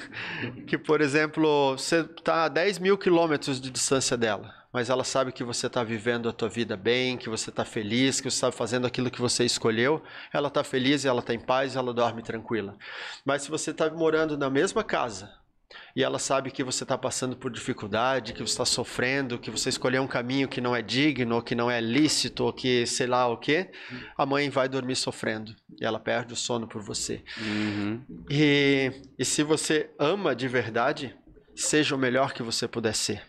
que, por exemplo, você está a 10 mil quilômetros de distância dela, mas ela sabe que você está vivendo a tua vida bem, que você está feliz, que você está fazendo aquilo que você escolheu, ela está feliz, ela está em paz, ela dorme tranquila. Mas se você está morando na mesma casa e ela sabe que você está passando por dificuldade, que você está sofrendo, que você escolheu um caminho que não é digno, que não é lícito, ou que sei lá o quê, a mãe vai dormir sofrendo e ela perde o sono por você. Uhum. E se você ama de verdade, seja o melhor que você puder ser.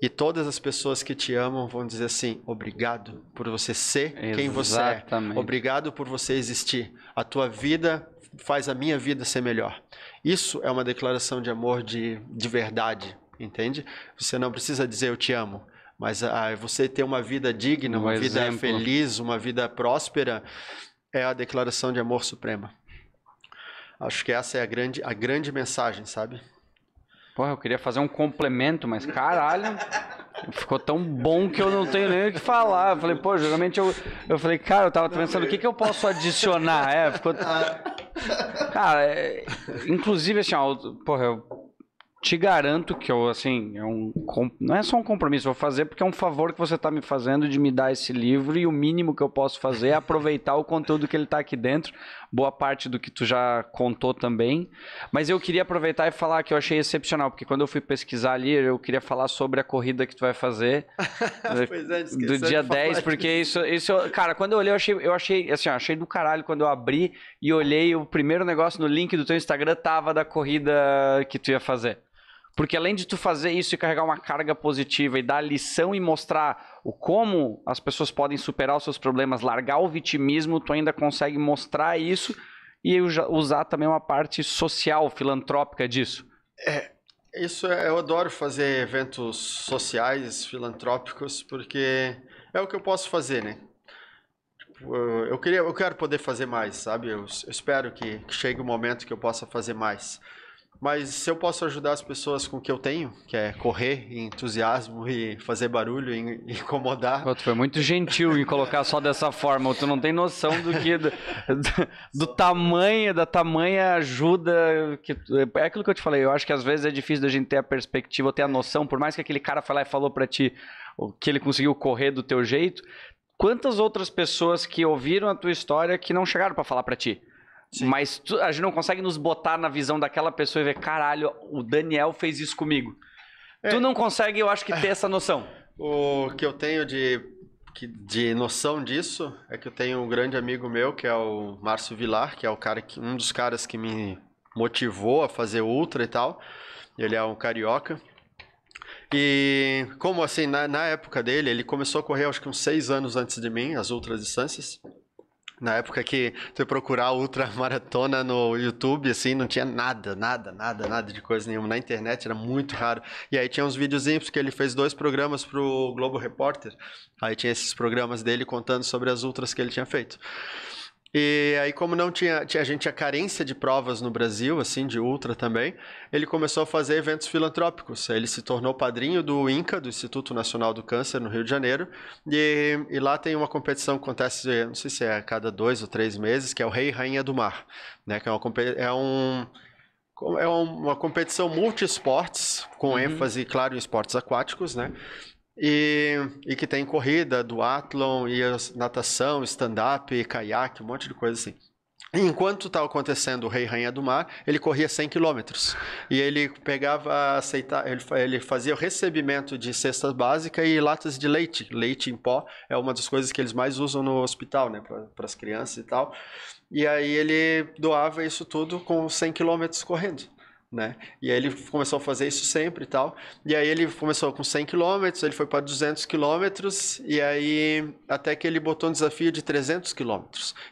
E todas as pessoas que te amam vão dizer assim, obrigado por você ser quem você é. Obrigado por você existir. A tua vida faz a minha vida ser melhor. Isso é uma declaração de amor de verdade, entende? Você não precisa dizer eu te amo, mas você ter uma vida digna, uma vida feliz, uma vida próspera, é a declaração de amor suprema. Acho que essa é a grande mensagem, sabe? Porra, eu queria fazer um complemento, mas caralho, ficou tão bom que eu não tenho nem o que falar. Eu falei, pô, geralmente eu falei, cara, eu tava pensando, o que eu posso adicionar? Ficou... Cara, inclusive, assim, ó, porra, eu te garanto que eu, assim, não é só um compromisso, eu vou fazer porque é um favor que você tá me fazendo de me dar esse livro e o mínimo que eu posso fazer é aproveitar o conteúdo que ele tá aqui dentro, boa parte do que tu já contou também, mas eu queria aproveitar e falar que eu achei excepcional, porque quando eu fui pesquisar ali, eu queria falar sobre a corrida que tu vai fazer pois é, do dia 10, porque isso, cara, quando eu olhei, eu achei assim, ó, achei do caralho quando eu abri e olhei o primeiro negócio no link do teu Instagram tava da corrida que tu ia fazer. Porque além de tu fazer isso e carregar uma carga positiva e dar lição e mostrar o como as pessoas podem superar os seus problemas, largar o vitimismo, tu ainda consegue mostrar isso e usar também uma parte social, filantrópica disso. Eu adoro fazer eventos sociais, filantrópicos, porque é o que eu posso fazer, né? Eu quero poder fazer mais, sabe? Eu espero que chegue o momento que eu possa fazer mais. Mas se eu posso ajudar as pessoas com o que eu tenho, que é correr, entusiasmo e fazer barulho e incomodar... Pô, tu foi muito gentil em colocar só dessa forma. Tu não tem noção do tamanho, da tamanha ajuda. Que, é aquilo que eu te falei. Eu acho que às vezes é difícil da gente ter a perspectiva, ter a noção. Por mais que aquele cara foi lá e falou pra ti que ele conseguiu correr do teu jeito, quantas outras pessoas que ouviram a tua história que não chegaram pra falar pra ti? Sim. Mas a gente não consegue nos botar na visão daquela pessoa e ver, caralho, o Daniel fez isso comigo. É. Tu não consegue, eu acho, que ter essa noção. O que eu tenho de noção disso é que eu tenho um grande amigo meu, que é o Márcio Vilar, que é o cara que, um dos caras que me motivou a fazer ultra e tal. Ele é um carioca. E como assim, na época dele, ele começou a correr acho que uns 6 anos antes de mim, as ultras distâncias. Na época que você procurar ultramaratona no YouTube, assim, não tinha nada de coisa nenhuma. Na internet era muito raro. E aí tinha uns videozinhos, porque ele fez 2 programas pro Globo Repórter. Aí tinha esses programas dele contando sobre as ultras que ele tinha feito. E aí, como não tinha a gente tinha carência de provas no Brasil, assim, de ultra também, ele começou a fazer eventos filantrópicos. Ele se tornou padrinho do INCA, do Instituto Nacional do Câncer, no Rio de Janeiro, e lá tem uma competição que acontece, não sei se é a cada 2 ou 3 meses, que é o Rei e Rainha do Mar, né? Que é uma competição multi-esportes, com ênfase, claro, em esportes aquáticos, né? E que tem corrida, duatlon, e natação, stand-up, caiaque, um monte de coisa assim. E enquanto estava acontecendo o Rei e Rainha do Mar, ele corria 100 km. E ele pegava, ele fazia o recebimento de cesta básica e latas de leite. Leite em pó é uma das coisas que eles mais usam no hospital, né, para as crianças e tal. E aí ele doava isso tudo com 100 km correndo. Né? E aí ele começou a fazer isso sempre e tal. E aí ele começou com 100 km, ele foi para 200 km, e aí até que ele botou um desafio de 300 km,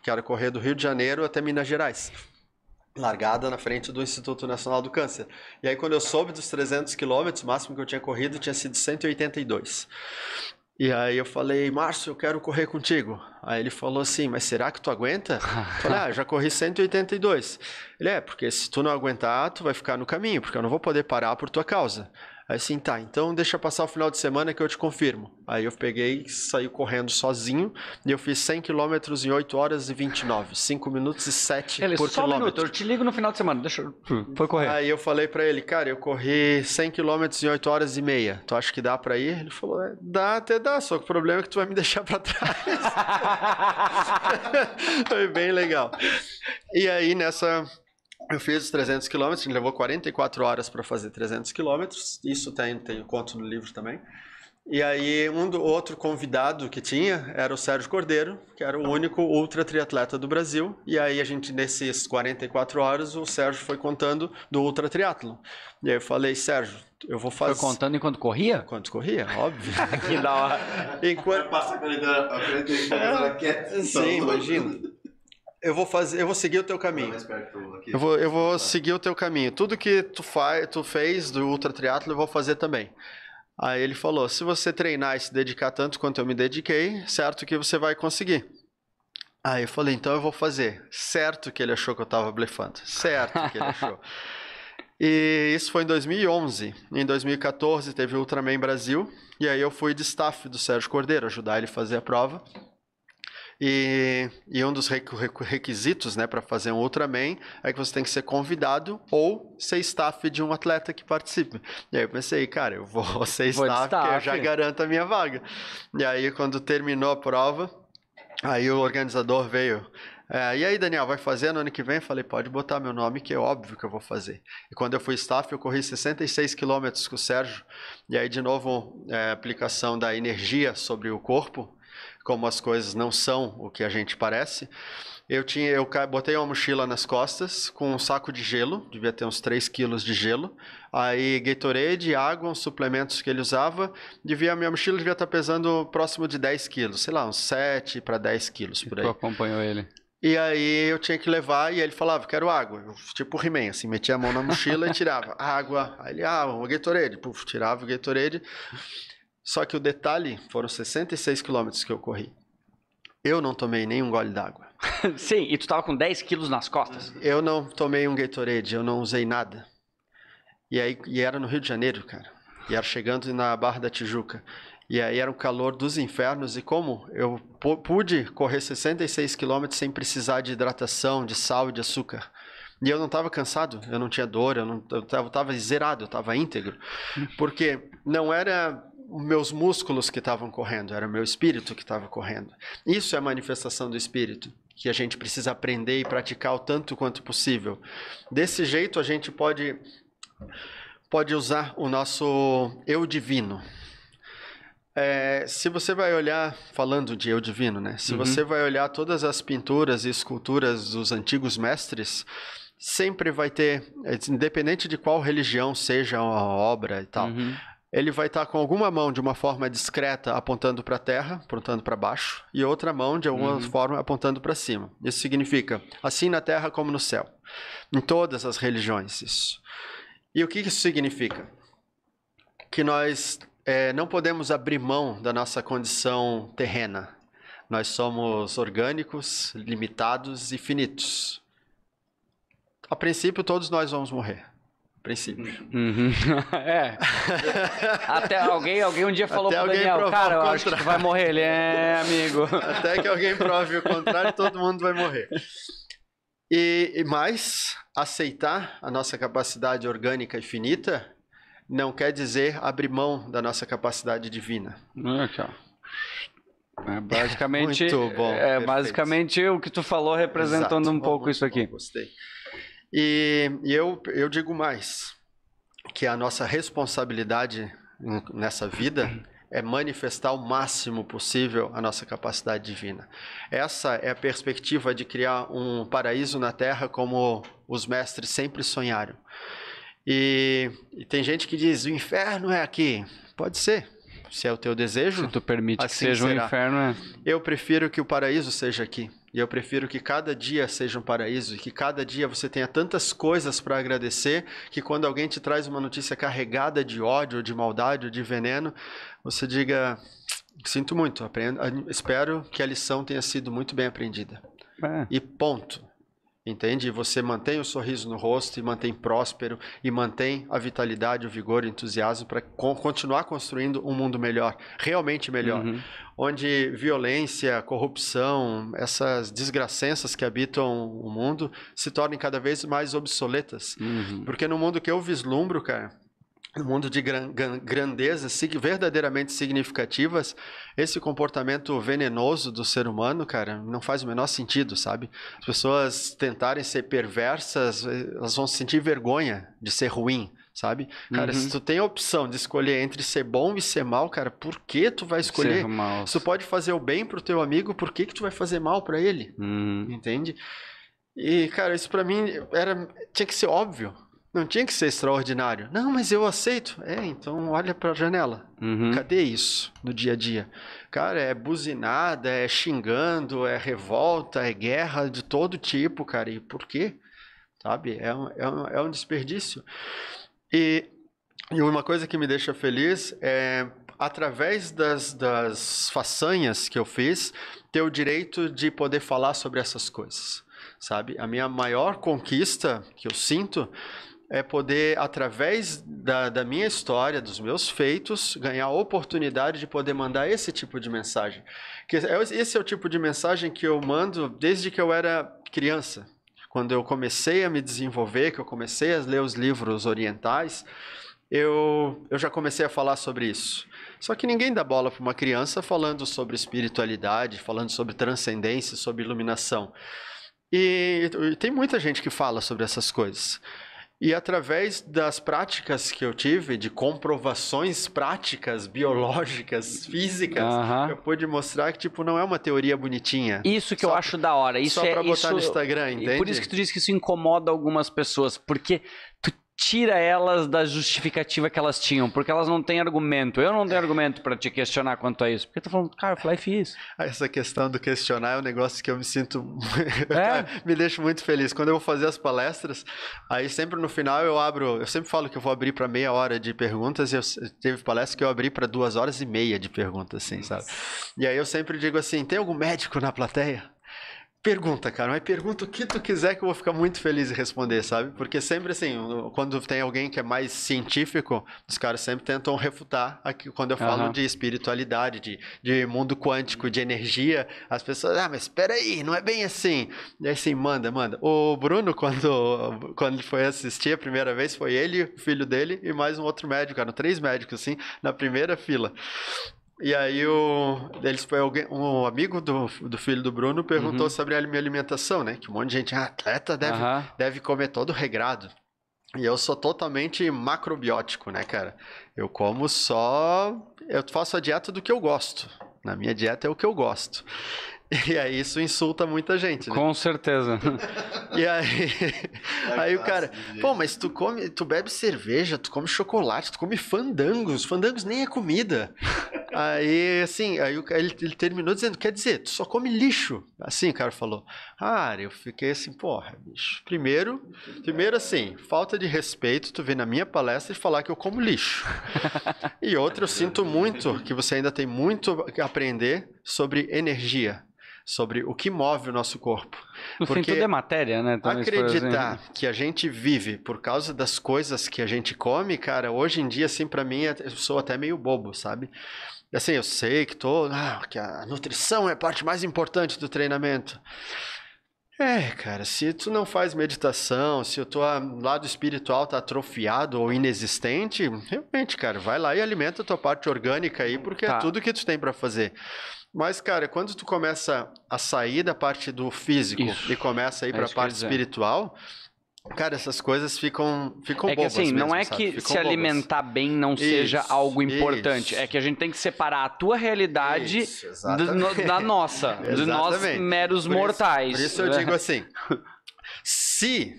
que era correr do Rio de Janeiro até Minas Gerais. Largada na frente do Instituto Nacional do Câncer. E aí quando eu soube dos 300 km, o máximo que eu tinha corrido tinha sido 182. E aí eu falei, Márcio, eu quero correr contigo. Aí ele falou assim, mas será que tu aguenta? Eu falei, eu já corri 182. Ele, porque se tu não aguentar, tu vai ficar no caminho, porque eu não vou poder parar por tua causa. Aí assim, tá, então deixa passar o final de semana que eu te confirmo. Aí eu peguei e saí correndo sozinho, e eu fiz 100 km em 8 horas e 29, 5 minutos e 7 ele, por só quilômetro. Só um minuto, eu te ligo no final de semana, deixa eu... Foi correr. Aí eu falei pra ele, cara, eu corri 100 km em 8 horas e meia, tu acha que dá pra ir? Ele falou, dá, até dá, só que o problema é que tu vai me deixar pra trás. Foi bem legal. E aí nessa... Eu fiz os 300 km, me levou 44 horas para fazer 300 km, isso tem conto no livro também. E aí outro convidado que tinha era o Sérgio Cordeiro, que era o único ultra triatleta do Brasil. E aí a gente, nesses 44 horas, o Sérgio foi contando do ultra triatlon. E aí eu falei, Sérgio, eu vou fazer... Foi contando enquanto corria? Enquanto corria, óbvio. Que da hora. Enquanto... Passa a corrida quieta. Sim, imagina. Eu vou seguir o teu caminho. Eu vou seguir o teu caminho. Tudo que tu fez do ultra triatlo eu vou fazer também. Aí ele falou, se você treinar e se dedicar tanto quanto eu me dediquei, certo que você vai conseguir. Aí eu falei, então eu vou fazer. Certo que ele achou que eu tava blefando. Certo que ele achou. E isso foi em 2011. Em 2014 teve o Ultraman Brasil. E aí eu fui de staff do Sérgio Cordeiro, ajudar ele a fazer a prova. E um dos requisitos, né, para fazer um Ultraman é que você tem que ser convidado ou ser staff de um atleta que participe. E aí eu pensei, cara, eu vou ser staff, porque eu já garanto a minha vaga. E aí quando terminou a prova, aí o organizador veio... e aí, Daniel, vai fazer no ano que vem? Eu falei, pode botar meu nome, que é óbvio que eu vou fazer. E quando eu fui staff, eu corri 66 quilômetros com o Sérgio. E aí, de novo, aplicação da energia sobre o corpo, como as coisas não são o que a gente parece. Eu botei uma mochila nas costas com um saco de gelo, devia ter uns 3 quilos de gelo, aí Gatorade, água, uns suplementos que ele usava, minha mochila devia estar pesando próximo de 10 quilos, sei lá, uns 7 para 10 quilos por aí. Tu acompanhou ele? E aí eu tinha que levar, e ele falava, quero água. Eu, tipo He-Man, assim, metia a mão na mochila e tirava água. Aí ele, o Gatorade, puf, tirava o Gatorade. Só que o detalhe, foram 66 quilômetros que eu corri. Eu não tomei nenhum gole d'água. Sim, e tu tava com 10 quilos nas costas. Eu não tomei um Gatorade, eu não usei nada. E era no Rio de Janeiro, cara. E era chegando na Barra da Tijuca. E aí era um calor dos infernos. E como eu pude correr 66 km sem precisar de hidratação, de sal e de açúcar. E eu não estava cansado, eu não tinha dor, eu estava zerado, eu estava íntegro. Porque não era meus músculos que estavam correndo, era meu espírito que estava correndo. Isso é a manifestação do espírito, que a gente precisa aprender e praticar o tanto quanto possível. Desse jeito a gente pode usar o nosso eu divino. Se você vai olhar, falando de eu divino, né? Se você vai olhar todas as pinturas e esculturas dos antigos mestres, sempre vai ter, independente de qual religião seja a obra e tal, ele vai estar com alguma mão de uma forma discreta apontando para a terra, apontando para baixo, e outra mão de alguma forma apontando para cima. Isso significa assim na terra como no céu. Em todas as religiões, isso. E o que isso significa? Que nós não podemos abrir mão da nossa condição terrena. Nós somos orgânicos, limitados e finitos. A princípio, todos nós vamos morrer. A princípio. É. Até alguém um dia falou pro Daniel, cara, eu acho que tu vai morrer. Ele é, amigo. Até que alguém prove o contrário, todo mundo vai morrer. E mais, aceitar a nossa capacidade orgânica e finita não quer dizer abrir mão da nossa capacidade divina. Basicamente, muito bom, basicamente o que tu falou representando um pouco isso aqui. Bom, gostei. E eu digo mais, que a nossa responsabilidade nessa vida é manifestar o máximo possível a nossa capacidade divina. Essa é a perspectiva de criar um paraíso na Terra como os mestres sempre sonharam. E tem gente que diz, o inferno é aqui. Pode ser, se é o teu desejo. Se tu permite assim que seja um inferno, é. Eu prefiro que o paraíso seja aqui. E eu prefiro que cada dia seja um paraíso. E que cada dia você tenha tantas coisas para agradecer, que quando alguém te traz uma notícia carregada de ódio, de maldade, ou de veneno, você diga, sinto muito, espero que a lição tenha sido muito bem aprendida. E ponto. Entende? E você mantém o sorriso no rosto, e mantém próspero, e mantém a vitalidade, o vigor, o entusiasmo para continuar construindo um mundo melhor, realmente melhor. Onde violência, corrupção, essas desgracenças que habitam o mundo se tornem cada vez mais obsoletas. Porque no mundo que eu vislumbro, cara, no mundo de grandezas verdadeiramente significativas, esse comportamento venenoso do ser humano, cara, não faz o menor sentido, sabe? As pessoas tentarem ser perversas, elas vão sentir vergonha de ser ruim, sabe? Cara, se tu tem a opção de escolher entre ser bom e ser mal, cara, por que tu vai escolher? Ser mal. Se tu pode fazer o bem pro teu amigo, por que que tu vai fazer mal pra ele? Entende? E, cara, isso pra mim tinha que ser óbvio. Não tinha que ser extraordinário. Não, mas eu aceito. Então olha pra janela. Cadê isso no dia a dia? Cara, é buzinada, é xingando, é revolta, é guerra de todo tipo, cara. E por quê? Sabe? É um desperdício. E uma coisa que me deixa feliz é, através das façanhas que eu fiz, ter o direito de poder falar sobre essas coisas. Sabe? A minha maior conquista que eu sinto é poder, através da minha história, dos meus feitos, ganhar a oportunidade de poder mandar esse tipo de mensagem. Esse é o tipo de mensagem que eu mando desde que eu era criança. Quando eu comecei a me desenvolver, que eu comecei a ler os livros orientais, eu já comecei a falar sobre isso. Só que ninguém dá bola para uma criança falando sobre espiritualidade, falando sobre transcendência, sobre iluminação. E tem muita gente que fala sobre essas coisas. E através das práticas que eu tive, de comprovações práticas, biológicas, físicas, eu pude mostrar que tipo, não é uma teoria bonitinha. Isso que eu acho da hora. Isso só pra botar no Instagram, entende? Por isso que tu diz que isso incomoda algumas pessoas, porque tu tira elas da justificativa que elas tinham, porque elas não têm argumento. Eu não tenho argumento pra te questionar quanto a isso, porque tu falando, cara, life is. Essa questão do questionar é um negócio que eu me sinto... me deixo muito feliz. Quando eu vou fazer as palestras, aí sempre no final eu abro... Eu sempre falo que eu vou abrir pra meia hora de perguntas, e teve palestra que eu abri pra 2h30 de perguntas, assim, sabe? E aí eu sempre digo assim, tem algum médico na plateia? Pergunta, cara, mas pergunta o que tu quiser que eu vou ficar muito feliz em responder, sabe? Porque sempre assim, quando tem alguém que é mais científico, os caras sempre tentam refutar aqui, quando eu falo de espiritualidade, de mundo quântico, de energia, as pessoas, ah, mas espera aí, não é bem assim. E assim, manda. O Bruno, quando ele foi assistir a primeira vez, foi ele, o filho dele e mais um outro médico, eram 3 médicos, assim, na primeira fila. E aí eles foi alguém, um amigo do filho do Bruno perguntou sobre a minha alimentação, né? Que um monte de gente, atleta deve comer todo regrado. E eu sou totalmente macrobiótico, né, cara? Eu como só... Eu faço a dieta do que eu gosto. Na minha dieta é o que eu gosto. E aí isso insulta muita gente, né? Com certeza. E aí o cara, pô, mas tu bebe cerveja, tu come chocolate, tu come fandangos. Fandangos nem é comida. Aí, assim, aí ele terminou dizendo, quer dizer, tu só come lixo. Assim o cara falou. Ah, eu fiquei assim, porra, bicho. Primeiro assim, falta de respeito, tu vem na minha palestra e falar que eu como lixo. E outro, eu sinto muito que você ainda tem muito a aprender sobre energia. Sobre o que move o nosso corpo. No fim, tudo é matéria, né? Também acreditar que a gente vive por causa das coisas que a gente come, cara, hoje em dia, assim, pra mim, eu sou até meio bobo, sabe? Assim, eu sei que a nutrição é a parte mais importante do treinamento. É, cara, se tu não faz meditação, se o teu lado espiritual tá atrofiado ou inexistente, realmente, cara, vai lá e alimenta a tua parte orgânica aí, porque é tudo que tu tem pra fazer. Mas, cara, quando tu começa a sair da parte do físico e começa a ir para a parte espiritual, cara, essas coisas ficam bobas. É que assim, não é que se alimentar bem não seja algo importante. É que a gente tem que separar a tua realidade da nossa, de nós meros mortais. Por isso eu digo assim, se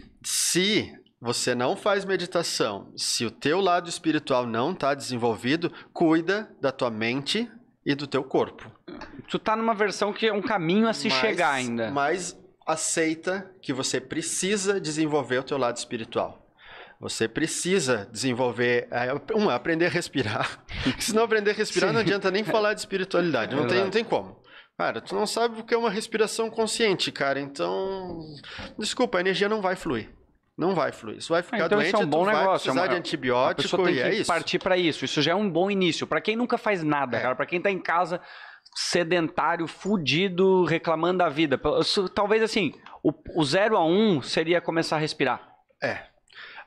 você não faz meditação, se o teu lado espiritual não está desenvolvido, cuida da tua mente e do teu corpo. Tu tá numa versão que é um caminho a se chegar ainda. Mas aceita que você precisa desenvolver o teu lado espiritual. Você precisa desenvolver... aprender a respirar. Se não aprender a respirar, não adianta nem falar de espiritualidade. Não tem como. Cara, tu não sabe o que é uma respiração consciente, cara. Então, desculpa, a energia não vai fluir. Não vai fluir. Isso vai ficar doente, isso é um bom negócio, vai precisar de antibiótico e é isso. A pessoa tem que partir para isso. Isso já é um bom início. Para quem nunca faz nada, cara. Para quem tá em casa, sedentário, fudido, reclamando da vida. Talvez assim, o 0 a 1 seria começar a respirar. É.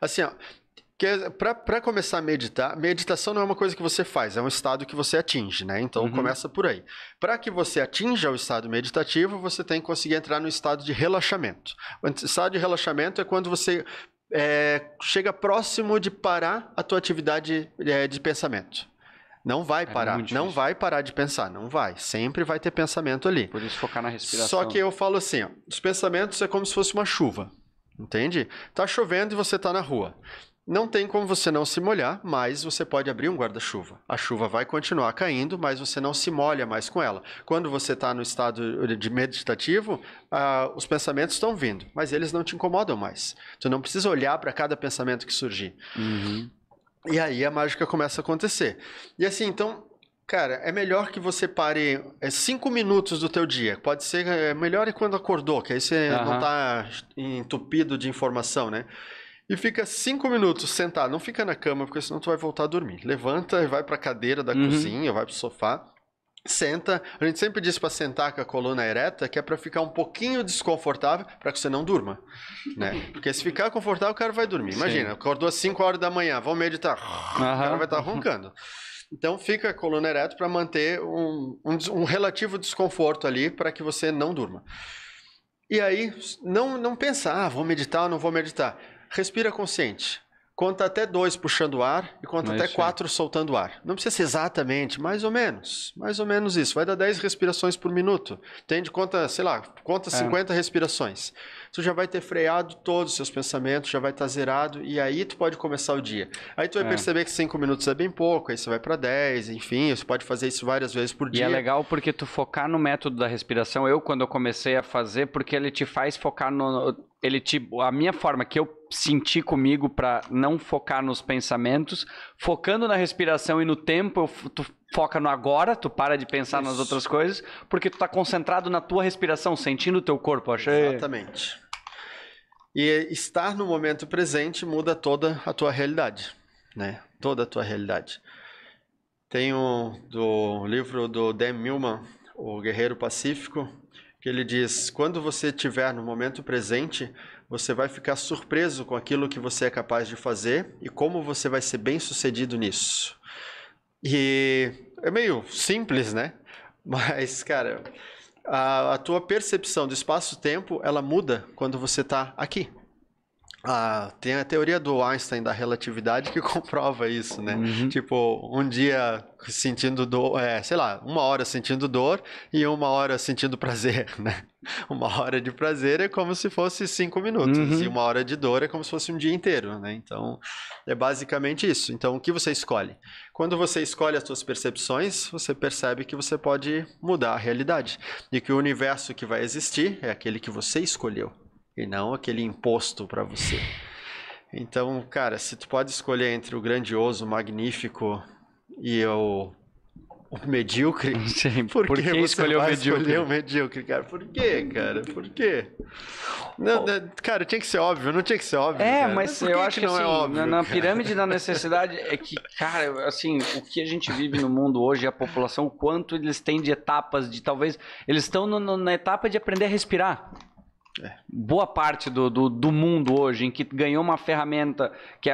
Assim, ó. Para começar a meditar, meditação não é uma coisa que você faz, é um estado que você atinge, né? Então começa por aí. Para que você atinja o estado meditativo, você tem que conseguir entrar no estado de relaxamento. O estado de relaxamento é quando você chega próximo de parar a tua atividade de pensamento. Não vai parar, não vai parar de pensar, não vai. Sempre vai ter pensamento ali. Por isso focar na respiração. Só que eu falo assim, ó, os pensamentos é como se fosse uma chuva, entende? Tá chovendo e você tá na rua. Não tem como você não se molhar, mas você pode abrir um guarda-chuva. A chuva vai continuar caindo, mas você não se molha mais com ela. Quando você está no estado de meditativo, os pensamentos estão vindo, mas eles não te incomodam mais. Tu não precisa olhar para cada pensamento que surgir. E aí a mágica começa a acontecer. E assim, então... Cara, é melhor que você pare 5 minutos do teu dia. Pode ser melhor quando acordou, que aí você não está entupido de informação, né? E fica 5 minutos sentado, não fica na cama, porque senão tu vai voltar a dormir. Levanta e vai pra cadeira da cozinha, vai pro sofá, senta. A gente sempre diz pra sentar com a coluna ereta, que é pra ficar um pouquinho desconfortável, pra que você não durma, né? Porque se ficar confortável, o cara vai dormir. Imagina, acordou às 5 horas da manhã, vamos meditar, o cara vai estar roncando. Então fica a coluna ereta pra manter um relativo desconforto ali, pra que você não durma. E aí, não pensa, vou meditar ou não vou meditar. Respira consciente. Conta até 2 puxando o ar e conta até 4 soltando o ar. Não precisa ser exatamente, mais ou menos. Mais ou menos isso. Vai dar 10 respirações por minuto. Entende? Conta, sei lá, conta 50 respirações. Tu já vai ter freado todos os seus pensamentos, já vai estar zerado e aí tu pode começar o dia. Aí tu vai perceber que 5 minutos é bem pouco, aí você vai para 10, enfim, você pode fazer isso várias vezes por dia. E é legal porque tu focar no método da respiração, quando eu comecei a fazer, porque ele te faz focar no... ele tipo, a minha forma que eu senti comigo pra não focar nos pensamentos, focando na respiração e no tempo, tu foca no agora, tu para de pensar nas outras coisas, porque tu tá concentrado na tua respiração, sentindo o teu corpo, achei. Exatamente. E estar no momento presente muda toda a tua realidade, né? Toda a tua realidade. Tem do livro do Dan Millman, O Guerreiro Pacífico, que ele diz, quando você estiver no momento presente, você vai ficar surpreso com aquilo que você é capaz de fazer e como você vai ser bem sucedido nisso. E é meio simples, né? Mas, cara, a tua percepção do espaço-tempo, ela muda quando você está aqui. Tem a teoria do Einstein da relatividade que comprova isso, né? Uhum. Tipo, um dia sentindo dor, sei lá, uma hora sentindo dor e uma hora sentindo prazer, né? Uma hora de prazer é como se fosse 5 minutos, uhum, e uma hora de dor é como se fosse um dia inteiro, né? Então, é basicamente isso. Então, o que você escolhe? Quando você escolhe as suas percepções, você percebe que você pode mudar a realidade e que o universo que vai existir é aquele que você escolheu. E não aquele imposto para você. Então, cara, se tu pode escolher entre o grandioso, o magnífico e o medíocre... Sim, por que escolher o medíocre? Escolher o medíocre, cara? Por quê, cara? Por quê? Não, cara, tinha que ser óbvio, não tinha que ser óbvio. É, cara. Mas eu acho que não, assim, é óbvio, na pirâmide da necessidade é que, cara, assim, o que a gente vive no mundo hoje, a população, o quanto eles têm de etapas, de talvez... Eles estão na etapa de aprender a respirar. Boa parte do mundo hoje, em que ganhou uma ferramenta que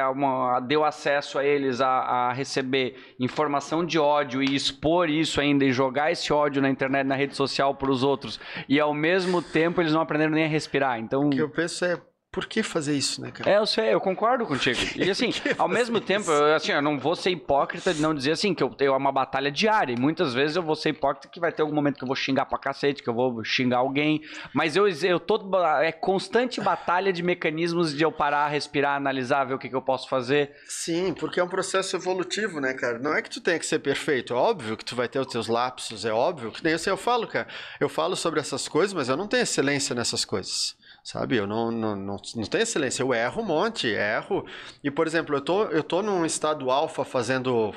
deu acesso a eles a receber informação de ódio e expor isso ainda e jogar esse ódio na internet, na rede social para os outros, e ao mesmo tempo eles não aprenderam nem a respirar. Então, o que eu penso é, por que fazer isso, né, cara? Eu sei, eu concordo contigo. E assim, ao mesmo tempo, eu não vou ser hipócrita de não dizer assim, que eu é uma batalha diária. E muitas vezes eu vou ser hipócrita que vai ter algum momento que eu vou xingar pra cacete, que eu vou xingar alguém. Mas eu tô... É constante batalha de mecanismos de eu parar, respirar, analisar, ver o que eu posso fazer. Sim, porque é um processo evolutivo, né, cara? Não é que tu tenha que ser perfeito. É óbvio que tu vai ter os teus lapsos, é óbvio. Que nem eu falo, cara. Eu falo sobre essas coisas, mas eu não tenho excelência nessas coisas. Sabe, eu não tenho excelência, eu erro um monte, erro. E, por exemplo, eu tô num estado alfa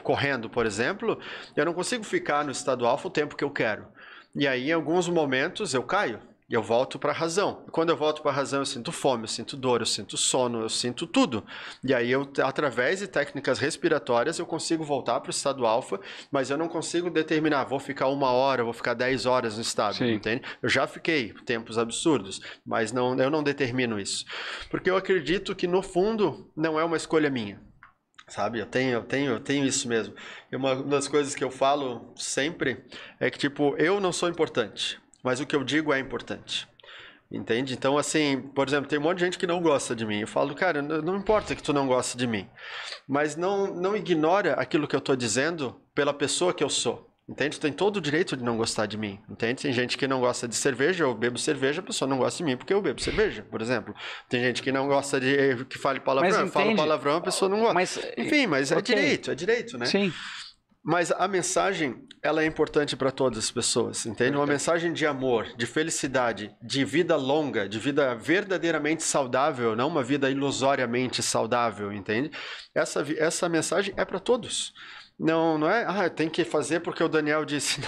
correndo, por exemplo, eu não consigo ficar no estado alfa o tempo que eu quero. E aí, em alguns momentos, eu caio, eu volto para a razão. E quando eu volto para a razão, eu sinto fome, eu sinto dor, eu sinto sono, eu sinto tudo. E aí, através de técnicas respiratórias, eu consigo voltar para o estado alfa, mas eu não consigo determinar, vou ficar 1 hora, vou ficar 10 horas no estado, Sim. entende? Eu já fiquei tempos absurdos, mas eu não determino isso. Porque eu acredito que, no fundo, não é uma escolha minha. Sabe, eu tenho isso mesmo. E uma das coisas que eu falo sempre é que, tipo, eu não sou importante. Mas o que eu digo é importante, entende? Então, assim, por exemplo, tem um monte de gente que não gosta de mim. Eu falo, cara, não importa que tu não gosta de mim, mas não ignora aquilo que eu tô dizendo pela pessoa que eu sou, entende? Tu tem todo o direito de não gostar de mim, entende? Tem gente que não gosta de cerveja, eu bebo cerveja, a pessoa não gosta de mim porque eu bebo cerveja, por exemplo. Tem gente que não gosta de que fale palavrão, eu falo palavrão, a pessoa não gosta. Enfim, mas okay. É direito, né? Sim. Mas a mensagem, ela é importante para todas as pessoas, entende? Uma mensagem de amor, de felicidade, de vida longa, de vida verdadeiramente saudável, não uma vida ilusoriamente saudável, entende? Essa mensagem é para todos. Não é, tem que fazer porque o Daniel disse,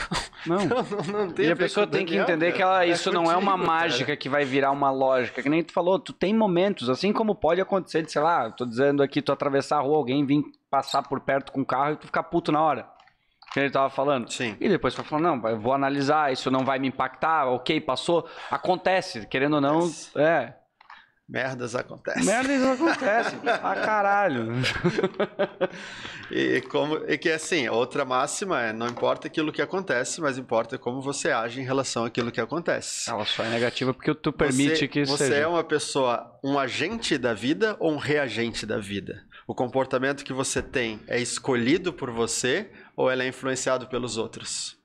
não tem. E a pessoa tem que entender que isso não é uma mágica que vai virar uma lógica, que nem tu falou, tu tem momentos, assim como pode acontecer de, sei lá, tô dizendo aqui, tu atravessar a rua, alguém vir passar por perto com o carro e tu ficar puto na hora. Que ele tava falando. Sim. E depois tu fala, não, eu vou analisar, isso não vai me impactar, ok, passou, acontece, querendo ou não, Merdas acontecem. Merdas acontecem. Ah, caralho. E que assim, outra máxima é, não importa aquilo que acontece, mas importa como você age em relação àquilo que acontece. Ela só é negativa porque tu permite que isso seja. Você é uma pessoa, um agente da vida ou um reagente da vida? O comportamento que você tem é escolhido por você ou ele é influenciado pelos outros?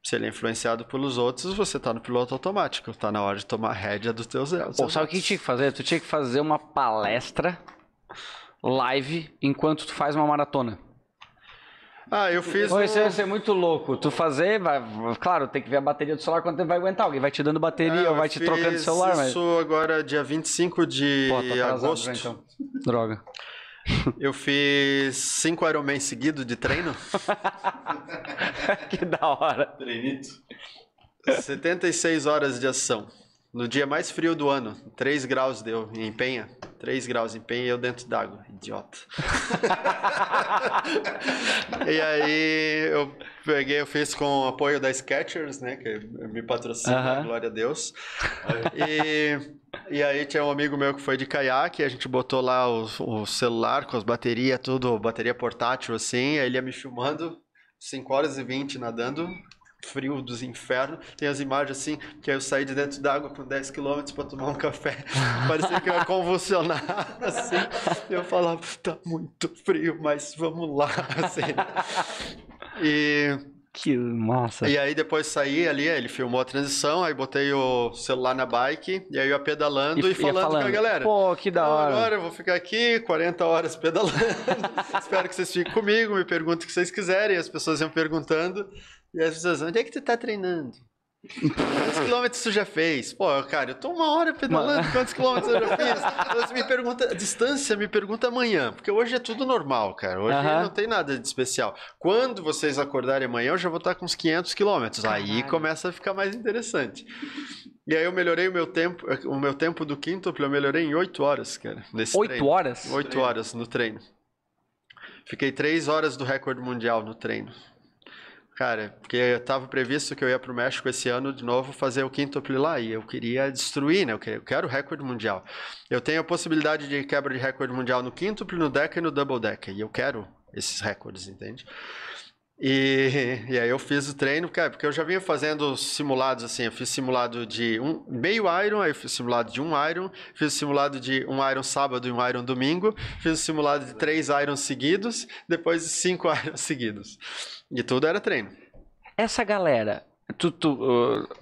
Se ele é influenciado pelos outros, você está no piloto automático. Está na hora de tomar rédea dos teus erros. Sabe o que tinha que fazer? Tu tinha que fazer uma palestra live enquanto tu faz uma maratona. Ah, eu fiz... Isso ia ser muito louco. Tu fazer, vai... claro, tem que ver a bateria do celular, quanto tempo vai aguentar. Alguém vai te dando bateria ou vai te trocando de celular. Mas... isso agora, dia 25 de agosto. Já, então. Droga. Eu fiz 5 Ironman seguidos de treino. Que da hora. Treinito. 76 horas de ação. No dia mais frio do ano, 3 graus deu em Penha. 3 graus em Penha e eu dentro d'água. Idiota. E aí eu fiz com o apoio da Skechers, né? Que me patrocina, glória a Deus. E aí tinha um amigo meu que foi de caiaque, a gente botou lá o celular com as baterias, tudo, bateria portátil assim, aí ele ia me filmando, 5 horas e 20 nadando. Frio dos infernos, tem as imagens assim, que aí eu saí de dentro d'água com 10 km pra tomar um café, parecia que eu ia convulsionar, assim, e eu falava, tá muito frio, mas vamos lá, assim, e... Que massa! E aí depois saí ali, ele filmou a transição, aí botei o celular na bike, e aí eu ia pedalando e falando com a galera. Pô, que da hora! Agora eu vou ficar aqui 40 horas pedalando, espero que vocês fiquem comigo, me perguntem o que vocês quiserem, as pessoas iam perguntando. E as pessoas, onde é que tu tá treinando? Quantos quilômetros tu já fez? Pô, cara, eu tô uma hora pedalando, quantos quilômetros eu já fiz? Então, você me pergunta a distância, me pergunta amanhã, porque hoje é tudo normal, cara. Hoje não tem nada de especial. Quando vocês acordarem amanhã, eu já vou estar com uns 500 quilômetros. Aí começa a ficar mais interessante. E aí eu melhorei o meu tempo do quíntuple, eu melhorei em 8 horas, cara. 8 horas? 8 horas no treino. Fiquei 3 horas do recorde mundial no treino. Cara, porque eu tava previsto que eu ia pro México esse ano de novo fazer o quíntuple lá e eu queria destruir, né? Eu quero o recorde mundial. Eu tenho a possibilidade de quebra de recorde mundial no quíntuple, no deca e no double deca. E eu quero esses recordes, entende? E aí eu fiz o treino, cara, porque eu já vinha fazendo simulados assim. Eu fiz simulado de um meio Iron, aí eu fiz simulado de um Iron, fiz simulado de um Iron sábado e um Iron domingo, fiz simulado de 3 Irons seguidos, depois de 5 Irons seguidos. E tudo era treino. Essa galera,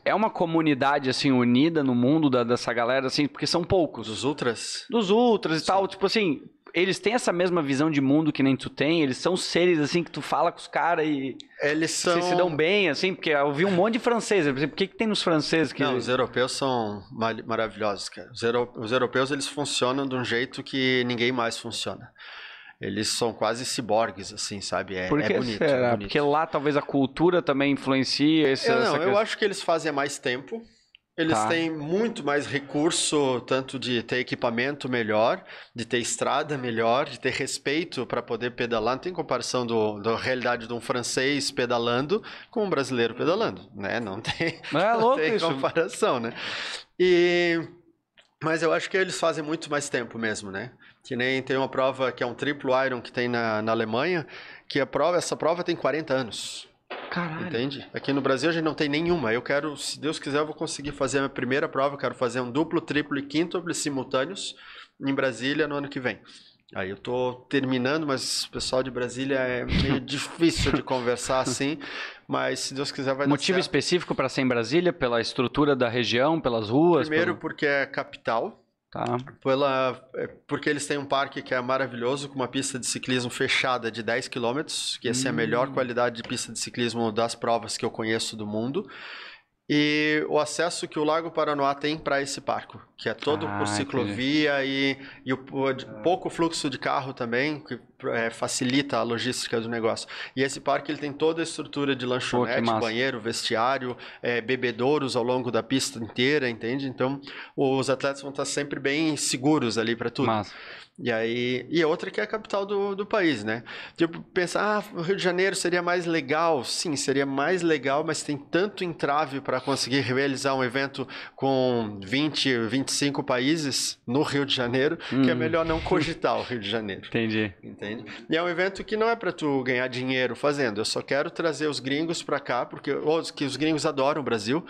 é uma comunidade, assim, unida no mundo dessa galera, assim, porque são poucos. Dos ultras? Dos ultras e sim. Tal, tipo assim, eles têm essa mesma visão de mundo que nem tu tem? Eles são seres, assim, que tu fala com os caras e... Eles são... Vocês se dão bem, assim, porque eu vi um monte de franceses. Por que tem nos franceses que... Não, os europeus são maravilhosos, cara. Os europeus, eles funcionam de um jeito que ninguém mais funciona. Eles são quase ciborgues, assim, sabe? Por que bonito, será? Bonito. Porque lá talvez a cultura também influencia eu acho que eles fazem há mais tempo. Eles têm muito mais recurso, tanto de ter equipamento melhor, de ter estrada melhor, de ter respeito para poder pedalar. Não tem comparação da realidade de um francês pedalando com um brasileiro pedalando, né? Não tem, não tem comparação, né? Mas eu acho que eles fazem muito mais tempo mesmo, né? Que nem tem uma prova que é um triplo Iron que tem na Alemanha, que essa prova tem 40 anos. Caralho. Entende? Aqui no Brasil a gente não tem nenhuma. Eu quero, se Deus quiser, eu vou conseguir fazer a minha primeira prova. Eu quero fazer um duplo, triplo e quíntuple simultâneos em Brasília no ano que vem. Aí eu tô terminando, mas o pessoal de Brasília é meio difícil de conversar assim, mas se Deus quiser vai dar certo. Motivo específico para ser em Brasília? Pela estrutura da região, pelas ruas? Primeiro porque é capital. Tá. Porque eles têm um parque que é maravilhoso, com uma pista de ciclismo fechada de 10 km, que essa é a melhor qualidade de pista de ciclismo das provas que eu conheço do mundo. E o acesso que o Lago Paranoá tem para esse parque, que é todo por ciclovia e pouco fluxo de carro também, que facilita a logística do negócio. E esse parque ele tem toda a estrutura de lanchonete, banheiro, vestiário, bebedouros ao longo da pista inteira, entende? Então os atletas vão estar sempre bem seguros ali para tudo. Massa. E aí, e outra que é a capital do país, né? Tipo, pensar, o Rio de Janeiro seria mais legal. Sim, seria mais legal, mas tem tanto entrave para conseguir realizar um evento com 20, 25 países no Rio de Janeiro, que é melhor não cogitar o Rio de Janeiro. Entendi. Entende? E é um evento que não é para tu ganhar dinheiro fazendo. Eu só quero trazer os gringos para cá, porque os gringos adoram o Brasil.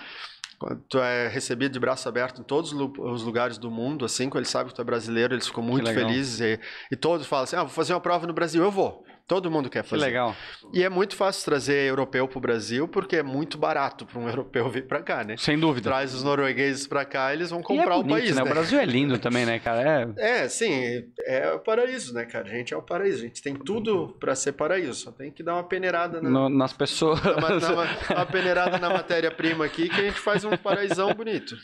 Tu é recebido de braço aberto em todos os lugares do mundo, assim, quando eles sabem que tu é brasileiro, eles ficam muito felizes e todos falam assim, vou fazer uma prova no Brasil, eu vou. Todo mundo quer fazer. Que legal. E é muito fácil trazer europeu para o Brasil, porque é muito barato para um europeu vir para cá, né? Sem dúvida. Traz os noruegueses para cá, eles vão comprar o país, né? O Brasil é lindo também, né, cara? Sim. É o paraíso, né, cara? A gente é o paraíso. A gente tem tudo para ser paraíso. Só tem que dar uma peneirada nas pessoas. Uma peneirada na matéria-prima aqui, que a gente faz um paraísão bonito.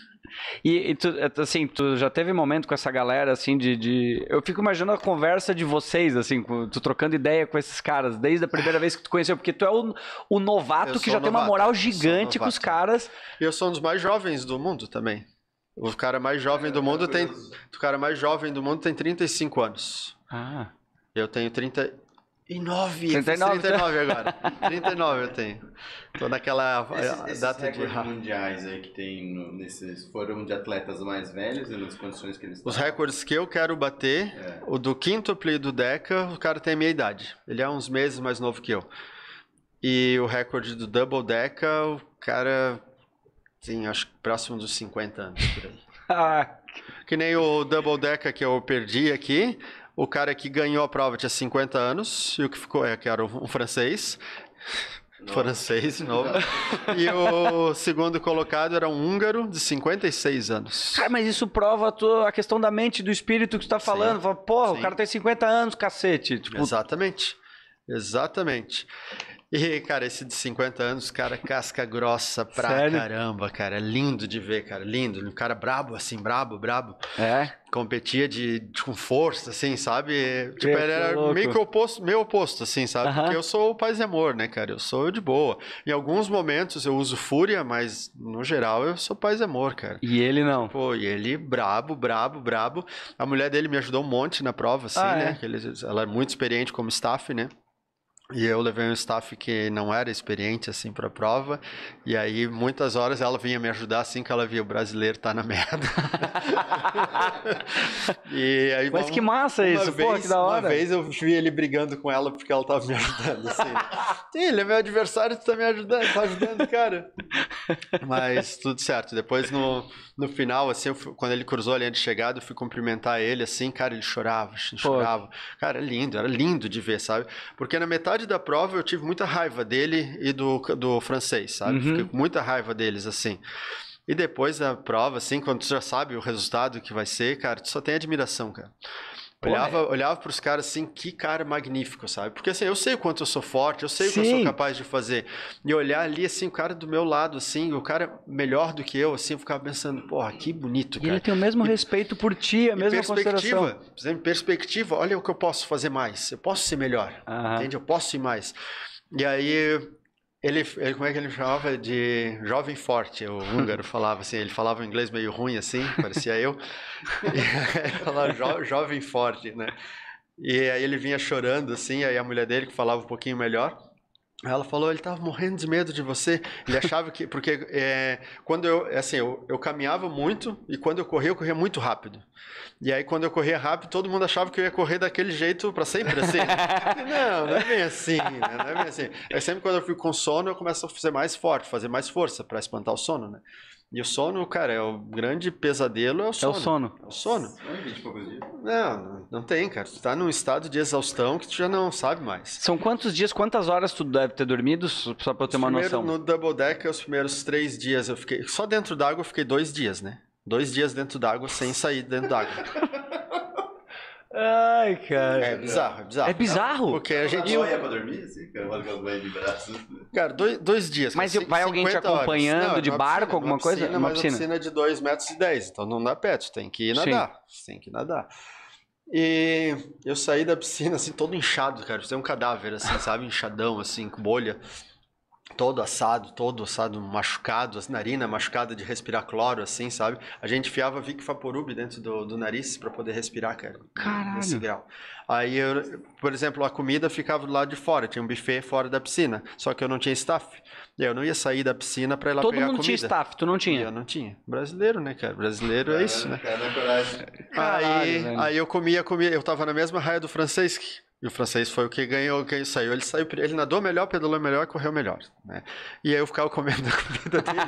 E tu, assim, tu já teve momento com essa galera, assim, de... Eu fico imaginando a conversa de vocês, assim, tu trocando ideia com esses caras, desde a primeira vez que tu conheceu, porque tu é o novato que já tem uma moral gigante com os caras. E eu sou um dos mais jovens do mundo também. O cara mais jovem do mundo tem... O cara mais jovem do mundo tem 35 anos. Ah. Eu tenho 39 agora. 39 eu tenho. Tô naquela data de... Esses recordes mundiais aí que tem nesses foram de atletas mais velhos e nas condições que eles estão. Os recordes que eu quero bater, o do quíntuple e do deca, o cara tem a minha idade. Ele é uns meses mais novo que eu. E o recorde do double deca, o cara tem, acho que próximo dos 50 anos por aí. Que nem o double deca que eu perdi aqui. O cara que ganhou a prova tinha 50 anos, e o que ficou que era um francês. Nossa. Francês, de novo. E o segundo colocado era um húngaro de 56 anos. Cara, mas isso prova a questão da mente e do espírito que tu tá falando. Fala, porra, o cara tem 50 anos, cacete. Tipo... Exatamente. Exatamente. E, cara, esse de 50 anos, cara, casca grossa pra caramba, cara. Lindo de ver, cara. Lindo. Um cara brabo, assim, brabo. É. Competia com força, assim, sabe? Tipo, ele era meio que oposto, meu oposto, assim, sabe? Uh-huh. Porque eu sou o paz e amor, né, cara? Eu sou de boa. Em alguns momentos eu uso fúria, mas no geral eu sou paz e amor, cara. E ele não. Pô, e ele brabo. A mulher dele me ajudou um monte na prova, assim, né? Ela é muito experiente como staff, né? E eu levei um staff que não era experiente, assim, pra prova. E aí, muitas horas, ela vinha me ajudar assim que ela via o brasileiro tá na merda. E aí, mas que massa isso, pô, que da hora. Uma vez eu vi ele brigando com ela porque ela tava me ajudando, assim. Sim, ele é meu adversário, tu tá me ajudando, cara. Mas tudo certo. Depois, no final, assim, quando ele cruzou a linha de chegada, eu fui cumprimentar ele, assim, cara, ele chorava. Cara, lindo, era lindo de ver, sabe? Porque na metade da prova eu tive muita raiva dele e do francês, sabe? Uhum. Fiquei com muita raiva deles, assim. E depois da prova, assim, quando tu já sabe o resultado que vai ser, cara, tu só tem admiração, cara. Olhava pros caras assim, que cara magnífico, sabe? Porque assim, eu sei o quanto eu sou forte, eu sei o que eu sou capaz de fazer. E olhar ali, assim, o cara do meu lado, assim, o cara melhor do que eu, assim, eu ficava pensando, porra, que bonito, cara. E ele tem o mesmo respeito por ti, a mesma consideração. Perspectiva, olha o que eu posso fazer mais, eu posso ser melhor, entende? Eu posso ir mais. E aí... Ele, como é que ele chamava? De jovem forte, o húngaro falava assim, ele falava inglês meio ruim assim, parecia eu, e ele falava jovem forte, né? E aí ele vinha chorando assim, aí a mulher dele que falava um pouquinho melhor, ela falou, ele tava morrendo de medo de você, ele achava que, porque quando eu caminhava muito e quando eu corria muito rápido. E aí quando eu corria rápido, todo mundo achava que eu ia correr daquele jeito pra sempre, assim. Não é bem assim, né? Não é bem assim. Aí sempre quando eu fico com sono, eu começo a ser mais forte, fazer mais força pra espantar o sono, né? E o sono, cara, é o grande pesadelo, é o sono. Não tem, cara. Tu tá num estado de exaustão que tu já não sabe mais. São quantos dias, quantas horas tu deve ter dormido, só pra eu ter uma noção? No double deck, os primeiros 3 dias eu fiquei... Só dentro d'água eu fiquei 2 dias, né? 2 dias dentro d'água, sem sair dentro d'água. Ai, cara. É bizarro, é bizarro. É bizarro? Porque a gente... Eu ia pra dormir, assim, cara, 2 dias. Mas vai alguém te acompanhando de barco, alguma coisa? Uma piscina. Uma piscina de 2,10 metros, então não dá pé, tu tem que ir nadar. Tem que nadar. E eu saí da piscina, assim, todo inchado, cara. Tem um cadáver, assim, sabe? Inchadão, assim, com bolha. Todo assado, machucado, as narinas machucadas de respirar cloro, assim, sabe? A gente enfiava Vic Vaporub dentro do nariz pra poder respirar, cara. Caralho! Nesse grau. Aí, por exemplo, a comida ficava do lado de fora, tinha um buffet fora da piscina, só que eu não tinha staff. Eu não ia sair da piscina pra ir lá pegar comida. Todo mundo tinha staff, tu não tinha? Eu não tinha. Brasileiro, né, cara? Brasileiro é isso, né? Caralho, aí eu comia, eu tava na mesma raia do francês que... E o francês foi o que ganhou, quem saiu. Ele nadou melhor, pedalou melhor, correu melhor, né? E aí eu ficava comendo a comida dele.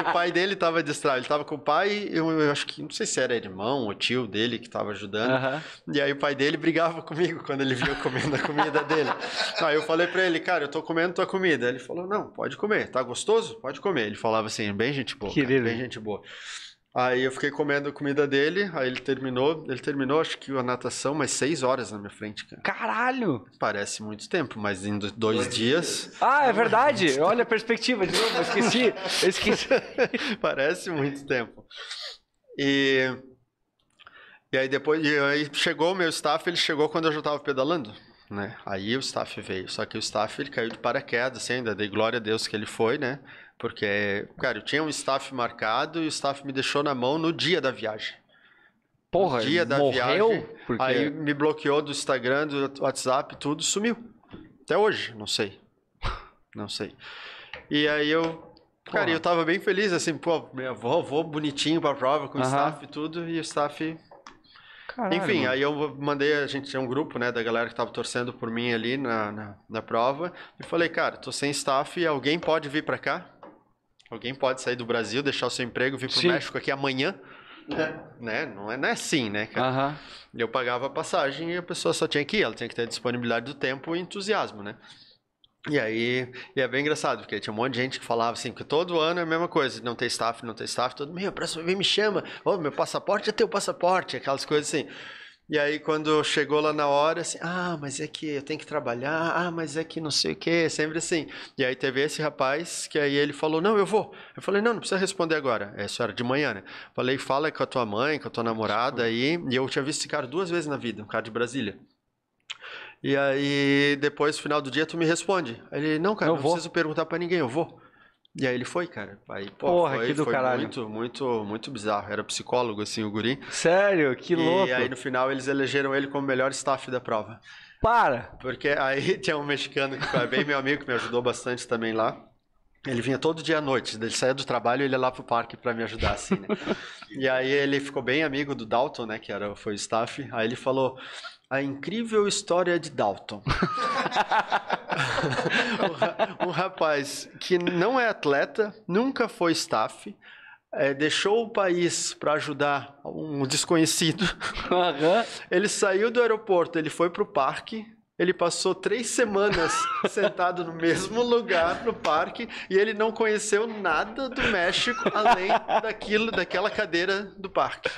O pai dele estava distraído. Ele estava com o pai, eu acho que, não sei se era irmão ou tio dele que estava ajudando. Uhum. E aí o pai dele brigava comigo quando ele via eu comendo a comida dele. Aí eu falei para ele, cara, eu tô comendo tua comida. Ele falou, não, pode comer. Tá gostoso? Pode comer. Ele falava assim, bem gente boa, cara, bem gente boa. Aí eu fiquei comendo a comida dele, aí ele terminou acho que a natação, mas 6 horas na minha frente, cara. Caralho! Parece muito tempo, mas em 2 dias... Ah, é verdade! Olha a perspectiva de novo, eu esqueci. Parece muito tempo. E aí chegou o meu staff, ele chegou quando eu já tava pedalando, né? Aí o staff veio, só que o staff ele caiu de paraquedas, assim, ainda dei glória a Deus que ele foi, né? Porque, cara, eu tinha um staff marcado e o staff me deixou na mão no dia da viagem. Porra, ele morreu? Porque... Aí me bloqueou do Instagram, do WhatsApp, tudo, sumiu. Até hoje, não sei. Não sei. E aí eu... Cara, eu tava bem feliz, assim, pô, minha avó, vou bonitinho pra prova com o staff e tudo, e o staff... Caralho. Enfim, aí eu mandei, a gente tinha um grupo, né, da galera que tava torcendo por mim ali na prova, e falei, cara, tô sem staff, alguém pode vir pra cá? Alguém pode sair do Brasil, deixar o seu emprego, vir pro México aqui amanhã, né? Não é assim, né, cara? Uhum. Eu pagava a passagem e a pessoa só tinha que ir, ela tinha que ter disponibilidade do tempo e entusiasmo, né? E aí, e é bem engraçado, porque tinha um monte de gente que falava assim, porque todo ano é a mesma coisa, não tem staff, todo mundo, próximo vez me chama, meu passaporte é teu passaporte, aquelas coisas assim. E aí, quando chegou lá na hora, assim, mas é que eu tenho que trabalhar, mas é que não sei o quê, sempre assim. E aí teve esse rapaz, que aí ele falou, não, eu vou. Eu falei, não precisa responder agora, isso era de manhã, né? Falei, fala com a tua mãe, com a tua namorada aí, e eu tinha visto esse cara 2 vezes na vida, um cara de Brasília. E aí, depois, no final do dia, tu me responde. Aí ele, não, cara, não preciso perguntar pra ninguém, eu vou. E aí ele foi, cara. Aí, pô, porra, foi, que do foi caralho. muito bizarro. Era psicólogo, assim, o guri. Sério? Que louco. E aí, no final, eles elegeram ele como melhor staff da prova. Para! Porque aí tinha um mexicano que foi bem meu amigo, que me ajudou bastante também lá. Ele vinha todo dia à noite, ele saía do trabalho e ele ia lá pro parque pra me ajudar, assim, né? E aí ele ficou bem amigo do Dalton, né, que foi o staff. Aí ele falou... A incrível história de Dalton. Um rapaz que não é atleta, nunca foi staff, deixou o país para ajudar um desconhecido. Uhum. Ele saiu do aeroporto, ele foi pro parque, ele passou 3 semanas sentado no mesmo lugar no parque e ele não conheceu nada do México além daquela cadeira do parque.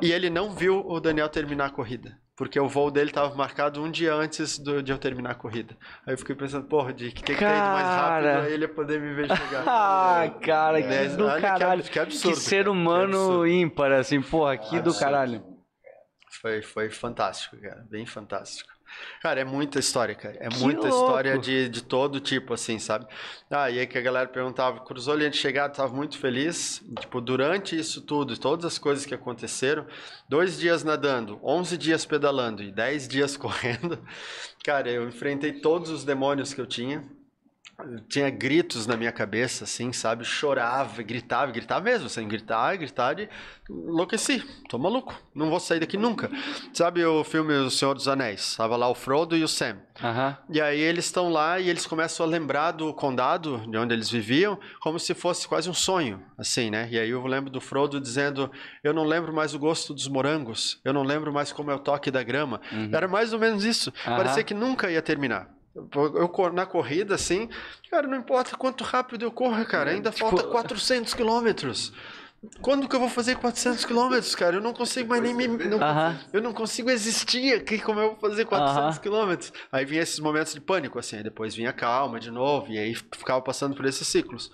E ele não viu o Daniel terminar a corrida, porque o voo dele estava marcado um dia antes de eu terminar a corrida. Aí eu fiquei pensando, porra, Dick, tem que ter ido mais rápido, aí ele ia poder me ver chegar. Ah, cara, que do caralho. Que absurdo. Que ser humano ímpar, assim, porra, que do caralho. Foi fantástico, cara, bem fantástico. Cara, é muita história, cara. É muita história de todo tipo, assim, sabe? E aí que a galera perguntava, cruzou a linha de chegada, tava muito feliz. Tipo, durante isso tudo, todas as coisas que aconteceram, 2 dias nadando, 11 dias pedalando e 10 dias correndo. Cara, eu enfrentei todos os demônios que eu tinha. Eu tinha gritos na minha cabeça, assim, sabe? Chorava, gritava mesmo, sem gritar de... Enlouqueci, tô maluco, não vou sair daqui nunca. Sabe o filme O Senhor dos Anéis? Tava lá o Frodo e o Sam. Uhum. E aí eles estão lá e eles começam a lembrar do condado, de onde eles viviam, como se fosse quase um sonho, assim, né? E aí eu lembro do Frodo dizendo, eu não lembro mais o gosto dos morangos, eu não lembro mais como é o toque da grama. Uhum. Era mais ou menos isso, parecia que nunca ia terminar. Eu, na corrida, assim, cara, não importa quanto rápido eu corra, cara, ainda falta 400 quilômetros. Quando que eu vou fazer 400 quilômetros, cara? Eu não consigo mais nem me... Eu não consigo existir aqui, como eu vou fazer 400 quilômetros? Aí vinha esses momentos de pânico, assim, aí depois vinha calma de novo, e aí ficava passando por esses ciclos.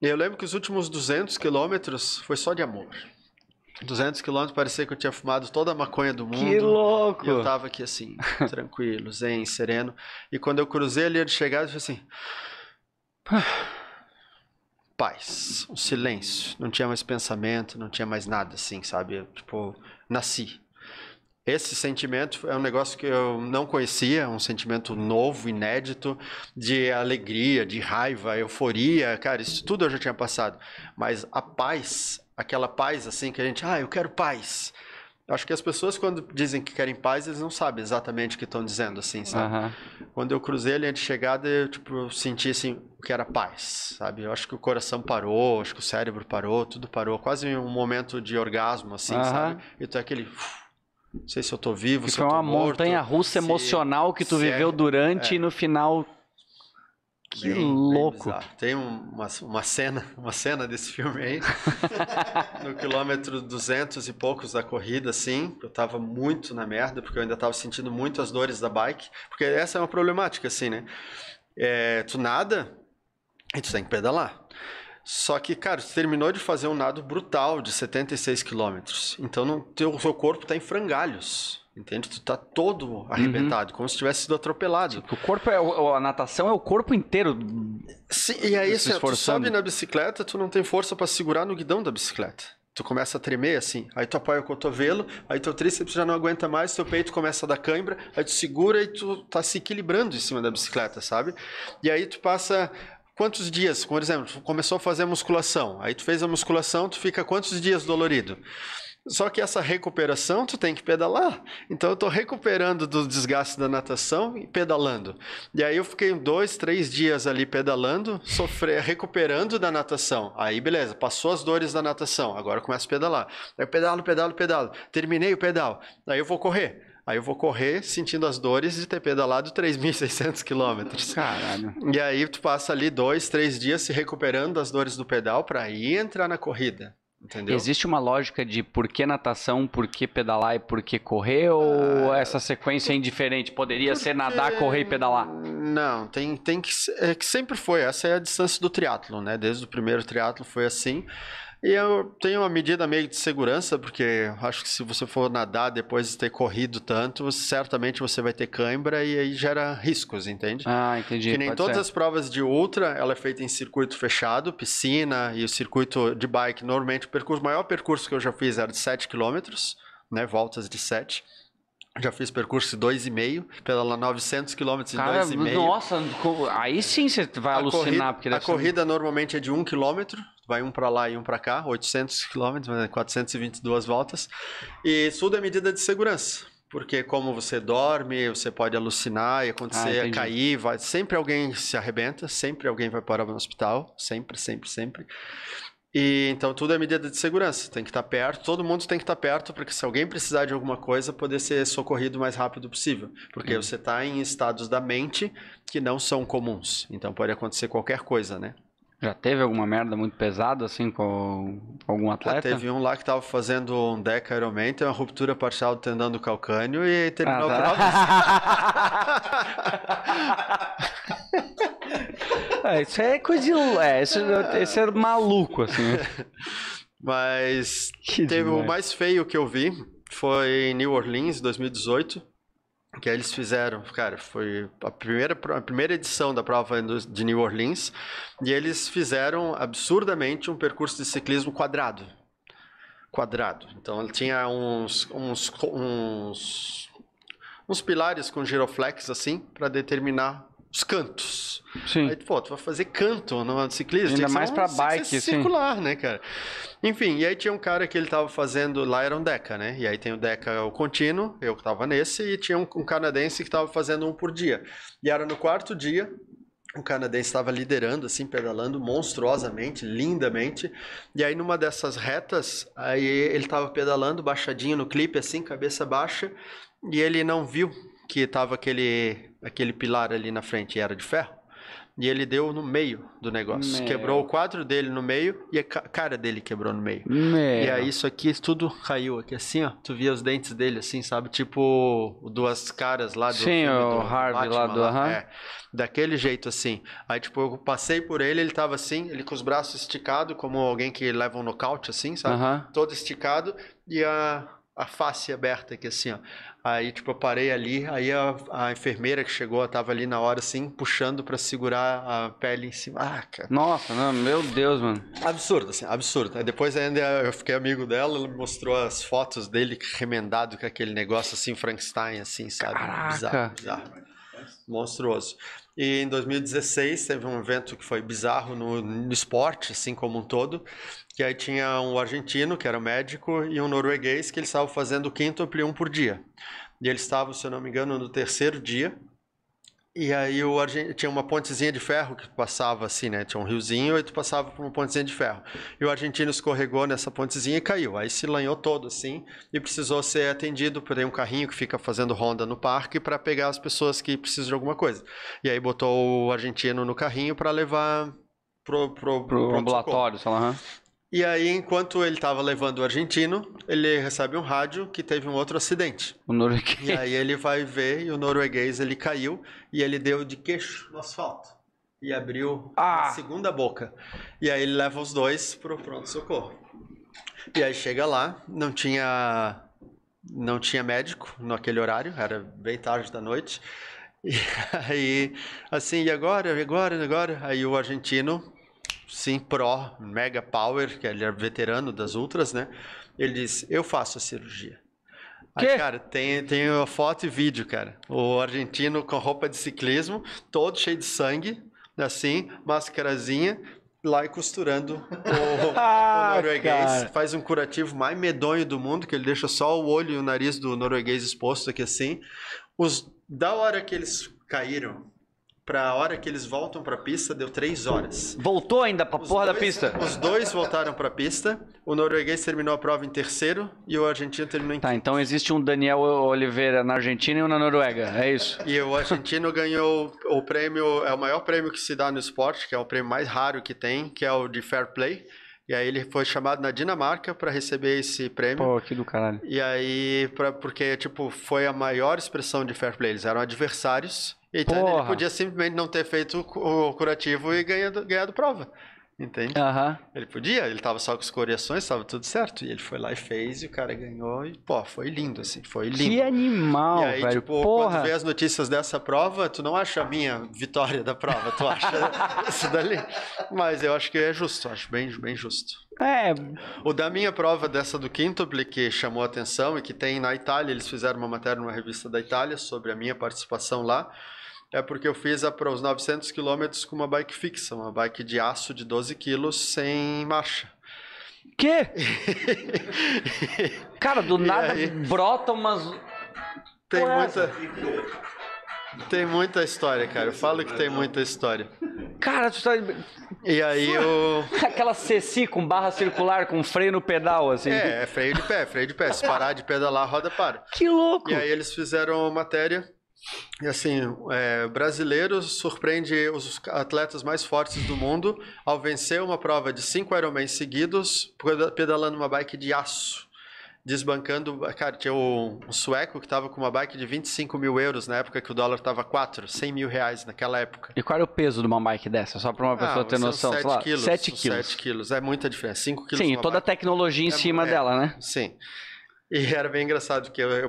E eu lembro que os últimos 200 quilômetros foi só de amor. 200 quilômetros, parecia que eu tinha fumado toda a maconha do mundo. Que louco! E eu tava aqui assim, tranquilo, zen, sereno. E quando eu cruzei a linha de chegada, eu falei assim... Paz, um silêncio. Não tinha mais pensamento, não tinha mais nada assim, sabe? Eu, tipo, nasci. Esse sentimento é um negócio que eu não conhecia, um sentimento novo, inédito, de alegria, de raiva, euforia. Cara, isso tudo eu já tinha passado. Mas a paz... Aquela paz, assim, que a gente... eu quero paz. Eu acho que as pessoas, quando dizem que querem paz, eles não sabem exatamente o que estão dizendo, assim, sabe? Uhum. Quando eu cruzei a linha de chegada, eu, tipo, senti, assim, o que era paz, sabe? Eu acho que o coração parou, acho que o cérebro parou, tudo parou. Quase um momento de orgasmo, assim, uhum, sabe? E tu é aquele... Não sei se eu tô vivo, se eu tô morto. Foi uma montanha-russa emocional que tu viveu durante e no final... Que louco! Tem uma cena desse filme aí, no quilômetro 200 e poucos da corrida, assim, eu tava muito na merda, porque eu ainda tava sentindo muito as dores da bike, porque essa é uma problemática, assim, né? É, tu nada e tu tem que pedalar. Só que, cara, tu terminou de fazer um nado brutal de 76 quilômetros, então o teu corpo tá em frangalhos. Entende? Tu tá todo arrebentado, uhum, como se tivesse sido atropelado. O corpo a natação é o corpo inteiro. Sim, e aí se tu sobe na bicicleta, tu não tem força para segurar no guidão da bicicleta. Tu começa a tremer assim, aí tu apoia o cotovelo, aí teu tríceps já não aguenta mais, teu peito começa a dar cãibra, aí tu segura e tu tá se equilibrando em cima da bicicleta, sabe? E aí tu passa... Quantos dias, por exemplo, tu começou a fazer musculação, aí tu fez a musculação, tu fica quantos dias dolorido? Só que essa recuperação, tu tem que pedalar. Então, eu tô recuperando do desgaste da natação e pedalando. E aí, eu fiquei 2, 3 dias ali pedalando, recuperando da natação. Aí, beleza, passou as dores da natação, agora eu começo a pedalar. Aí, eu pedalo. Terminei o pedal, aí eu vou correr. Aí eu vou correr sentindo as dores de ter pedalado 3.600 quilômetros. Caralho. E aí, tu passa ali 2, 3 dias se recuperando das dores do pedal para aí entrar na corrida. Entendeu? Existe uma lógica de por que natação, por que pedalar e por que correr? Ou essa sequência é indiferente? Poderia ser nadar, correr e pedalar? Não, tem que ser... É que sempre foi. Essa é a distância do triatlo, né? Desde o primeiro triatlo foi assim. E eu tenho uma medida meio de segurança, porque acho que se você for nadar depois de ter corrido tanto, certamente você vai ter cãibra e aí gera riscos, entende? Ah, entendi. Que nem todas as provas de ultra, ela é feita em circuito fechado, piscina e o circuito de bike. Normalmente o maior percurso que eu já fiz era de 7 km, né, voltas de 7 km. Já fiz percurso de 2,5, pedalar 900 km em 2,5. Nossa, aí sim você vai alucinar. Porque a corrida normalmente é de 1 km, vai um para lá e um para cá, 800 km, 422 voltas. E tudo é medida de segurança, porque como você dorme, você pode alucinar e acontecer, cair, sempre alguém se arrebenta, sempre alguém vai parar no hospital, sempre. E então tudo é medida de segurança, tem que estar perto, todo mundo tem que estar perto para que se alguém precisar de alguma coisa, poder ser socorrido o mais rápido possível, porque você está em estados da mente que não são comuns, então pode acontecer qualquer coisa, né? Já teve alguma merda muito pesada assim com algum atleta? Ah, teve um lá que tava fazendo um Deca Ironman, tem uma ruptura parcial do tendão do calcânio e terminou o isso é coisa de... Esse é maluco, assim. Mas teve o mais feio que eu vi, foi em New Orleans, 2018, que aí eles fizeram, cara, foi a primeira edição da prova de New Orleans, e eles fizeram, absurdamente, um percurso de ciclismo quadrado. Então, ele tinha uns pilares com giroflex, assim, para determinar os cantos. Sim. Aí, pô, tu vai fazer canto no ciclismo. Ainda mais pra bike, circular, sim, né, cara? Enfim, e aí tinha um cara que ele tava fazendo... Lá era um Deca, né? E aí tem o Deca, o contínuo, eu que tava nesse, e tinha um canadense que tava fazendo um por dia. E era no quarto dia, o canadense tava liderando, assim, pedalando monstruosamente, lindamente. E aí numa dessas retas, aí ele tava pedalando, baixadinho no clipe, assim, cabeça baixa, e ele não viu que tava aquele pilar ali na frente e era de ferro, e ele deu no meio do negócio. Meu. Quebrou o quadro dele no meio e a cara dele quebrou no meio. Meu. E aí isso aqui, tudo caiu aqui assim, ó. Tu via os dentes dele assim, sabe? Tipo duas caras lá do... Sim, o Harvey lá do... Daquele jeito assim. Aí tipo, eu passei por ele, ele tava assim, ele com os braços esticados, como alguém que leva um nocaute assim, sabe? Uh-huh. Todo esticado e a face aberta aqui assim, ó. Aí, tipo, eu parei ali, aí a enfermeira que chegou, tava ali na hora, assim, puxando pra segurar a pele em cima. Ah, cara. Nossa, não, meu Deus, mano. Absurdo, assim, absurdo. Aí depois ainda eu fiquei amigo dela, ela me mostrou as fotos dele remendado com aquele negócio, assim, Frankenstein, assim, sabe? Caraca. Bizarro. Monstruoso. E em 2016 teve um evento que foi bizarro no esporte, assim como um todo, que aí tinha um argentino, que era médico, e um norueguês, que eles estavam fazendo quíntuple um por dia. E eles estavam, se eu não me engano, no terceiro dia. E aí tinha uma pontezinha de ferro que passava assim, né? Tinha um riozinho e tu passava por uma pontezinha de ferro. E o argentino escorregou nessa pontezinha e caiu. Aí se lanhou todo assim e precisou ser atendido por um carrinho que fica fazendo ronda no parque para pegar as pessoas que precisam de alguma coisa. E aí botou o argentino no carrinho para levar pro ambulatório, sei lá. E aí, enquanto ele estava levando o argentino, ele recebe um rádio que teve um outro acidente. O norueguês. E aí ele vai ver e o norueguês, ele caiu e ele deu de queixo no asfalto. E abriu a segunda boca. E aí ele leva os dois pro pronto-socorro. E aí chega lá, não tinha médico naquele horário, era bem tarde da noite. E aí, assim, e agora? Aí o argentino... Sim, pro, mega power, que ele é veterano das ultras, né? Ele diz, eu faço a cirurgia. Que? Aí, cara, tem foto e vídeo, cara. O argentino com roupa de ciclismo, todo cheio de sangue, assim, máscarazinha, lá e costurando o norueguês. Cara. Faz um curativo mais medonho do mundo, que ele deixa só o olho e o nariz do norueguês exposto aqui, assim. Da hora que eles caíram... Pra hora que eles voltam pra pista, deu 3 horas. Voltou ainda pra da pista? Os dois voltaram pra pista. O norueguês terminou a prova em terceiro e o argentino terminou em quinto. Tá, então existe um Daniel Oliveira na Argentina e um na Noruega, é isso? E o argentino ganhou o prêmio, é o maior prêmio que se dá no esporte, que é o prêmio mais raro que tem, que é o de Fair Play. E aí ele foi chamado na Dinamarca para receber esse prêmio. Pô, que do caralho. E aí, porque tipo, foi a maior expressão de Fair Play, eles eram adversários... Então porra. Ele podia simplesmente não ter feito o curativo e ganhado prova, entende? Uhum. Ele podia, ele tava só com as correções, tava tudo certo. E ele foi lá e fez, e o cara ganhou, e pô, foi lindo, assim, foi lindo. Que animal, e aí, velho, tipo, porra. Quando vê as notícias dessa prova, tu não acha a minha vitória da prova, tu acha isso dali. Mas eu acho que é justo, acho bem, bem justo. É. O da minha prova dessa do quíntuple que chamou a atenção e que tem na Itália, eles fizeram uma matéria numa revista da Itália sobre a minha participação lá. É porque eu fiz os 900 km com uma bike fixa, uma bike de aço de 12 kg sem marcha. Quê? Cara, do nada aí, brota umas... Tem muita história, cara. Eu falo que tem muita história. Cara, tu tá... E aí o... Aquela ceci com barra circular, com freio no pedal, assim. É freio de pé, freio de pé. Se parar de pedalar, roda para. Que louco! E aí eles fizeram matéria... E assim, brasileiro surpreende os atletas mais fortes do mundo ao vencer uma prova de 5 Ironman seguidos, pedalando uma bike de aço, desbancando... Cara, tinha um sueco que estava com uma bike de 25 mil euros na época que o dólar estava 4, 100 mil reais naquela época. E qual era o peso de uma bike dessa? Só para uma pessoa ter noção. 7 quilos. 7 quilos. 7 quilos, é muita diferença. 5 quilos. Sim, toda a tecnologia em cima dela, né? Sim. E era bem engraçado, porque eu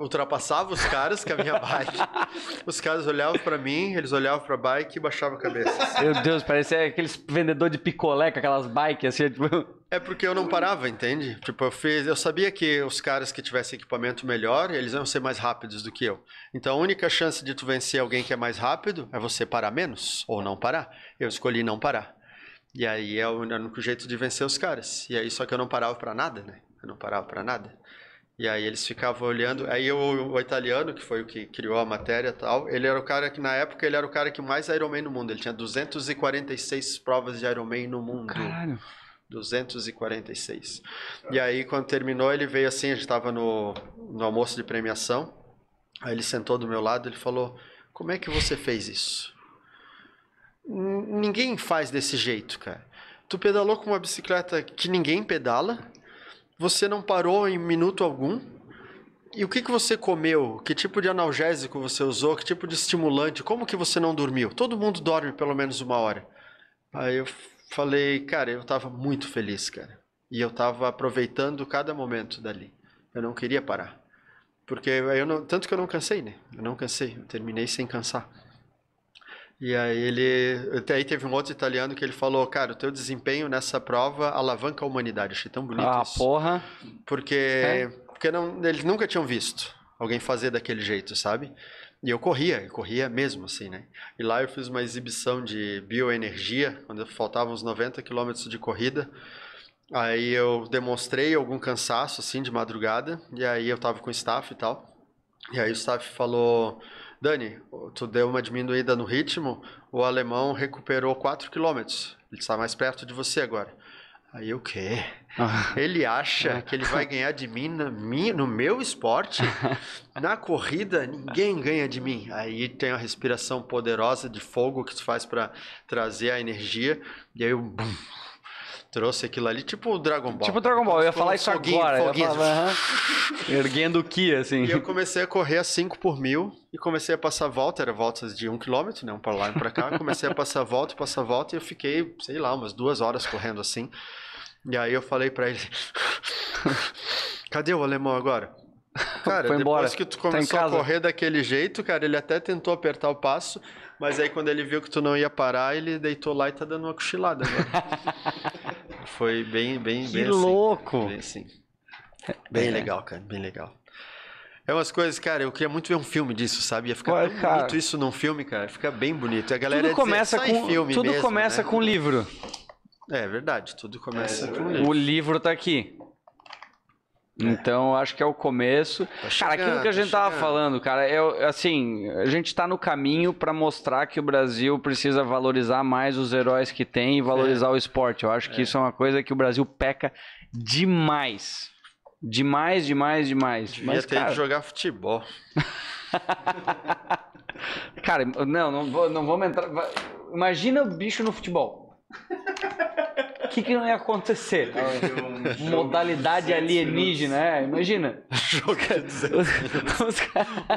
ultrapassava os caras com a minha bike. Os caras olhavam pra mim, eles olhavam pra bike e baixavam a cabeça. Meu Deus, parecia aqueles vendedores de picolé com aquelas bikes, assim, tipo... É porque eu não parava, entende? Tipo, eu sabia que os caras que tivessem equipamento melhor, eles iam ser mais rápidos do que eu. Então, a única chance de tu vencer alguém que é mais rápido é você parar menos, ou não parar. Eu escolhi não parar. E aí, é o único jeito de vencer os caras. E aí, só que eu não parava pra nada, né? Eu não parava pra nada. E aí eles ficavam olhando, aí o italiano, que foi o que criou a matéria e tal, ele era o cara que na época, ele era o cara que mais Ironman no mundo, ele tinha 246 provas de Ironman no mundo. Caralho! 246. E aí quando terminou ele veio assim, a gente tava no almoço de premiação, aí ele sentou do meu lado, ele falou, como é que você fez isso? Ninguém faz desse jeito, cara. Tu pedalou com uma bicicleta que ninguém pedala, você não parou em minuto algum? E o que você comeu? Que tipo de analgésico você usou? Que tipo de estimulante? Como que você não dormiu? Todo mundo dorme pelo menos 1 hora. Aí eu falei, cara, eu tava muito feliz, cara. E eu tava aproveitando cada momento dali. Eu não queria parar. Porque tanto que eu não cansei, né? Eu não cansei, eu terminei sem cansar. E aí até aí teve um outro italiano que ele falou, cara, o teu desempenho nessa prova alavanca a humanidade. Achei tão bonito isso. Ah, porra! Porque eles nunca tinham visto alguém fazer daquele jeito, sabe? E eu corria mesmo, assim, né? E lá eu fiz uma exibição de bioenergia, quando faltavam uns 90 km de corrida. Aí eu demonstrei algum cansaço, assim, de madrugada. E aí eu tava com o staff e tal. E aí o staff falou... Dani, tu deu uma diminuída no ritmo, o alemão recuperou 4 quilômetros. Ele está mais perto de você agora. Aí o quê? Ele acha que ele vai ganhar de mim no meu esporte? Na corrida, ninguém ganha de mim. Aí tem a respiração poderosa de fogo que tu faz para trazer a energia. E aí eu... Bum, trouxe aquilo ali, tipo o Dragon Ball. Tipo o Dragon Ball, eu ia falar isso agora. Foguinho. Erguendo o ki, assim. E eu comecei a correr a 5 por mil e comecei a passar volta, era voltas de 1 quilômetro, né? Um pra lá e um pra cá. Comecei a passar volta e eu fiquei, sei lá, umas 2 horas correndo assim. E aí eu falei pra ele, cadê o alemão agora? Cara, depois que tu começou a correr daquele jeito, cara, ele até tentou apertar o passo, mas aí quando ele viu que tu não ia parar, ele deitou lá e tá dando uma cochilada agora. Foi bem assim. Que louco! Bem assim. Bem legal, cara, bem legal. É umas coisas, cara, eu queria muito ver um filme disso, sabe? Ia ficar bonito isso num filme, cara, fica bem bonito. E a galera tudo começa com um livro. É verdade, tudo começa com um livro. O livro tá aqui. Então, acho que é o começo. Cara, aquilo que a gente tava falando, cara, é assim, a gente tá no caminho para mostrar que o Brasil precisa valorizar mais os heróis que tem e valorizar o esporte. Eu acho que isso é uma coisa que o Brasil peca demais. Demais. Devia ter que jogar futebol. Cara, não vamos entrar... Imagina o bicho no futebol. O que não ia acontecer? Modalidade alienígena, né? Imagina. Joga 200 minutos.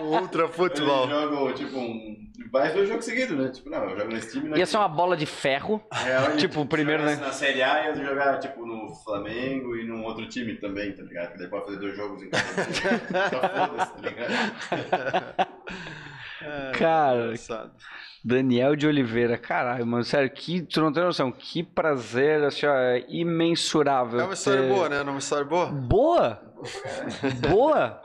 Ultra futebol. Ele joga, tipo, mais 2 jogos seguidos, né? Tipo, não, eu jogo nesse time... Ia ser uma bola de ferro. É, tipo, o primeiro, né? Na Série A ia jogar, tipo, no Flamengo e num outro time também, tá ligado? Porque daí pode fazer 2 jogos em cada Só foda-se, tá ligado? Cara, Daniel de Oliveira, caralho, mano, sério, tu não tem noção, que prazer, assim, ó, é imensurável. É uma história boa, né? Uma história boa? Boa!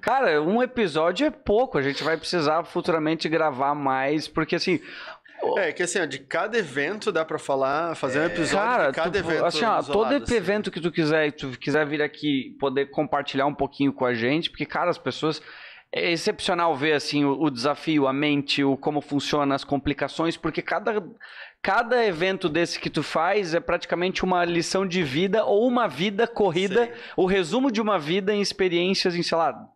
Cara, um episódio é pouco, a gente vai precisar futuramente gravar mais, porque assim... É, que assim, ó, de cada evento dá pra falar, fazer um episódio, cara, de cada evento. Assim, ó, todo evento que tu quiser vir aqui, poder compartilhar um pouquinho com a gente, porque, cara, as pessoas... É excepcional ver assim o desafio, a mente, como funciona, as complicações, porque cada evento desse que tu faz é praticamente uma lição de vida ou uma vida corrida, sim, o resumo de uma vida em experiências em, sei lá,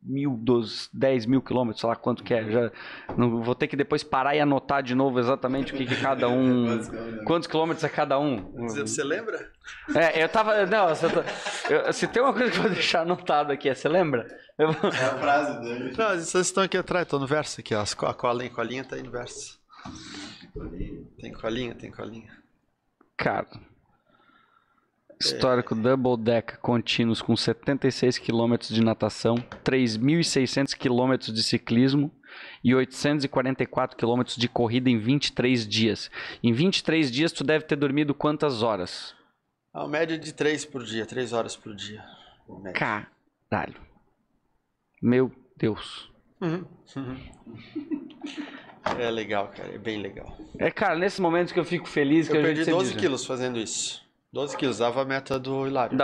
10 mil quilômetros, sei lá quanto que é. Já não vou ter que depois parar e anotar de novo exatamente o que cada um, quantos quilômetros é cada um. Você lembra? É, eu tava, não, se tem uma coisa que eu vou deixar anotado aqui, você lembra? Eu... É a frase dele. Não, vocês estão aqui atrás, estão no verso aqui, ó, a colinha tá aí no verso. Tem colinha. Cara. Histórico Double Deca contínuos com 76 km de natação, 3.600 km de ciclismo e 844 km de corrida em 23 dias. Em 23 dias, tu deve ter dormido quantas horas? A média de 3 por dia, 3 horas por dia. Caralho. Meu Deus. É legal, cara. É bem legal. É, cara, nesse momento que eu fico feliz... Eu perdi 12 quilos fazendo isso. 12 quilos, dava a meta do Hilário.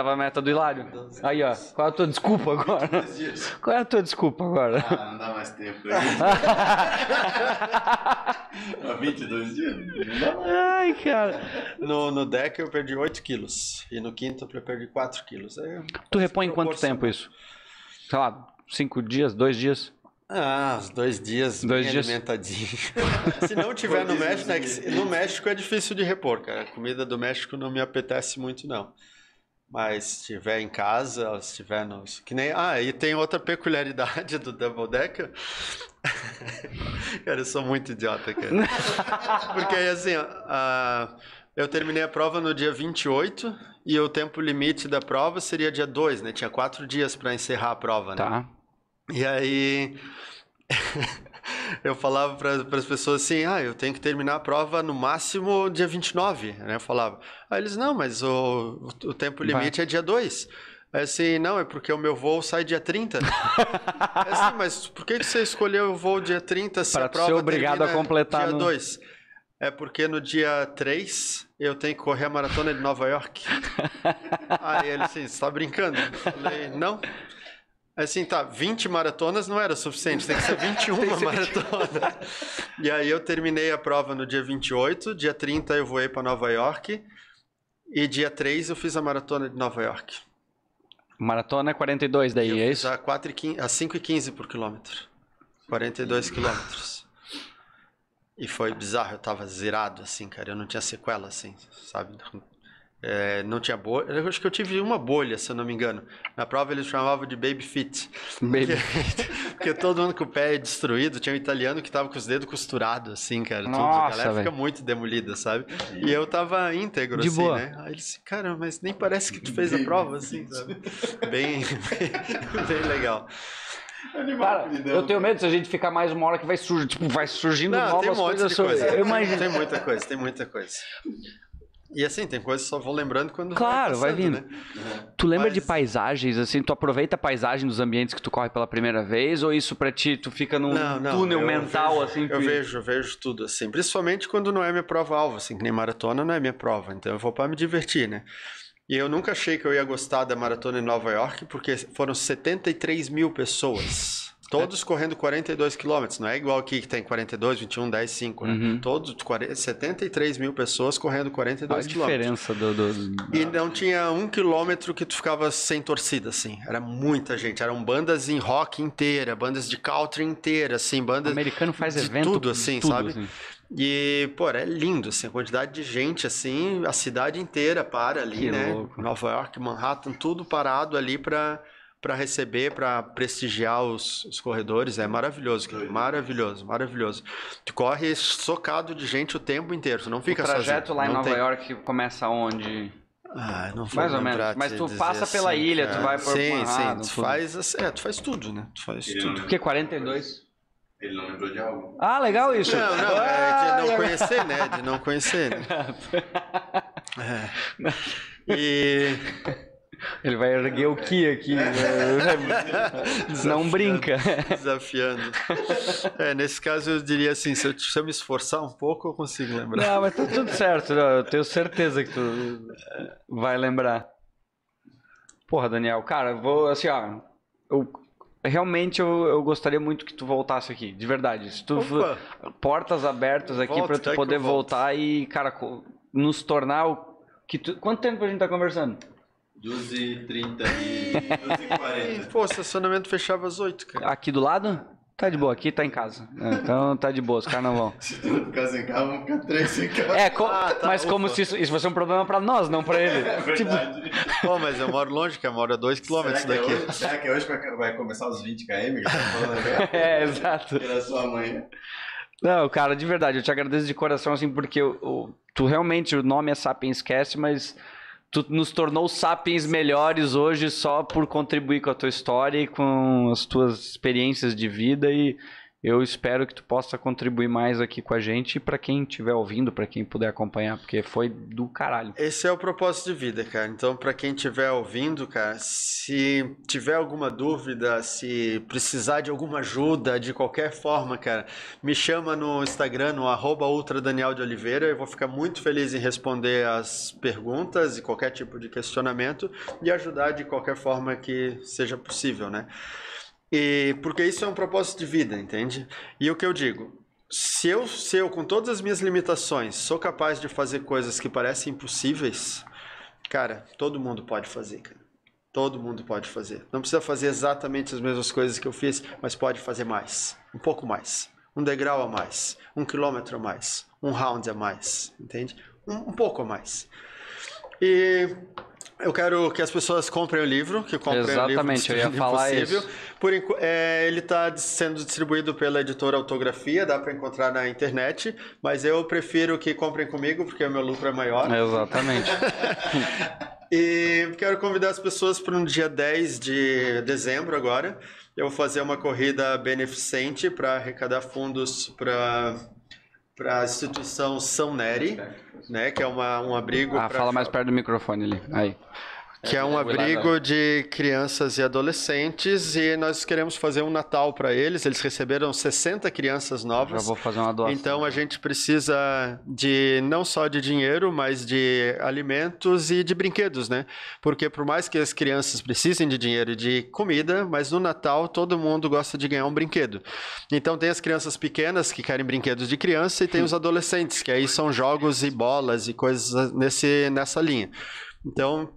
Aí, ó. Qual é a tua desculpa agora? Ah, não dá mais tempo. Há 22 dias? Não dá mais. Ai, cara. No deck eu perdi 8 quilos. E no quinto eu perdi 4 quilos. Tu repõe em quanto tempo isso? Sei lá, 5 dias, 2 dias? Ah, os 2 dias alimentadinho. Se não tiver no México, né, no México é difícil de repor, cara. A comida do México não me apetece muito, não. Mas se tiver em casa, se tiver no... Que nem... Ah, e tem outra peculiaridade do Double Decker. Cara, eu sou muito idiota, cara. Porque aí, assim, eu terminei a prova no dia 28 e o tempo limite da prova seria dia 2, né? Tinha 4 dias para encerrar a prova, né? Tá. E aí eu falava para as pessoas assim, eu tenho que terminar a prova no máximo dia 29, né? Eu falava. Aí eles, não, mas o tempo limite é dia 2. Aí assim, não, é porque o meu voo sai dia 30. Aí, assim, mas por que você escolheu o voo dia 30 se a prova termina dia 2? É porque no dia 3 eu tenho que correr a maratona de Nova York. Aí ele assim, você tá brincando? Eu falei, não. Assim, tá, 20 maratonas não era suficiente, tem que ser 21 maratonas. E aí eu terminei a prova no dia 28, dia 30 eu voei para Nova York e dia 3 eu fiz a maratona de Nova York. Maratona é 42 daí, eu é isso? A 5,15 por quilômetro, 42 quilômetros. E foi bizarro, eu tava zerado assim, cara, eu não tinha sequela assim, sabe? É, não tinha bolha, eu acho que eu tive uma bolha, se eu não me engano. Na prova eles chamavam de baby fit. Baby fit. Porque todo mundo com o pé destruído, tinha um italiano que tava com os dedos costurados, assim, cara. Nossa, tudo. A galera véio. Fica muito demolida, sabe? E eu tava íntegro, de assim, boa. Né? Aí ele disse, cara, mas nem parece que tu fez a prova, assim, sabe? Bem legal. Cara, eu tenho medo se a gente ficar mais uma hora que vai, tipo, vai surgindo não, novas coisas. Tem muita coisa, tem muita coisa. E assim, tem coisas que só vou lembrando quando... Claro, vai vindo. Né? É. Tu lembra de paisagens, assim? Tu aproveita a paisagem dos ambientes que tu corre pela primeira vez? Ou isso pra ti, tu fica num túnel mental, assim? Eu vejo tudo, assim. Principalmente quando não é minha prova-alvo, assim. Que nem maratona não é minha prova. Então eu vou pra me divertir, né? E eu nunca achei que eu ia gostar da maratona em Nova York, porque foram 73 mil pessoas. Todos correndo 42 quilômetros. Não é igual aqui que tem 42, 21, 10, 5, né? Uhum. Todos, 73 mil pessoas correndo 42 quilômetros. Olha a diferença do... E não tinha um quilômetro que tu ficava sem torcida, assim. Era muita gente. Eram bandas em rock inteira, bandas de country inteira, assim. Bandas... O americano faz evento. Tudo, assim, tudo, sabe? Assim. E, pô, é lindo, assim. A quantidade de gente, assim, a cidade inteira para ali, que né? Louco. Nova York, Manhattan, tudo parado ali para receber, para prestigiar os corredores, é maravilhoso, cara. Maravilhoso, maravilhoso. Tu corre socado de gente o tempo inteiro, tu não fica sozinho. O trajeto sozinho, lá em Nova York começa onde? Ah, não foi mais ou menos, mas tu passa pela assim, ilha, tu vai por Manhattan. Sim, tu faz tudo, né? Tu faz tudo. Porque 42... Ele não lembrou de algo. Ah, legal isso. Não, é de não conhecer, né? De não conhecer, né? É. E... Ele vai erguer o Ki aqui. Não brinca. Desafiando. É, nesse caso, eu diria assim, se eu me esforçar um pouco, eu consigo lembrar. Não, mas tá tudo certo. Eu tenho certeza que tu vai lembrar. Porra, Daniel. Cara, eu vou, assim, ó... Realmente, eu gostaria muito que tu voltasse aqui, de verdade. Se tu, portas abertas aqui para tu poder voltar e, cara, nos tornar o... Que tu... Quanto tempo a gente tá conversando? 12h30 e 12h40. Pô, o estacionamento fechava às 8, cara. Aqui do lado? Tá de boa, aqui tá em casa. Então tá de boa, os caras não vão. Se tu não ficar sem carro, vão ficar 3 sem carro. É, tá, mas opa. Como se isso fosse um problema pra nós, não pra ele. É verdade. Tipo... Pô, mas eu moro longe, cara, eu moro a 2 km daqui. Hoje, será que hoje vai começar os 20 km? É, exato. Pela sua mãe. Não, cara, de verdade, eu te agradeço de coração, assim, porque tu realmente, o nome é Sapiens Cast, mas... Tu nos tornou sapiens melhores hoje só por contribuir com a tua história e com as tuas experiências de vida, e eu espero que tu possa contribuir mais aqui com a gente, para quem estiver ouvindo, para quem puder acompanhar, porque foi do caralho. Esse é o propósito de vida, cara. Então, para quem estiver ouvindo, cara, se tiver alguma dúvida, se precisar de alguma ajuda, de qualquer forma, cara, me chama no Instagram, no @ultradanieldeoliveira. Eu vou ficar muito feliz em responder as perguntas e qualquer tipo de questionamento e ajudar de qualquer forma que seja possível, né? E porque isso é um propósito de vida, entende? E o que eu digo, se eu com todas as minhas limitações sou capaz de fazer coisas que parecem impossíveis, cara, todo mundo pode fazer, cara. Todo mundo pode fazer. Não precisa fazer exatamente as mesmas coisas que eu fiz, mas pode fazer mais, um pouco mais, um degrau a mais, um quilômetro a mais, um round a mais, entende? Um pouco a mais. E... eu quero que as pessoas comprem o livro, que comprem exatamente, o livro, eu ia falar possível. Isso. Ele está sendo distribuído pela editora Autografia, dá para encontrar na internet, mas eu prefiro que comprem comigo, porque o meu lucro é maior. Exatamente. E quero convidar as pessoas para um dia 10 de dezembro agora. Eu vou fazer uma corrida beneficente para arrecadar fundos para a instituição São Neri, né, que é um abrigo... Ah, fala mais perto do microfone ali. Aí. Que é um abrigo de crianças e adolescentes, e nós queremos fazer um Natal para eles. Eles receberam 60 crianças novas. Já vou fazer uma doação. Então a gente precisa de não só de dinheiro, mas de alimentos e de brinquedos, né? Porque por mais que as crianças precisem de dinheiro e de comida, mas no Natal todo mundo gosta de ganhar um brinquedo. Então tem as crianças pequenas que querem brinquedos de criança e tem os adolescentes, que aí são jogos e bolas e coisas nessa linha. Então,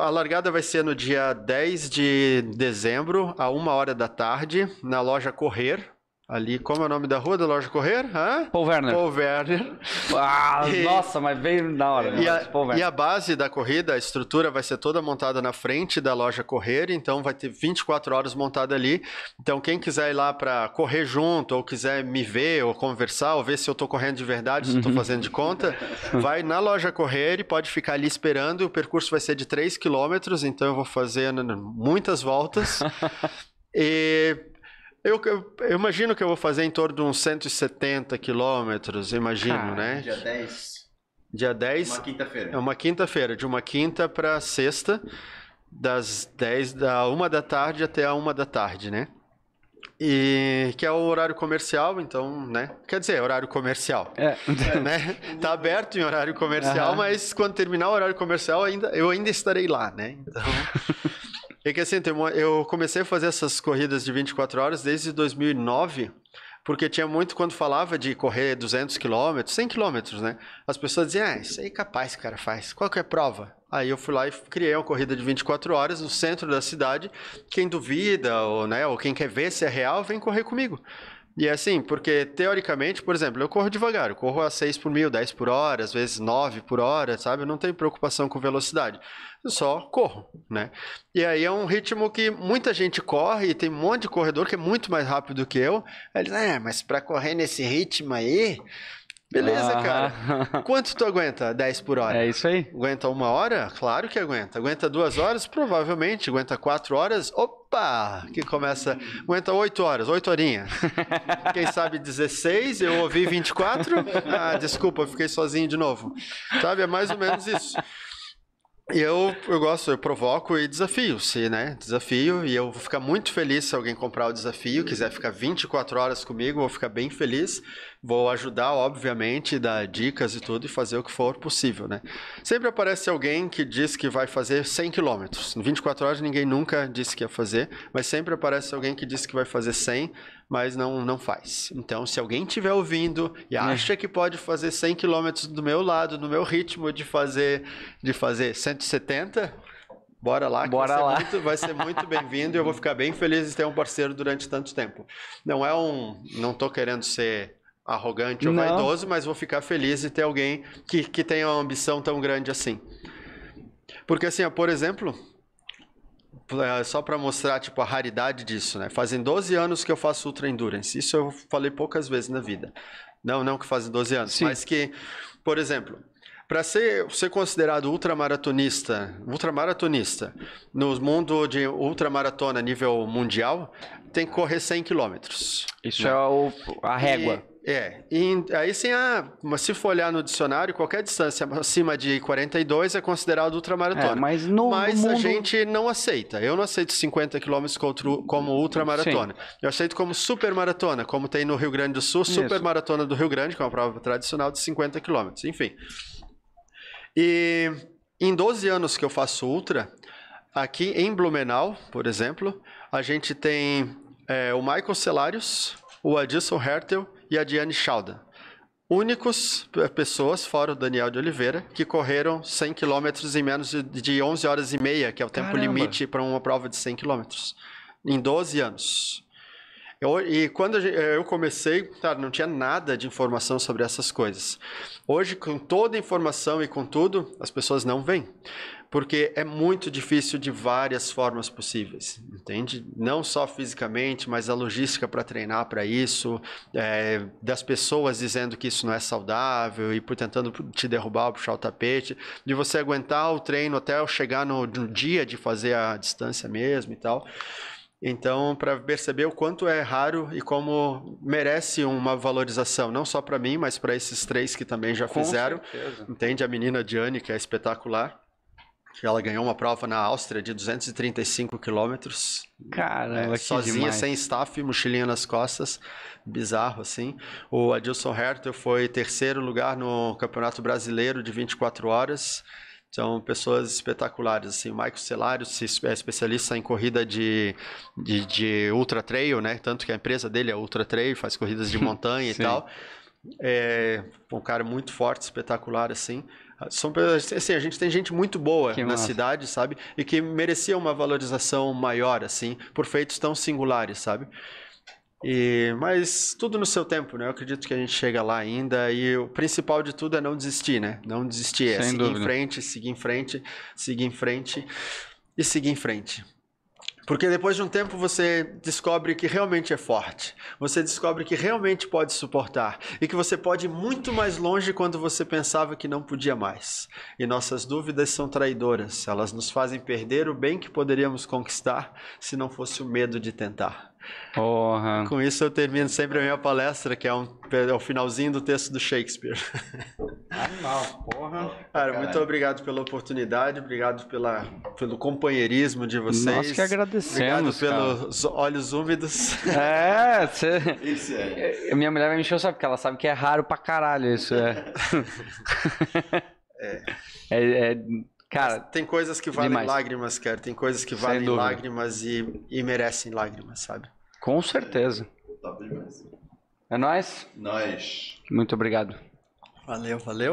a largada vai ser no dia 10 de dezembro, a 1h da tarde, na Loja Correr. Ali, como é o nome da rua da Loja Correr? Hã? Paul Werner. Paul Werner. Ah, e, nossa, mas veio na hora. E a base da corrida, a estrutura vai ser toda montada na frente da Loja Correr, então vai ter 24 horas montada ali. Então quem quiser ir lá para correr junto, ou quiser me ver, ou conversar, ou ver se eu tô correndo de verdade, se eu tô fazendo de conta, vai na Loja Correr e pode ficar ali esperando. O percurso vai ser de 3 quilômetros, então eu vou fazendo muitas voltas. Eu imagino que eu vou fazer em torno de uns 170 quilômetros, imagino, né? Dia 10. Dia 10. Uma quinta-feira. É uma quinta-feira, de uma quinta para sexta, das 10 da 1 da tarde até a 1 da tarde, né? E que é o horário comercial, então, né? Quer dizer, horário comercial. Né? Tá aberto em horário comercial, mas quando terminar o horário comercial, eu ainda estarei lá, né? Então... É que assim, eu comecei a fazer essas corridas de 24 horas desde 2009, porque tinha muito, quando falava de correr 200 km, 100 km, né? As pessoas diziam, isso aí é capaz que o cara faz, qual que é a prova? Aí eu fui lá e criei uma corrida de 24 horas no centro da cidade, quem duvida ou quem quer ver se é real, vem correr comigo. E é assim, porque teoricamente, por exemplo, eu corro devagar, eu corro a 6 por mil, 10 por hora, às vezes 9 por hora, sabe? Eu não tenho preocupação com velocidade, eu só corro, né? E aí é um ritmo que muita gente corre e tem um monte de corredor que é muito mais rápido que eu. Aí eles, mas pra correr nesse ritmo aí... Beleza, cara. Quanto tu aguenta 10 por hora? É isso aí. Aguenta 1 hora? Claro que aguenta. Aguenta 2 horas? Provavelmente. Aguenta 4 horas? Opa! Que começa... Aguenta 8 horas, 8 horinhas. Quem sabe 16, eu ouvi 24. Desculpa, fiquei sozinho de novo. Sabe, é mais ou menos isso. E eu gosto, eu provoco e desafio, né? Desafio, e eu vou ficar muito feliz se alguém comprar o desafio, quiser ficar 24 horas comigo, vou ficar bem feliz. Vou ajudar, obviamente, dar dicas e tudo e fazer o que for possível, né? Sempre aparece alguém que diz que vai fazer 100 km. Em 24 horas ninguém nunca disse que ia fazer, mas sempre aparece alguém que diz que vai fazer 100 mas não faz. Então, se alguém estiver ouvindo e acha que pode fazer 100 km do meu lado, no meu ritmo de fazer 170, bora lá, vai ser muito bem-vindo e eu vou ficar bem feliz de ter um parceiro durante tanto tempo. Não tô querendo ser arrogante ou vaidoso, mas vou ficar feliz de ter alguém que tenha uma ambição tão grande assim. Porque assim, por exemplo... Só para mostrar a raridade disso, né? Fazem 12 anos que eu faço Ultra Endurance. Isso eu falei poucas vezes na vida. Não que fazem 12 anos, sim, mas que, por exemplo, para ser considerado ultramaratonista, no mundo de ultramaratona a nível mundial, tem que correr 100 km. Isso, né? É a régua. Aí sim, se for olhar no dicionário, qualquer distância acima de 42 é considerado ultramaratona. Mas no mundo... a gente não aceita. Eu não aceito 50 km como ultramaratona. Sim. Eu aceito como supermaratona, como tem no Rio Grande do Sul, supermaratona do Rio Grande, que é uma prova tradicional de 50 km, enfim. E em 12 anos que eu faço ultra, aqui em Blumenau, por exemplo, a gente tem o Michael Celários, o Adilson Hertel e a Diane Schauda. Únicos pessoas, fora o Daniel de Oliveira, que correram 100 km em menos de 11 horas e meia, que é o tempo limite para uma prova de 100 km, em 12 anos. E quando eu comecei, cara, não tinha nada de informação sobre essas coisas. Hoje, com toda a informação e com tudo, as pessoas não vêm. Porque é muito difícil de várias formas possíveis, entende? Não só fisicamente, mas a logística para treinar para isso, das pessoas dizendo que isso não é saudável e tentando te derrubar, puxar o tapete, de você aguentar o treino até chegar no dia de fazer a distância mesmo e tal. Então, para perceber o quanto é raro e como merece uma valorização, não só para mim, mas para esses três que também já fizeram. Com certeza. Entende? A menina Diane, que é espetacular. que ela ganhou uma prova na Áustria de 235 quilômetros. Caramba, que sozinha, demais. Sem staff, mochilinha nas costas. Bizarro, assim. O Adilson Hertel foi terceiro lugar no Campeonato Brasileiro de 24 horas. São pessoas espetaculares, assim. O Michael Celário é especialista em corrida de ultra trail, né? Tanto que a empresa dele é ultra trail, faz corridas de montanha e tal. É um cara muito forte, espetacular, assim. Assim, a gente tem gente muito boa que na massa. Cidade, sabe? E que merecia uma valorização maior, assim, por feitos tão singulares, sabe? Mas tudo no seu tempo, né? Eu acredito que a gente chega lá ainda, e o principal de tudo é não desistir, né? Não desistir, é seguir em frente. Porque depois de um tempo você descobre que realmente é forte. Você descobre que realmente pode suportar. E que você pode ir muito mais longe quando você pensava que não podia mais. E nossas dúvidas são traidoras. Elas nos fazem perder o bem que poderíamos conquistar se não fosse o medo de tentar. Porra. Com isso eu termino sempre a minha palestra, que é o finalzinho do texto do Shakespeare. Animal, porra. Cara, caralho. Muito obrigado pela oportunidade, obrigado pelo companheirismo de vocês. Nós que agradecemos. Obrigado pelos olhos úmidos. É, você... Isso é. Minha mulher vai me encher, sabe? Porque ela sabe que é raro pra caralho isso. Cara, mas tem coisas que valem lágrimas, cara. Tem coisas que valem lágrimas e merecem lágrimas, sabe? Com certeza. Top demais. É nóis? Nóis. Muito obrigado. Valeu.